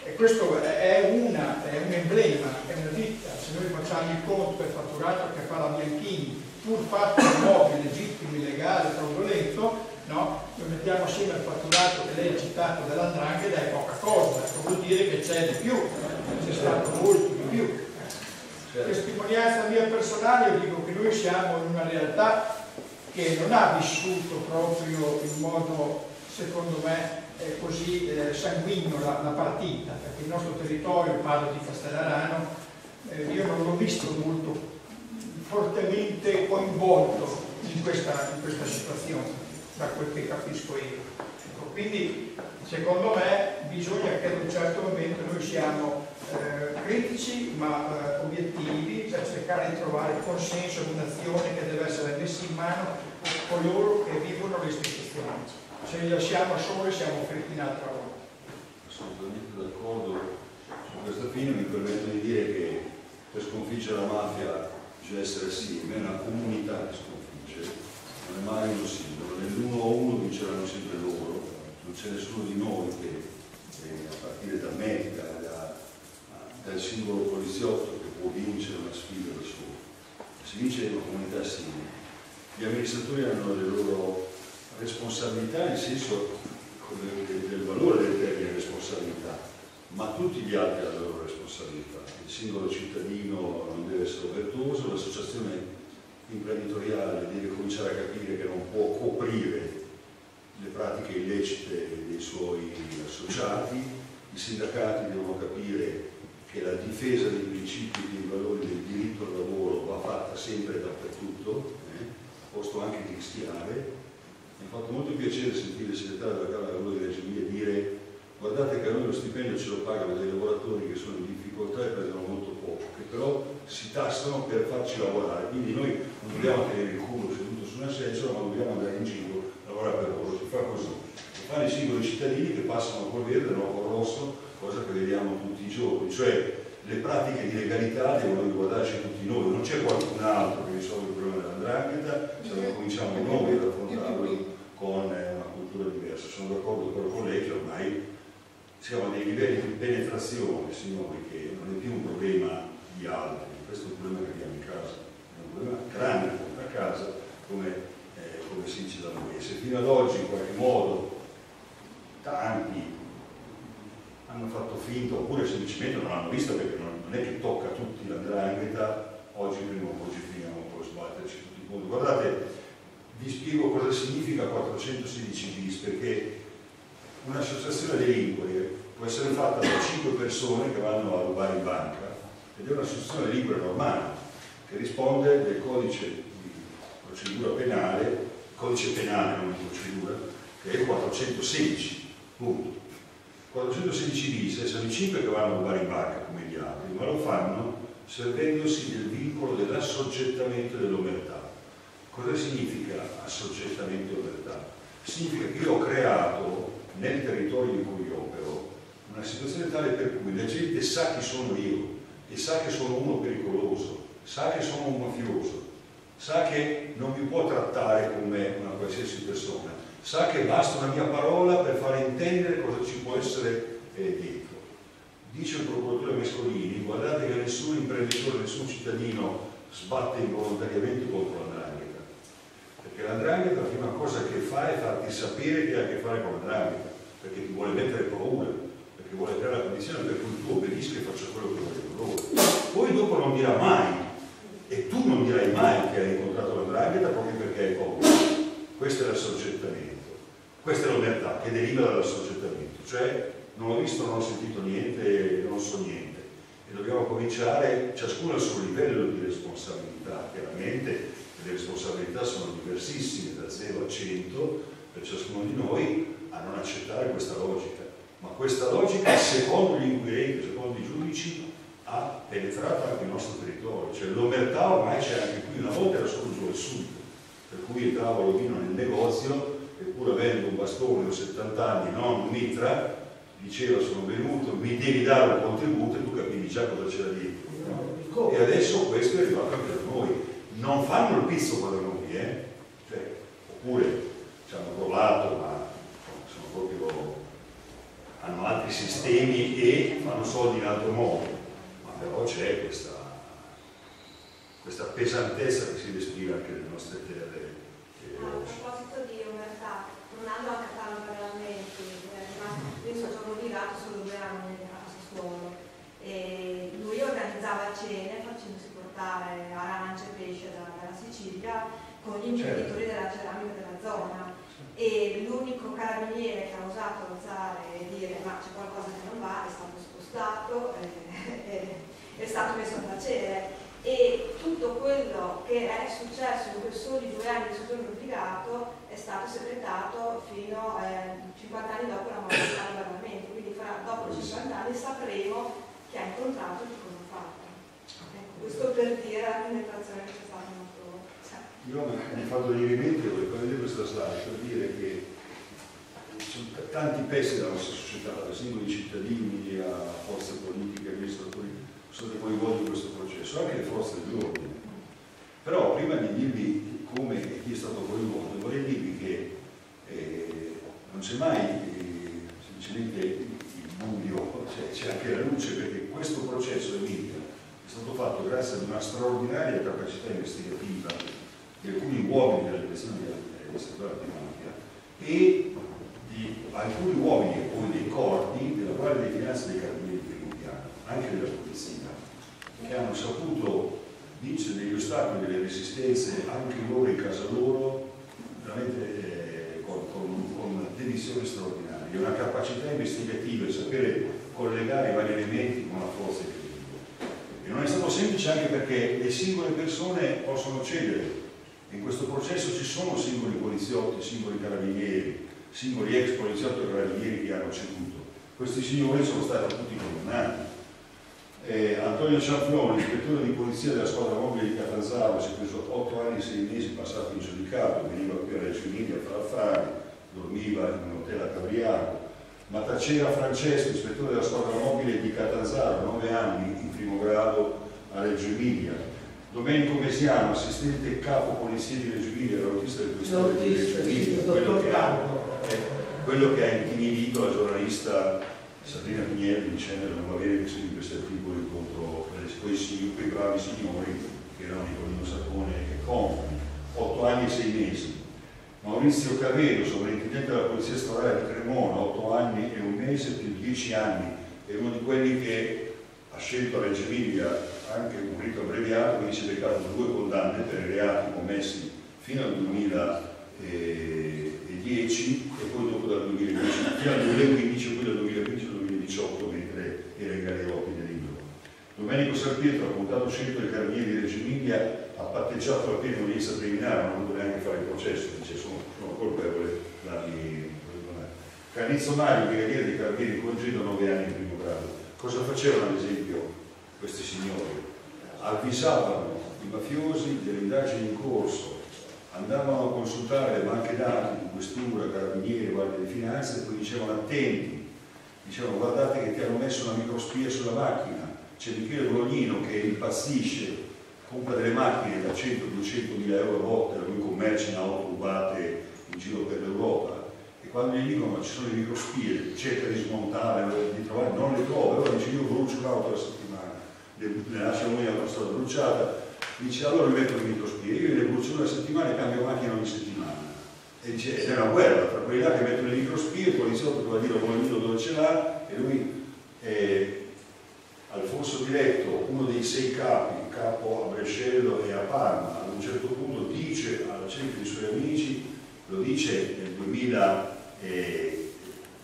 e questo è, una, è un emblema, è una ditta. Se noi facciamo il conto e il fatturato che fa la Bianchini, pur fatto in modo illegittimo, illegale, fraudolento, no? Lo mettiamo assieme al fatturato che lei ha citato dell'Andrangheta, è poca cosa, vuol dire che c'è di più, c'è stato molto di più. Testimonianza mia personale, io dico che noi siamo in una realtà che non ha vissuto proprio in modo, secondo me, così eh, sanguigno la, la partita, perché il nostro territorio, parlo di Castellarano, eh, io non l'ho visto molto fortemente coinvolto in questa, in questa situazione, da quel che capisco io. Ecco, quindi secondo me bisogna che ad un certo momento noi siamo eh, critici ma eh, obiettivi, cioè cercare di trovare consenso ad un'azione che deve essere messa in mano a coloro che vivono le istituzioni. Se li lasciamo soli siamo feriti in altra volta. Assolutamente d'accordo su questa fine. Mi permetto di dire che per sconfiggere la mafia bisogna essere assieme, è una comunità che sconfigge, non è mai uno singolo, nell'uno a uno vinceranno sempre loro, non c'è nessuno di noi che, che a partire da me, da, da, dal singolo poliziotto che può vincere una sfida da solo, si vince in una comunità simile. Gli amministratori hanno le loro responsabilità, nel senso del valore del termine responsabilità, ma tutti gli altri hanno le loro responsabilità. Il singolo cittadino non deve essere omertoso, l'associazione imprenditoriale deve cominciare a capire che non può coprire le pratiche illecite dei suoi associati, i sindacati devono capire che la difesa dei principi e dei valori del diritto al lavoro va fatta sempre e dappertutto, eh? posto anche di rischiare. Mi ha fatto molto piacere sentire il segretario della Camera dei Lavori di Reggio Emilia dire: guardate che a noi lo stipendio ce lo pagano dei lavoratori che sono in difficoltà e prendono molto poco, che però si tassano per farci lavorare, quindi noi non dobbiamo tenere il culo seduto su una seggiola, ma dobbiamo andare in giro a lavorare per loro. Si fa così, si fanno i singoli cittadini che passano col verde e non col rosso, cosa che vediamo tutti i giorni, cioè le pratiche di legalità devono riguardarci tutti noi, non c'è qualcun altro che risolve il problema della 'ndrangheta, se non cominciamo noi ad affrontarlo con una cultura diversa. Sono d'accordo con il collegio, ormai siamo a dei livelli di penetrazione, signori, che non è più un problema di altri, questo è un problema che abbiamo in casa, è un problema grande a casa, come, eh, come si dice da noi. Se fino ad oggi in qualche modo tanti hanno fatto finta oppure semplicemente non hanno visto, perché non, non è che tocca a tutti la 'ndrangheta, oggi prima o poi ci finiamo per sbatterci tutti i punti. Guardate, vi spiego cosa significa quattrocentosedici bis, perché un'associazione delinquere può essere fatta da cinque persone che vanno a rubare in banca ed è un'associazione delinquere normale che risponde del codice di procedura penale, codice penale non di procedura, che è il quattrocentosedici, punto. quattrocentosedici bis sono i cinque che vanno a rubare in banca come gli altri, ma lo fanno servendosi del vincolo dell'assoggettamento dell'omertà. Cosa significa assoggettamento dell'omertà? Significa che io ho creato nel territorio in cui opero una situazione tale per cui la gente sa chi sono io e sa che sono uno pericoloso, sa che sono un mafioso, sa che non mi può trattare come una qualsiasi persona, sa che basta una mia parola per far intendere cosa ci può essere eh, dentro. Dice il procuratore Mescolini: guardate che nessun imprenditore, nessun cittadino sbatte involontariamente contro la 'ndrangheta, perché la 'ndrangheta la prima cosa che fa è farti sapere che ha a che fare con la 'ndrangheta, perché ti vuole mettere paura, perché vuole creare la condizione per cui tu obbedisca e faccia quello che vuole con loro. Poi dopo non dirà mai, e tu non dirai mai che hai incontrato la 'ndrangheta proprio perché hai paura. Questo è l'assoggettamento, questa è l'omertà che deriva dall'assoggettamento, cioè non ho visto, non ho sentito niente, non so niente, e dobbiamo cominciare ciascuno al suo livello di responsabilità. Chiaramente le responsabilità sono diversissime, da zero a cento per ciascuno di noi, a non accettare questa logica, ma questa logica secondo gli inquirenti, secondo i giudici, ha penetrato anche il nostro territorio, cioè l'omertà ormai c'è anche qui. Una volta era solo il sud, per cui entravo lo vino nel negozio e pur avendo un bastone o settanta anni, non mitra, diceva: sono venuto, mi devi dare un contributo, e tu capivi già cosa c'era dietro, no? E adesso questo è arrivato anche da noi. Non fanno il pizzo qua da noi, eh? Cioè, oppure ci hanno provato, ma sono proprio, hanno altri sistemi e fanno soldi in altro modo, ma però c'è questa questa pesantezza che si respira anche nelle nostre terre. Eh. A proposito di omertà, non hanno a Catania Badalamenti, eh, io sono girato solo due anni a Sassuolo, e lui organizzava cene facendosi portare arance e pesce da, dalla Sicilia con gli imprenditori della ceramica della zona, e l'unico carabiniere che ha osato alzare e dire ma c'è qualcosa che non va è stato spostato, eh, eh, è stato messo a tacere. E tutto quello che è successo in quei soli due anni di soggiorno obbligato è stato segretato fino a eh, cinquanta anni dopo la morte di Tano Badalamenti, quindi fra, dopo cinquanta anni sapremo chi ha incontrato e che cosa ha fatto. Ecco, questo per dire la penetrazione che c'è stata molto. Cioè. Io mi faccio venire in mente, volevo vedere questa slide per dire che ci sono tanti pezzi della nostra società, da singoli cittadini a forze politiche, amministratori, sono coinvolti in questo processo, anche le forze dell'ordine. Però prima di dirvi come e chi è stato coinvolto, vorrei dirvi che eh, non c'è mai eh, semplicemente il buio, c'è anche la luce, perché questo processo è vita, è stato fatto grazie ad una straordinaria capacità investigativa di alcuni uomini della direzione del settore antimafia e di alcuni uomini o dei corpi della Guardia di Finanza dei Carabinieri di primo piano, anche della polizia, che hanno saputo vincere degli ostacoli, delle resistenze anche loro in casa loro, veramente eh, con, con, con una dedizione straordinaria, una capacità investigativa e sapere collegare i vari elementi con la forza di. E non è stato semplice anche perché le singole persone possono cedere. In questo processo ci sono singoli poliziotti, singoli carabinieri, singoli ex poliziotti e carabinieri che hanno ceduto. Questi signori sono stati tutti condannati. Eh, Antonio Ciampione, ispettore di polizia della squadra mobile di Catanzaro, si è preso otto anni e sei mesi passati in giudicato, veniva qui a Reggio Emilia a fare affari, dormiva in un hotel a Cabriaco. Matacera Francesco, ispettore della squadra mobile di Catanzaro, nove anni in primo grado a Reggio Emilia. Domenico Mesiano, assistente capo polizia di Reggio Emilia, era l'autista del questore di Reggio Emilia, quello che, ha, eh, quello che ha intimidito la giornalista Sabrina Pignelli dicendo di non avere bisogno di questi articoli contro quei, signori, quei bravi signori che erano Nicolino Salpone e compagni. otto anni e sei mesi. Maurizio Cavedo, sovrintendente della Polizia Stradale di Cremona, otto anni e un mese più dieci anni, è uno di quelli che ha scelto a Reggio Emilia anche un rito abbreviato, quindi si è beccato due condanne per i reati commessi fino al duemiladieci e poi dopo dal duemilaquindici fino al duemilaquindici e poi dal duemilaquindici al duemiladiciotto mentre era in galera opine libero. Domenico San Pietro, deputato scelto dei Carabinieri di Reggio Emilia, ha patteggiato la piena udienza preliminare, non doveva neanche fare il processo, dice sono, sono colpevole da di... Canizzo Mario, brigadiere dei Carabinieri in congedo, nove anni in primo grado. Cosa facevano ad esempio questi signori? Avvisavano i mafiosi delle indagini in corso, andavano a consultare le banche dati di questura, Carabinieri, Guardia di Finanza e poi dicevano attenti, dicevano guardate che ti hanno messo una microspia sulla macchina, c'è Michele Bolognino che impazzisce, compra delle macchine da cento duecento mila euro a volte, lui commercia in auto rubate in giro per l'Europa e quando gli dicono ci sono le microspie, cerca di smontare, di trovare, non le trova, allora dice io brucio l'auto la settimana, ne lascio noi la nostra bruciata, dice allora mi metto le microspie, io le brucio una settimana e cambio macchina ogni settimana. E dice, ed è una guerra tra quelli là che mettono le microspie, il poliziotto va a dire a Bolognino dove ce l'ha e lui... Eh, Alfonso Diretto, uno dei sei capi, capo a Brescello e a Parma, ad un certo punto dice alla cerchia dei suoi amici, lo dice nel duemila, eh,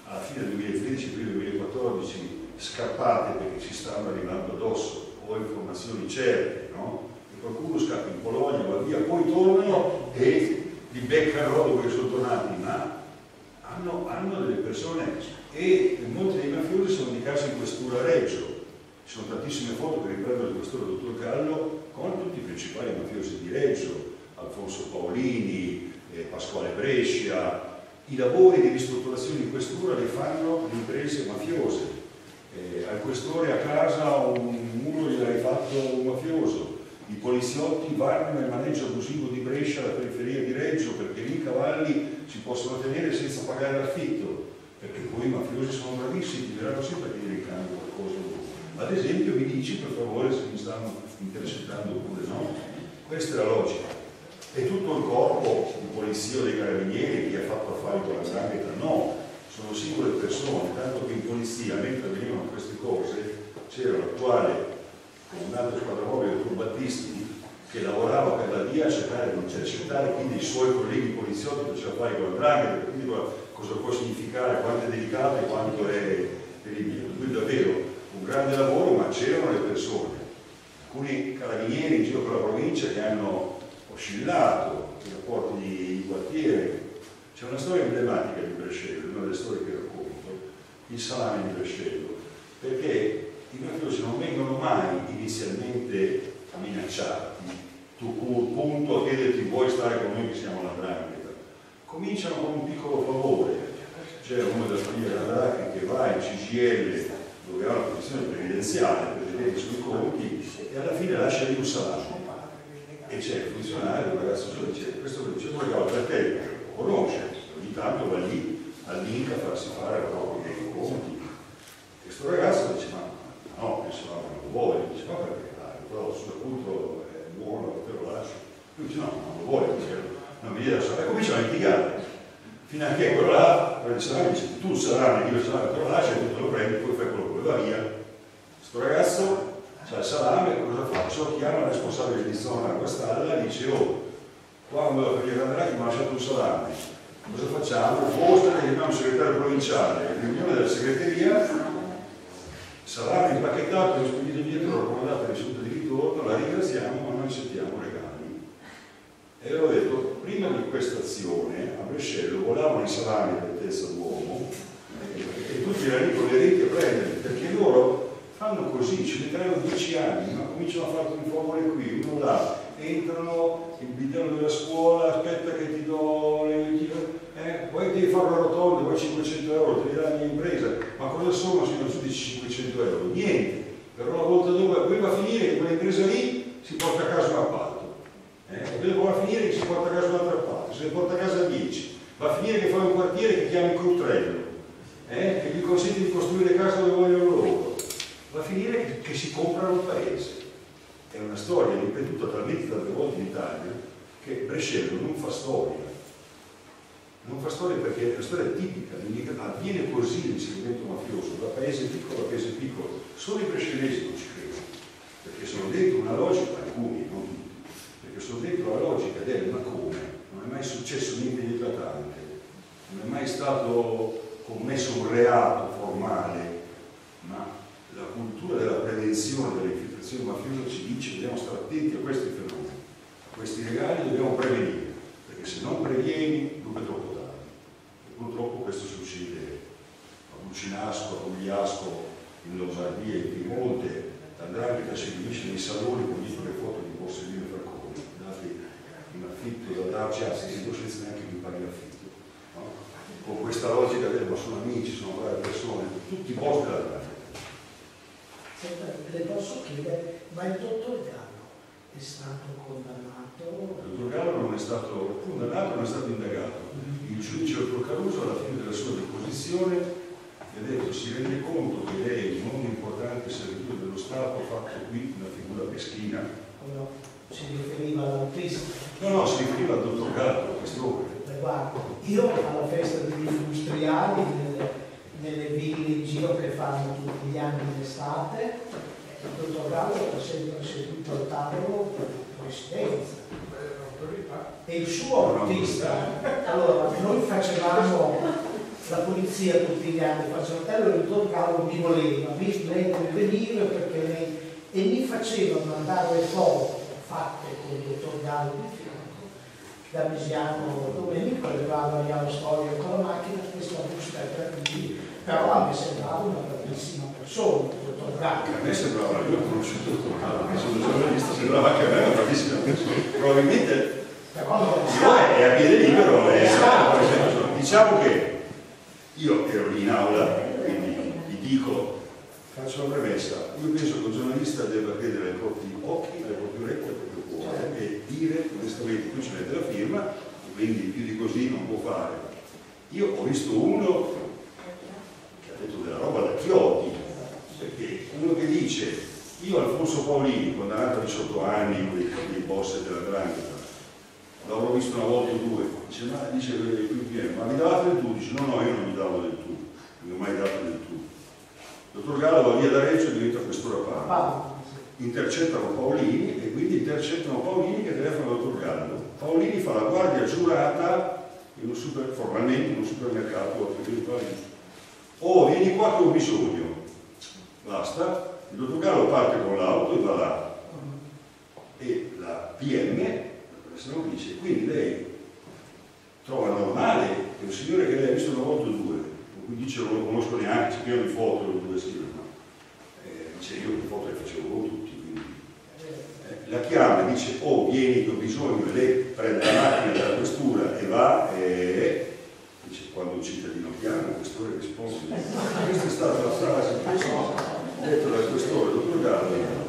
alla fine del duemilatredici, prima del duemilaquattordici, scappate perché ci stanno arrivando addosso, ho informazioni certe, no? E qualcuno scappa in Polonia, va via, poi tornano e li beccano dopo che sono tornati, ma hanno, hanno delle persone e molti dei mafiosi sono di casa in questura Reggio. Ci sono tantissime foto che riprendono il questore del dottor Gallo con tutti i principali mafiosi di Reggio, Alfonso Paolini, eh, Pasquale Brescia. I lavori di ristrutturazione di questura li fanno le imprese mafiose. Eh, al questore a casa un muro gliel'hai fatto un mafioso. I poliziotti vanno nel maneggio abusivo di Brescia, alla periferia di Reggio, perché lì i cavalli si possono tenere senza pagare l'affitto, perché poi i mafiosi sono bravissimi, verranno sempre a dire in cambio qualcosa. Ad esempio mi dici per favore se mi stanno intercettando oppure no. Questa è la logica. E tutto il corpo di polizia o dei carabinieri che ha fatto affari con la drangheta no, sono singole persone, tanto che in polizia mentre venivano queste cose c'era l'attuale comandante squadra mobile Artur Battisti che lavorava per la via a cercare di intercettare, quindi i suoi colleghi poliziotti facevano affari con la drangheta, quindi cosa può significare, quanto è delicato e quanto è delicato. Quindi davvero un grande lavoro, ma c'erano le persone, alcuni carabinieri in giro per la provincia che hanno oscillato i rapporti di quartiere. C'è una storia emblematica di Brescello, una delle storie che racconto, il salame di Brescello, perché i mafiosi non vengono mai inizialmente minacciati, tu punto a chiederti vuoi stare con noi che siamo la 'ndrangheta, cominciano con un piccolo favore, c'era uno della famiglia Grandaracchi che va in C G I L dove ha una posizione previdenziale per vedere i suoi conti e alla fine lascia lì un salario e c'è il funzionario, il ragazzo giovane dice questo diceva che va per te, lo conosce, ogni tanto va lì all'Inca a farsi fare la propria dei conti. Questo ragazzo dice ma no, pensavamo non lo voglio, dice ma perché dai, però soprattutto è buono, te lo lascio. Lui dice no, non lo vuole, non mi viene lasciare. E comincia a litigare, fino a che quello là, dice tu salame, io salame, te lo lascio, tu te lo prendi, poi fai quello che va via. Questo ragazzo c'ha il salame, cosa faccio? Chiama il responsabile di zona a quest'alla e dice oh, qua non devo aprire la mi ha lasciato un salame. Cosa facciamo? Mostra che abbiamo un segretario provinciale, riunione della segreteria, sarà impacchettato e spedito dietro, raccomandata ricevuta di ritorno, la ringraziamo ma non accettiamo regali. E avevo detto, prima di questa azione a Brescello volavano i salami all'altezza d'uomo e tutti erano con le reti a prenderli, perché loro fanno così, ci metteranno dieci anni, ma cominciano a fare un favore qui, uno là, entrano, il bidello della scuola, aspetta che ti do le... Eh, poi devi fare una rotonda, poi cinquecento euro, te li dà la mia impresa, ma cosa sono se non sono cinquecento euro? Niente, però una volta dopo, poi va a finire che quell'impresa lì si porta a casa un appalto, eh? E poi va a finire che si porta a casa un altro appalto, se ne porta a casa dieci, va a finire che fai un quartiere che chiami Crutrello, eh? Che gli consente di costruire casa dove vogliono loro, va a finire che, che si comprano un paese. È una storia ripetuta talmente tante volte in Italia che Brescello non fa storia. Non fa storia perché è una storia tipica, avviene così l'inserimento mafioso, da paese piccolo a paese piccolo, solo i brescelesi non ci credono, perché sono dentro una logica, alcuni, non tutti, perché sono dentro la logica del ma come, non è mai successo niente di eclatante, non è mai stato commesso un reato formale, ma la cultura della prevenzione dell'infiltrazione mafiosa ci dice che dobbiamo stare attenti a questi fenomeni, a questi regali dobbiamo prevenire, perché se non previeni dunque troppo. Purtroppo questo succede a Bucinasco, a Pugliasco, in Lombardia, in Piemonte, la Ndrangheta si riunisce nei saloni con dietro le foto di Borsellino e Falcone, dati in affitto da darci, anzi si conosce neanche chi paga l'affitto, no? Con questa logica del ma sono amici, sono brave persone, tutti i posti della Ndrangheta. Senta, le posso chiedere, ma il dottor Gallo è stato condannato? Il dottor Gallo non è stato condannato, non è stato indagato. Il giudice Otto Caruso alla fine della sua deposizione mi ha detto si rende conto che lei non importante servitore dello Stato ha fatto qui una figura peschina. Oh no, si riferiva alla festa. No, no, si riferiva al dottor Gallo, questore. Guarda, io alla festa degli industriali, nelle, nelle ville in giro che fanno tutti gli anni d'estate, il dottor Gallo ha sempre seduto al tavolo per presidenza. E il suo autista, allora noi facevamo la polizia tutti gli anni, il fratello del dottor Gallo mi voleva, mi splendeva venire perché lei e mi faceva mandare le foto fatte con il dottor Gallo di fianco, da Misiano Domenico arrivava alla storia con la macchina, questa busta è per lui, però a me sembrava una bravissima persona, il dottor Gallo. A me sembrava, io ho conosciuto il dottor Gallo, mi sono giornalista, sembrava anche a me una bravissima persona, probabilmente. No, è a piede libero, è stato, esatto. Diciamo che io ero lì in aula, quindi vi dico, faccio una premessa, io penso che un giornalista debba credere ai propri occhi, alle proprie orecchie, al proprio cuore e dire onestamente qui ci mette la firma, quindi più di così non può fare. Io ho visto uno che ha detto della roba da chiotti, perché uno che dice io Alfonso Paolini, condannato a diciotto anni, uno dei boss della Ndrangheta, l'avrò visto una volta o due, dice, ma, dice più pieno, ma mi davate del tu? Dice, no, no, io non mi davo del tu, non mi ho mai dato del tu. Il dottor Gallo va via da Reggio e diventa quest'ora Parma. Intercettano Paolini e quindi intercettano Paolini che telefonano il dottor Gallo. Paolini fa la guardia giurata in un super, formalmente in un supermercato. Oh, vieni qua che ho bisogno. Basta. Il dottor Gallo parte con l'auto e va là. E la P M se non dice, quindi lei trova normale che un signore che lei ha visto una volta o due, con cui dice non lo conosco neanche, c'è pieno di foto, non due scrive, ma eh, dice io le foto le facevo con tutti, quindi eh, la chiama e dice oh vieni che ho bisogno, e lei prende la macchina dalla questura e va e dice quando un cittadino chiama il questore risponde, questa è stata la frase di questo, detto dal questore, dottor Gallo.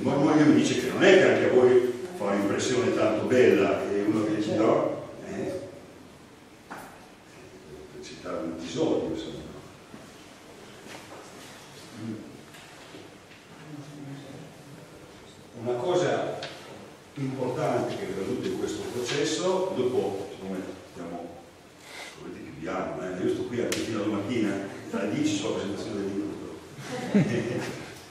Ma lui mi dice che non è che anche a voi fa un'impressione tanto bella e uno che dice no, eh, per citare un episodio, insomma. alle dieci sulla presentazione del libro.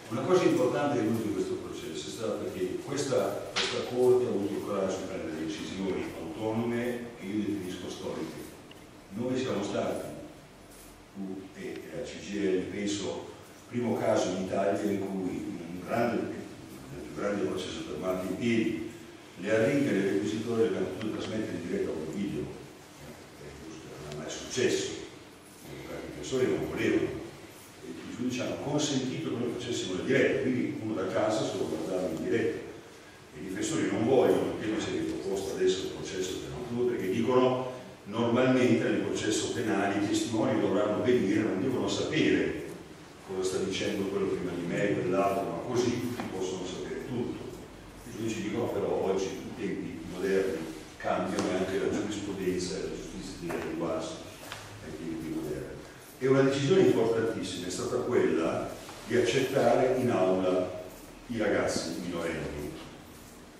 Una cosa importante che è venuta in questo processo è stata perché questa, questa corte ha avuto il coraggio di prendere decisioni autonome che io definisco storiche. Noi siamo stati, tu e la C G I L, penso, primo caso in Italia in cui un grande, il più grande processo fermato in piedi, le arringhe del requisitore le abbiamo potuto trasmettere in diretta con un video. Non è mai successo, perché i professori non volevano. I giudici hanno consentito che noi facessimo la diretta, quindi uno da casa se lo guardava in diretta. I difensori non vogliono, perché non si è proposto adesso il processo penale, perché dicono normalmente nel processo penale i testimoni dovranno venire, non devono sapere cosa sta dicendo quello prima di me, quell'altro, ma così tutti possono sapere tutto. I giudici dicono però oggi i tempi moderni cambiano e anche la giurisprudenza e la giustizia deve adeguarsi ai tempi moderni. E una decisione importantissima è stata quella di accettare in aula i ragazzi minorenni.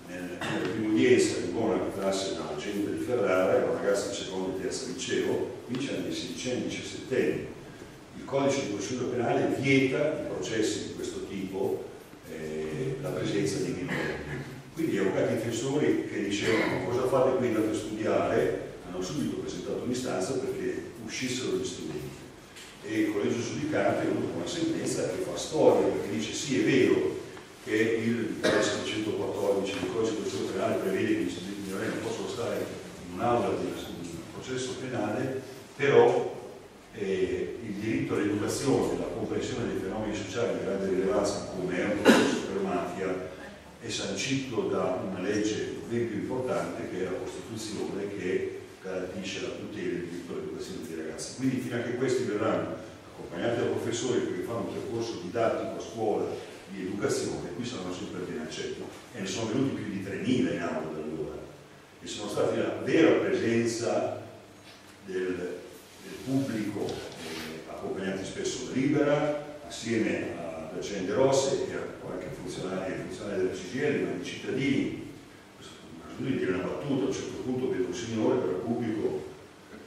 Nel, nella prima udienza di buona classe da gente di Ferrara, era un ragazzo di secondo e terzo liceo, quindici anni, sedici anni, diciassette anni. Il codice di procedura penale vieta i processi di questo tipo eh, la presenza di minori. Quindi gli avvocati difensori che dicevano cosa fate qui andate a studiare hanno subito presentato un'istanza perché uscissero gli studenti. E il collegio giudicante è venuto con una sentenza che fa storia perché dice sì è vero che il centoquattordici del codice di procedura penale prevede che gli studenti minorenni non possono stare in un'aula di un processo penale, però eh, il diritto all'educazione, la comprensione dei fenomeni sociali di grande rilevanza come è un processo per mafia è sancito da una legge ben più importante che è la Costituzione, che garantisce la tutela del diritto all'educazione dei ragazzi. Quindi fino a che questi verranno accompagnati da professori che fanno un percorso didattico a scuola di educazione, qui saranno sempre ben accetti e ne sono venuti più di tremila in aula da allora e sono stati la vera presenza del, del pubblico eh, accompagnati spesso libera assieme a gente rosse e a qualche funzionario funzionari della C G I L, ma di cittadini. Bisogna di dire una battuta, a un certo punto vedo un signore per il pubblico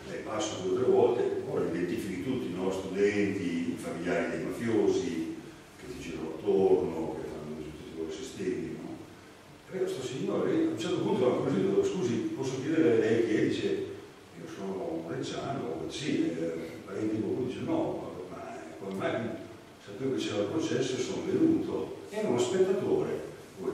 lei passa due o tre volte poi identifichi tutti, no? Studenti, familiari dei mafiosi che girano attorno, che fanno tutti i loro sistemi, no? E questo signore a un certo punto ha così, scusi, posso chiedere a lei che dice, io sono un reggiano, sì, parenti di qualcuno dice no, ma come mai sapevo che c'era il processo e sono venuto. Era uno spettatore,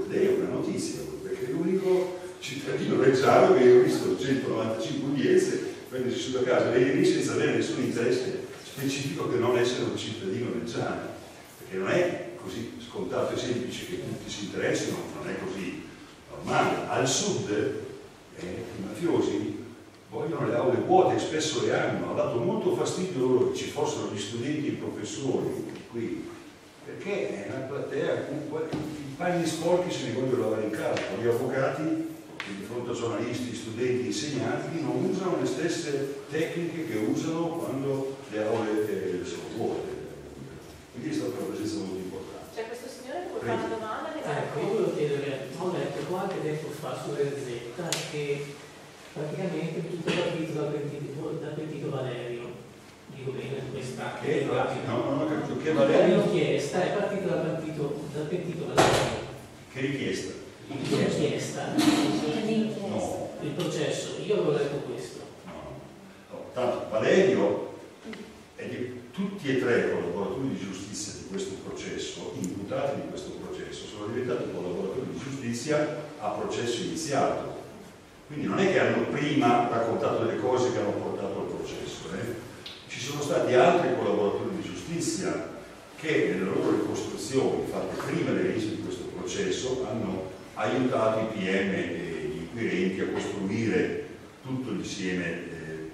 lei è una notizia, perché è l'unico cittadino reggiano che io ho visto centonovantacinque udienze prendersi su da casa, venire senza avere nessun interesse specifico che non essere un cittadino reggiano. Perché non è così scontato e semplice che tutti si interessino, non è così normale. Al sud eh, i mafiosi vogliono le aule vuote, spesso le hanno, ha dato molto fastidio loro che ci fossero gli studenti e i professori qui, perché è una platea con qualche, i panni sporchi se ne vogliono lavare in casa, gli avvocati che di fronte a giornalisti, studenti, insegnanti non usano le stesse tecniche che usano quando le aule eh, sono vuote. Quindi è stata una presenza molto importante. C'è questo signore che vuole fare una domanda? Ecco, io volevo chiedere, ho letto qualche tempo fa sulla Gazzetta che praticamente tutto è partito da Peppino Valerio. Dico bene questa che no, non ho capito che Valerio. La richiesta è partita da Peppino Valerio. Che richiesta? Che richiesta? No. Il processo, io avevo letto questo. No, no. Tanto Valerio è di tutti e tre i collaboratori di giustizia di questo processo, imputati di questo processo, sono diventati collaboratori di giustizia a processo iniziato. Quindi non è che hanno prima raccontato le cose che hanno portato al processo. Eh? Ci sono stati altri collaboratori di giustizia che nelle loro ricostruzioni fatte prima dell'inizio di questo processo hanno aiutato i P M e gli inquirenti a costruire tutto l'insieme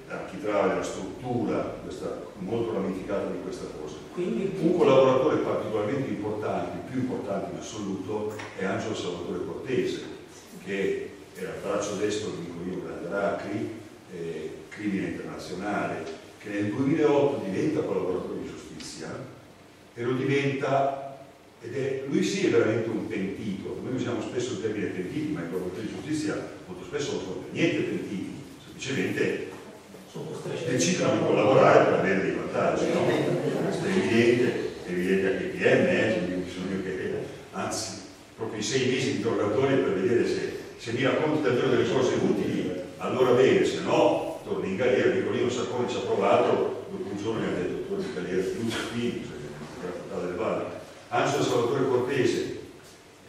l'architrave, la struttura, questa, molto ramificata di questa cosa. Quindi un collaboratore particolarmente importante, più importante in assoluto, è Angelo Salvatore Cortese, che era il braccio destro di Nicolino Grandaracchi, eh, crimine internazionale, che nel duemilaotto diventa collaboratore di giustizia e lo diventa, ed è, lui sì è veramente un pentito, noi usiamo spesso il termine pentiti, ma i collaboratori di giustizia molto spesso non sono per niente pentiti, semplicemente decidono di collaborare per avere dei vantaggi, no? Questo è evidente, è evidente anche il P M, eh, non bisogna che, anzi, proprio i sei mesi di interrogatorio per vedere se, se mi racconti davvero delle cose utili, allora bene, se no torni in galera. Nicolino Salpone ci ha provato, dopo un giorno mi ha detto torni in galera, finisci qui, cioè, del Valle. Angelo Salvatore Cortese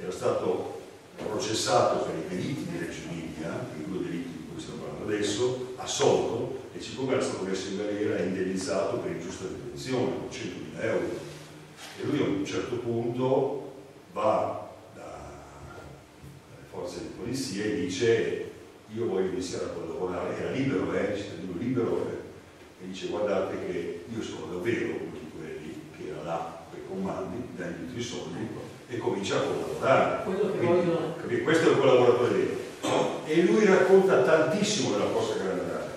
era stato processato per i delitti di Reggio Emilia, i due delitti di cui stiamo parlando adesso, assolto, e siccome era stato messo in galera e indennizzato per ingiusta detenzione con centomila euro. E lui a un certo punto va dalle forze di polizia e dice io voglio iniziare a collaborare, era libero, eh, cittadino libero, eh, e dice guardate che io sono davvero uno di quelli che era là per comandi, dai tutti i soldi e comincia a collaborare. Quindi, voglio... questo è il collaboratore vero. E lui racconta tantissimo della cosa che era andata.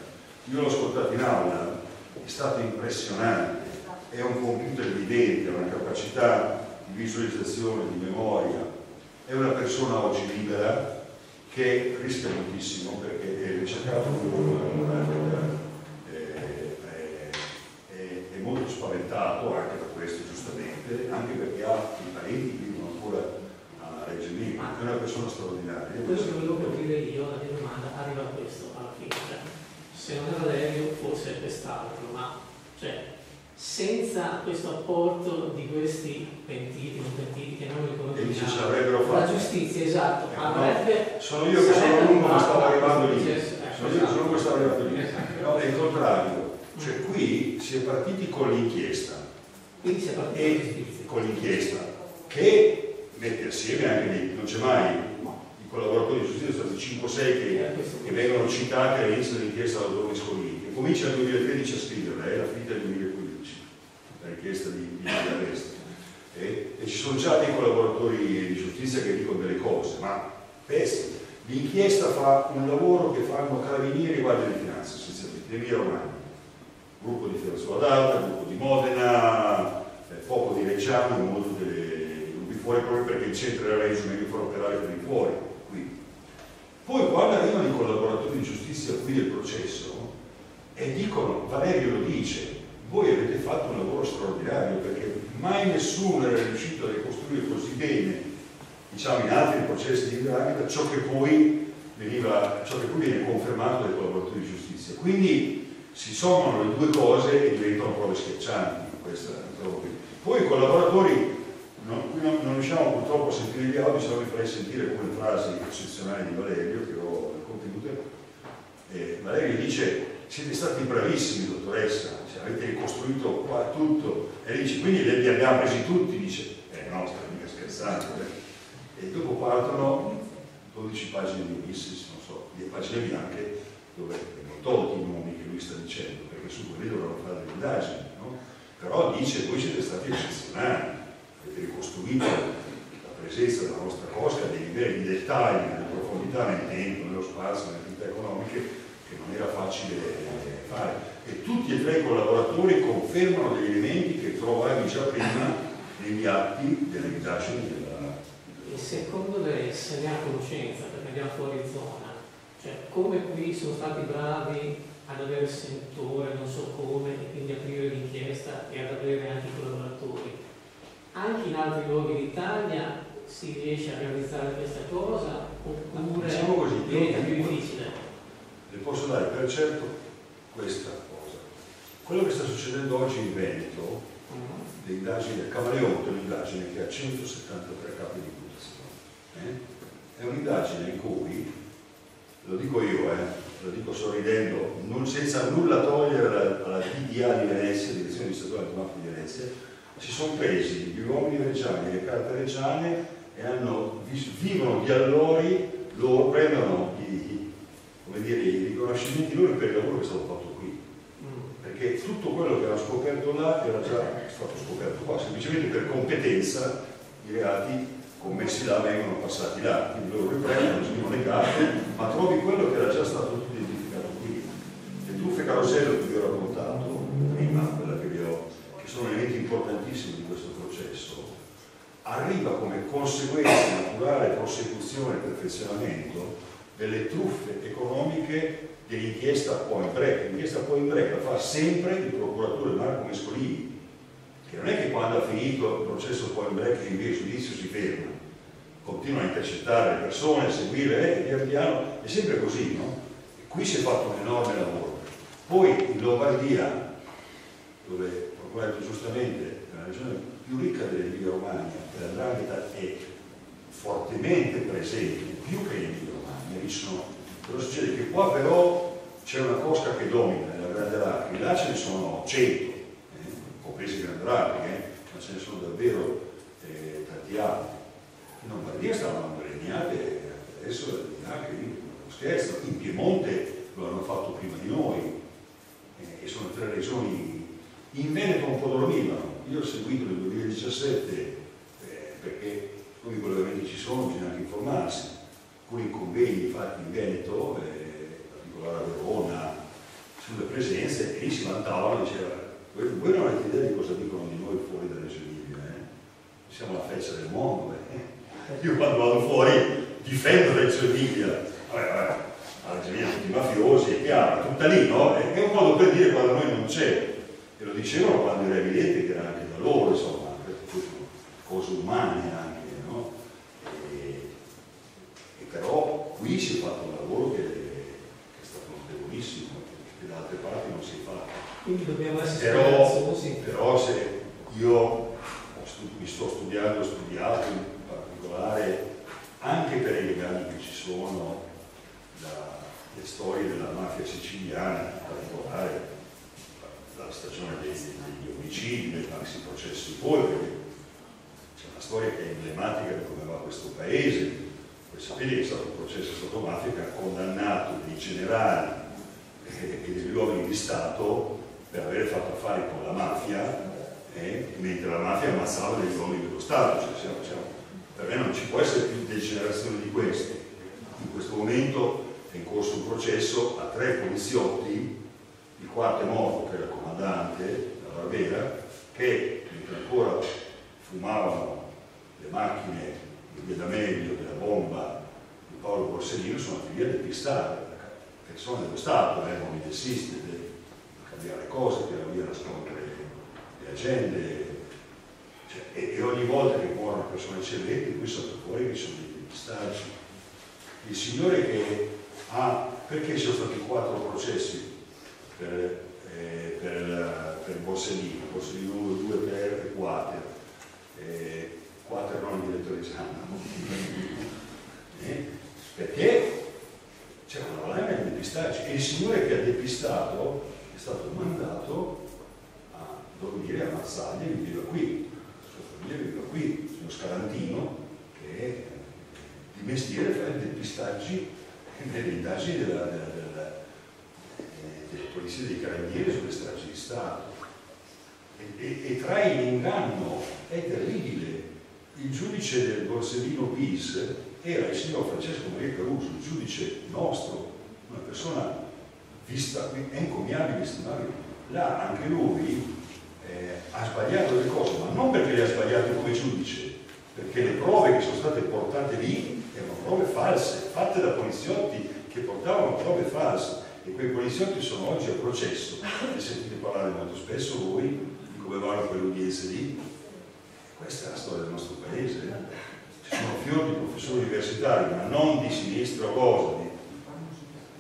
Io l'ho ascoltato in aula, è stato impressionante, è un computer evidente, ha una capacità di visualizzazione, di memoria, è una persona oggi libera che rischia moltissimo perché è ricercato è, è, è, è molto spaventato anche da questo, giustamente, anche perché ha i parenti che vivono ancora a Reggio Emilia, è una persona straordinaria. Questo che volevo dire io, la mia domanda arriva a questo alla fine. Se non era Valerio forse è quest'altro, ma cioè senza questo apporto di questi pentiti, non pentiti che non riconosciamo, la giustizia, esatto, eh, avrebbe... No, sono io che sono l'uno che stava arrivando lì, sono io che sono l'uno che stava arrivando lì, no, è il contrario, cioè qui si è partiti con l'inchiesta, quindi si è partiti con l'inchiesta, che mette assieme anche lì, non c'è mai... collaboratori di giustizia, sono stati cinque o sei che, che vengono citati all'inizio dell'inchiesta dell'Augusto Mescolini, che comincia nel duemilatredici a scriverla, è la finita del duemilaquindici, la richiesta di, di arresto. E, e ci sono già dei collaboratori di giustizia che dicono delle cose, ma pessime. L'inchiesta fa un lavoro che fanno carabinieri e guardie di finanza, essenzialmente, Emilia Romagna, gruppo di Firenzuola d'Arda, gruppo di Modena, eh, poco di Reggiano, molto dei gruppi fuori, proprio perché il centro della regione che fa operare per i fuori. Poi quando arrivano i collaboratori di giustizia qui del processo e dicono, Valerio lo dice, voi avete fatto un lavoro straordinario perché mai nessuno era riuscito a ricostruire così bene, diciamo in altri processi di indagine, ciò che poi veniva, ciò che poi viene confermato dai collaboratori di giustizia. Quindi si sommano le due cose e diventano prove schiaccianti. Questa, poi i collaboratori... Non, non, non riusciamo purtroppo a sentire gli audio, se no vi farei sentire alcune frasi eccezionali di Valerio che ho contenute. Eh, Valerio dice siete stati bravissimi dottoressa, cioè, avete ricostruito qua tutto, e dice quindi li abbiamo presi tutti, dice eh no, stai mica scherzando. Eh. E dopo partono dodici pagine di missis, non so, dieci pagine bianche, dove vengono tolti i nomi che lui sta dicendo, perché su quelli dovranno fare delle indagini, no? Però dice voi siete stati eccezionali. Ricostruito la presenza della nostra cosca, dei livelli di dettagli, della profondità nel tempo, nello spazio, nelle attività economiche, che non era facile fare. E tutti e tre i collaboratori confermano degli elementi che trovavi già prima negli atti delle indagini della... E secondo lei se ne ha conoscenza, perché andiamo fuori zona, cioè come qui sono stati bravi ad avere sentore, non so come, e quindi aprire l'inchiesta e ad avere anche i collaboratori. Anche in altri luoghi d'Italia si riesce a realizzare questa cosa oppure diciamo così, diventa più difficile? Le posso dare per certo questa cosa. Quello che sta succedendo oggi in Veneto, uh-huh. l'indagine del Camaleonte, un'indagine che ha centosettantatré capi di imputazione, eh? È un'indagine in cui, lo dico io, eh, lo dico sorridendo, non, senza nulla togliere alla, alla D D A di Venezia, direzione di Stato Antimafia di Venezia, si sono presi gli uomini reggiani e le carte reggiane e hanno, vivono di allori, loro prendono i, come dire, i riconoscimenti loro per il lavoro che è stato fatto qui, perché tutto quello che era scoperto là era già stato scoperto qua, semplicemente per competenza i reati commessi là vengono passati là, quindi loro riprendono, sono le carte, ma trovi quello che era già stato tutto identificato qui. Le truffe carosello che vi ho raccontato prima, quella che vi ho, sono elementi importantissimi di questo processo, arriva come conseguenza naturale, prosecuzione e perfezionamento delle truffe economiche dell'inchiesta poi in break. L'inchiesta poi in break la fa sempre il procuratore Marco Mescolini, che non è che quando ha finito il processo poi in break di via giudizio si ferma, continua a intercettare le persone, a seguire, eh, pian piano, è sempre così, no? E qui si è fatto un enorme lavoro. Poi in Lombardia, dove procurato giustamente è una regione più ricca dell'Emilia Romagna, che la 'ndrangheta è fortemente presente, più che in Emilia Romagna, lì sono. Però succede che qua però c'è una cosca che domina, la Grandaracchi, là ce ne sono cento, compresi eh? Grandaracchi, eh? ma ce ne sono davvero eh, tanti altri. In Lombardia stavano legnate, adesso le legnate, non scherzo, in Piemonte lo hanno fatto prima di noi, eh, e sono tre regioni. In Veneto un po' dormivano, io ho seguito nel duemiladiciassette eh, perché come collegamenti ci sono, bisogna anche informarsi, alcuni convegni fatti in Veneto, eh, in particolare a Verona, sulle presenze, e lì si vantavano, diceva, voi, voi non avete idea di cosa dicono di noi fuori dalle Senilie, eh? siamo la feccia del mondo, eh? io quando vado fuori difendo la Senilia, alla Senilia tutti i mafiosi, è chiaro, tutta lì, no? È un modo per dire quando noi non c'è. E lo dicevano quando era evidente che era anche da loro, insomma, cose umane anche, no? E, e però qui si è fatto un lavoro che, che è stato notevolissimo, che da altre parti non si fa. Quindi dobbiamo essere però, così. Però se io mi sto studiando, ho studiato in particolare anche per i legami che ci sono, la, le storie della mafia siciliana in particolare, la stagione dei, degli omicidi, dei maxi processi poi, perché c'è una storia che è emblematica di come va questo paese. Voi sapete che è stato un processo sotto mafia che ha condannato dei generali eh, e degli uomini di Stato per aver fatto affari con la mafia, eh, mentre la mafia ammazzava degli uomini dello Stato. Cioè, siamo, siamo, per me non ci può essere più degenerazione di queste. In questo momento è in corso un processo a tre poliziotti, il quarto è morto, che era comandante, la Barbera, che ancora fumavano le macchine di via D'Amelio, della bomba di Paolo Borsellino, sono andati via a depistare persone dello Stato, erano eh, i dessisti, a cambiare cose, tirano via a nascondere le agende, cioè, e, e ogni volta che muoiono persone eccellenti, qui sotto fuori che sono dei depistaggi. Il signore che ha, perché ci sono stati quattro processi? Per, eh, per, la, per Borsellino, Borsellino uno, due, tre e quattro, eh, quattro erano il direttore di Sanna, perché c'era una valanga di depistaggi e il signore che ha depistato è stato mandato a dormire a Mazzaglia, viveva qui, sua famiglia viveva qui, il signor Scarantino che eh, di mestiere fa i depistaggi nelle indagini della, della, della delle polizie dei carabinieri sulle stragi di Stato e, e, e trae in inganno, è terribile. Il giudice del Borsellino bis era il signor Francesco Maria Caruso, il giudice nostro, una persona vista, è encomiabile, estimabile. Là anche lui eh, ha sbagliato le cose, ma non perché le ha sbagliate come giudice, perché le prove che sono state portate lì erano prove false, fatte da poliziotti che portavano prove false. E quei poliziotti sono oggi a processo, ne sentite parlare molto spesso voi di come vanno quelle udienze lì. Questa è la storia del nostro paese, eh? Ci sono fior di professori universitari, ma non di sinistra o cosa, di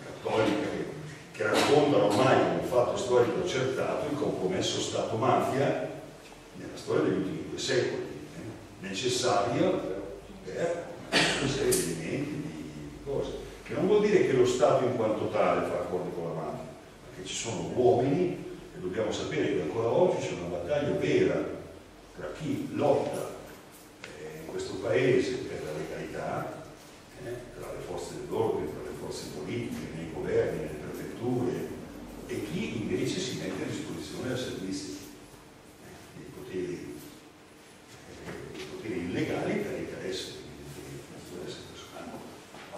cattolica, che, che raccontano ormai come un fatto storico accertato il compromesso Stato-mafia nella storia degli ultimi due secoli, eh? necessario per una serie di elementi, di cose. Che non vuol dire che lo Stato in quanto tale fa accordi con la mafia, ma che ci sono uomini, e dobbiamo sapere che ancora oggi c'è una battaglia vera tra chi lotta eh, in questo paese per la legalità, eh, tra le forze dell'ordine, tra le forze politiche, nei governi, nelle prefetture, e chi invece si mette a disposizione al servizio eh, dei, poteri, eh, dei poteri illegali per interesse.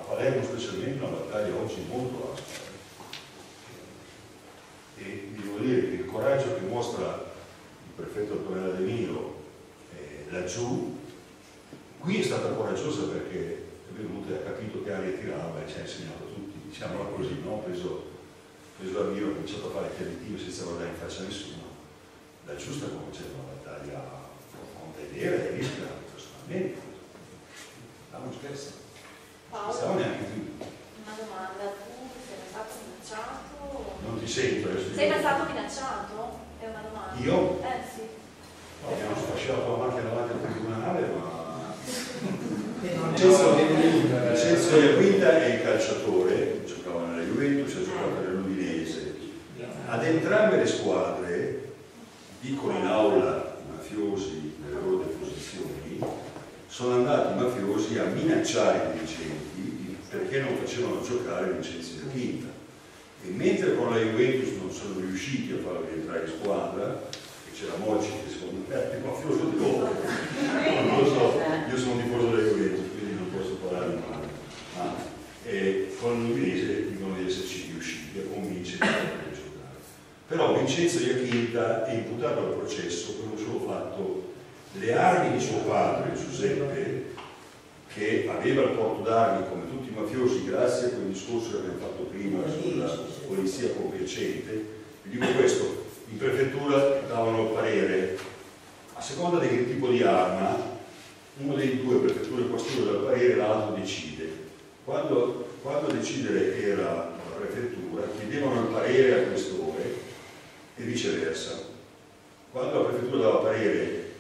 Palermo specialmente una battaglia oggi molto aspra e devo dire che il coraggio che mostra il prefetto Antonella De Miro eh, laggiù qui è stata coraggiosa perché venuto e ha capito che aria tirava e ci ha insegnato a tutti, diciamola così, no? Ho preso, preso la mira, ho cominciato a fare chiaritino senza guardare in faccia a nessuno, la giusta come c'era una battaglia con vedere e rischia personalmente, non scherzo, non stavo neanche più. Una domanda, tu sei mai stato minacciato? Non ti sento adesso. Sei mai stato minacciato? È una domanda. Io? Eh sì. No, mi hanno sfasciato la macchina davanti al tribunale, ma... Vincenzo De Guida è il calciatore, giocava nella Juventus e giocava nell'Udinese. Ad entrambe le squadre, piccoli in aula, mafiosi nelle loro deposizioni, sono andati i mafiosi a minacciare i dirigenti perché non facevano giocare Vincenzo De Guida. E mentre con la Juventus non sono riusciti a farlo rientrare in squadra, c'era Morci che secondo me è più mafioso di loro, non lo so, io sono un tifoso della Juventus quindi non posso parlare male, ma eh, con l'Udinese dicono di esserci riusciti a convincere di giocare. Però Vincenzo Iacinta è imputato al processo per un solo fatto: le armi di suo padre Giuseppe, che aveva il porto d'armi come tutti i mafiosi grazie a quel discorso che abbiamo fatto prima sulla polizia compiacente, vi dico questo. In prefettura davano parere, a seconda di che tipo di arma, uno dei due, prefettura e questura, dal parere, l'altro decide. Quando, quando decidere era la prefettura, chiedevano il parere al questore e viceversa. Quando la prefettura dava parere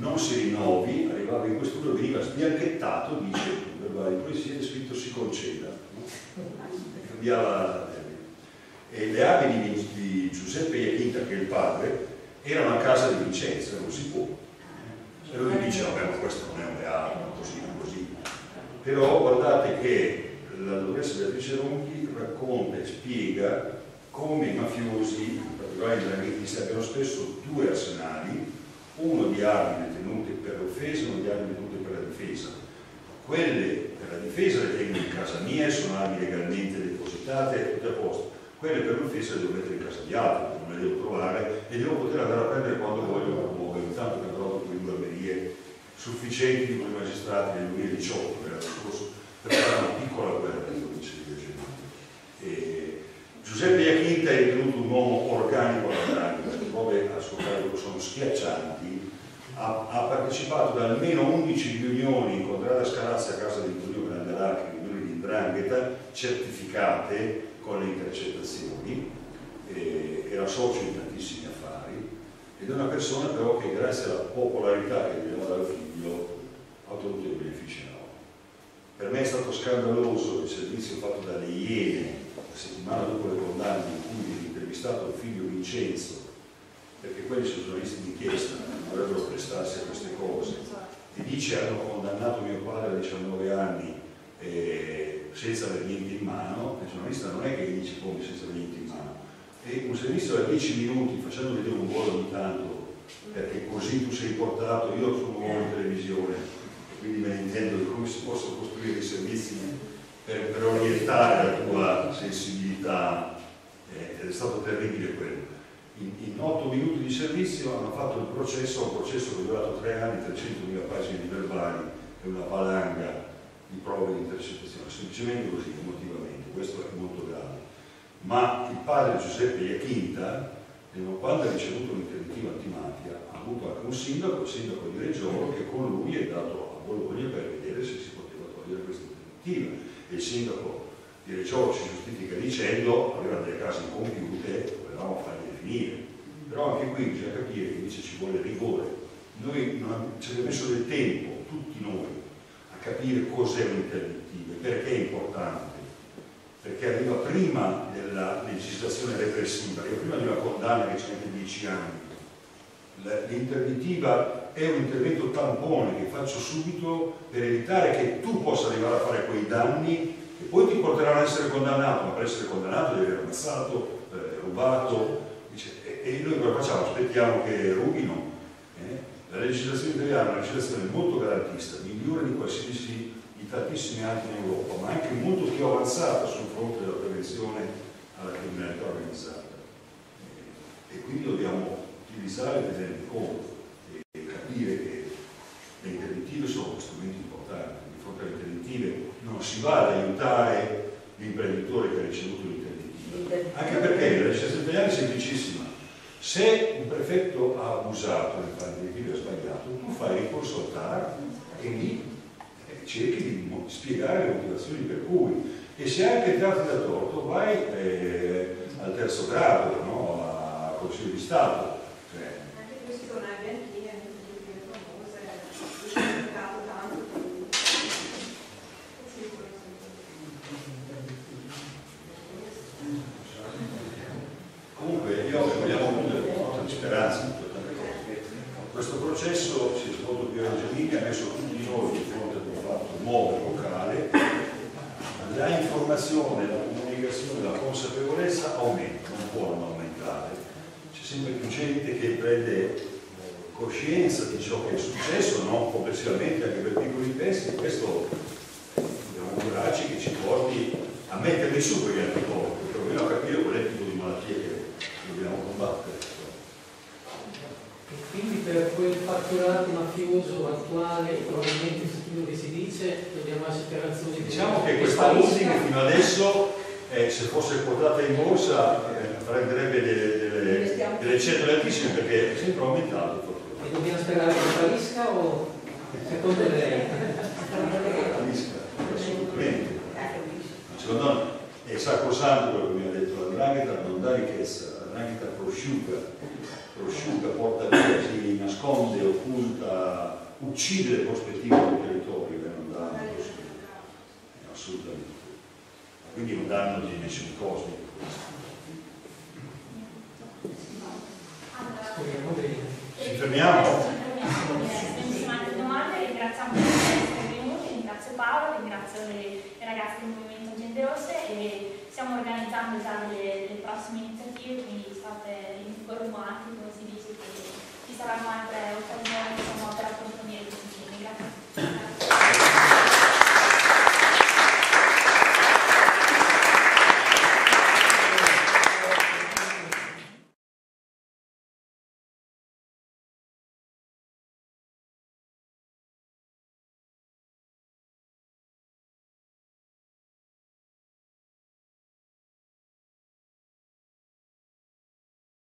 non si rinnovi, arrivava in questura, veniva sbianchettato, dice, verbale di polizia, è scritto si conceda. E cambiava. E le armi di, di Giuseppe Iacinta, che è il padre, erano a casa di Vincenzo, non si può. E lui dice, vabbè, ma questo non è un reato, così, non così. Però guardate che la dottoressa Beatrice Ronchi racconta e spiega come i mafiosi, in particolare i dranghetisti, abbiano spesso due arsenali, uno di armi detenute per l'offesa e uno di armi detenute per la difesa. Quelle per la difesa le tengo in casa mia, sono armi legalmente depositate, tutte a posto. Quelle per l'offesa le devo mettere in casa di altri, non le devo trovare e devo poter andare a prendere quando voglio la muovere, intanto che avrò due barberie sufficienti con i magistrati nel duemiladiciotto per, scorso, per fare una piccola guerra di provincia. Giuseppe Iacinta è divenuto un uomo organico alla Drangheta, le prove a suo carico sono schiaccianti, ha, ha partecipato ad almeno undici riunioni con Drada Scarazzi a casa di Antonio Grandaracchi, riunioni di Drangheta certificate con le intercettazioni, eh, era socio in tantissimi affari ed è una persona però che grazie alla popolarità che gli dava dal figlio ha ottenuto dei benefici enormi. Per me è stato scandaloso il servizio fatto dalle Iene la settimana dopo le condanne in cui viene intervistato il figlio Vincenzo, perché quelli sono giornalisti d'inchiesta, non dovrebbero prestarsi a queste cose, e dice hanno condannato mio padre a diciannove anni eh, senza aver niente in mano. Il giornalista non è che dice come senza aver niente in mano, e un servizio da dieci minuti facendo vedere un gol ogni tanto, perché così tu sei portato, io sono un uomo in televisione e quindi me ne intendo di come si possono costruire dei servizi per, per orientare la tua sensibilità, eh, ed è stato terribile quello. In, in otto minuti di servizio hanno fatto il processo, un processo che è durato tre anni, trecentomila pagine di verbali e una valanga di prove di intercettazione, semplicemente così, emotivamente, questo è molto grave. Ma il padre Giuseppe Iacinta, quando ha ricevuto un'interdittiva antimafia, ha avuto anche un sindaco, il sindaco di Reggiolo, che con lui è andato a Bologna per vedere se si poteva togliere questa interdittiva. E il sindaco di Reggiolo si giustifica dicendo aveva delle case incompiute, volevamo farle finire. Però anche qui bisogna capire che invece ci vuole rigore. Noi non ci abbiamo messo del tempo, tutti noi, capire cos'è un'interdittiva e perché è importante, perché arriva prima della legislazione repressiva, arriva prima di una condanna che ci mette dieci anni. L'interdittiva è un intervento tampone che faccio subito per evitare che tu possa arrivare a fare quei danni che poi ti porteranno ad essere condannato, ma per essere condannato devi aver ammazzato, eh, rubato, dice, e, e noi cosa facciamo? Aspettiamo che rubino. Eh? La legislazione italiana è una legislazione molto garantista, migliore di qualsiasi di tantissimi altri in Europa, ma anche molto più avanzata sul fronte della prevenzione alla criminalità organizzata. E quindi dobbiamo utilizzare e tenere conto e capire che le interdittive sono strumenti importanti. Di fronte alle interdittive non si va ad aiutare l'imprenditore che ha ricevuto l'interdizione, anche perché la legislazione italiana è semplicissima: se un prefetto ha abusato nel fare il diritto sbagliato, tu fai ricorso al T A R e lì cerchi di spiegare le motivazioni per cui, e se anche tratti da torto vai eh, al terzo grado, no? A Consiglio di Stato. Cioè, questo processo si è svolto più Angelini, ha messo tutti noi di fronte ad un fatto nuovo, locale. La informazione, la comunicazione, la consapevolezza aumenta, non può non aumentare. C'è sempre più gente che prende coscienza di ciò che è successo, non complessivamente, anche per piccoli pezzi, e questo dobbiamo augurarci che ci porti a metterli su quegli anticorpi, perlomeno a capire qual è il tipo di malattia che dobbiamo combattere. Quindi per quel fatturato mafioso attuale, probabilmente quello che si dice, dobbiamo essere razionali. Diciamo che questa musica fino adesso, eh, se fosse portata in borsa, eh, prenderebbe delle, delle, delle cifre altissime, perché è sempre aumentato. E dobbiamo sperare che fallisca o secondo lei? Fallisca, assolutamente. Secondo me è sacrosanto quello che mi ha detto la Drangheta, non dà ricchezza, la Drangheta prosciuga. prosciuga, porta via, si nasconde, occulta, uccide le prospettive del territorio che non danno eh, assolutamente, quindi non danno di nessun cosmico. Allora, ci fermiamo? Ci fermiamo le domande, ringraziamo tutti per essere venuti, ringrazio Paolo, ringrazio i ragazzi del Movimento Gente Rossa e stiamo organizzando già le, le prossime iniziative, quindi state informati, come si dice, che ci saranno altre occasioni.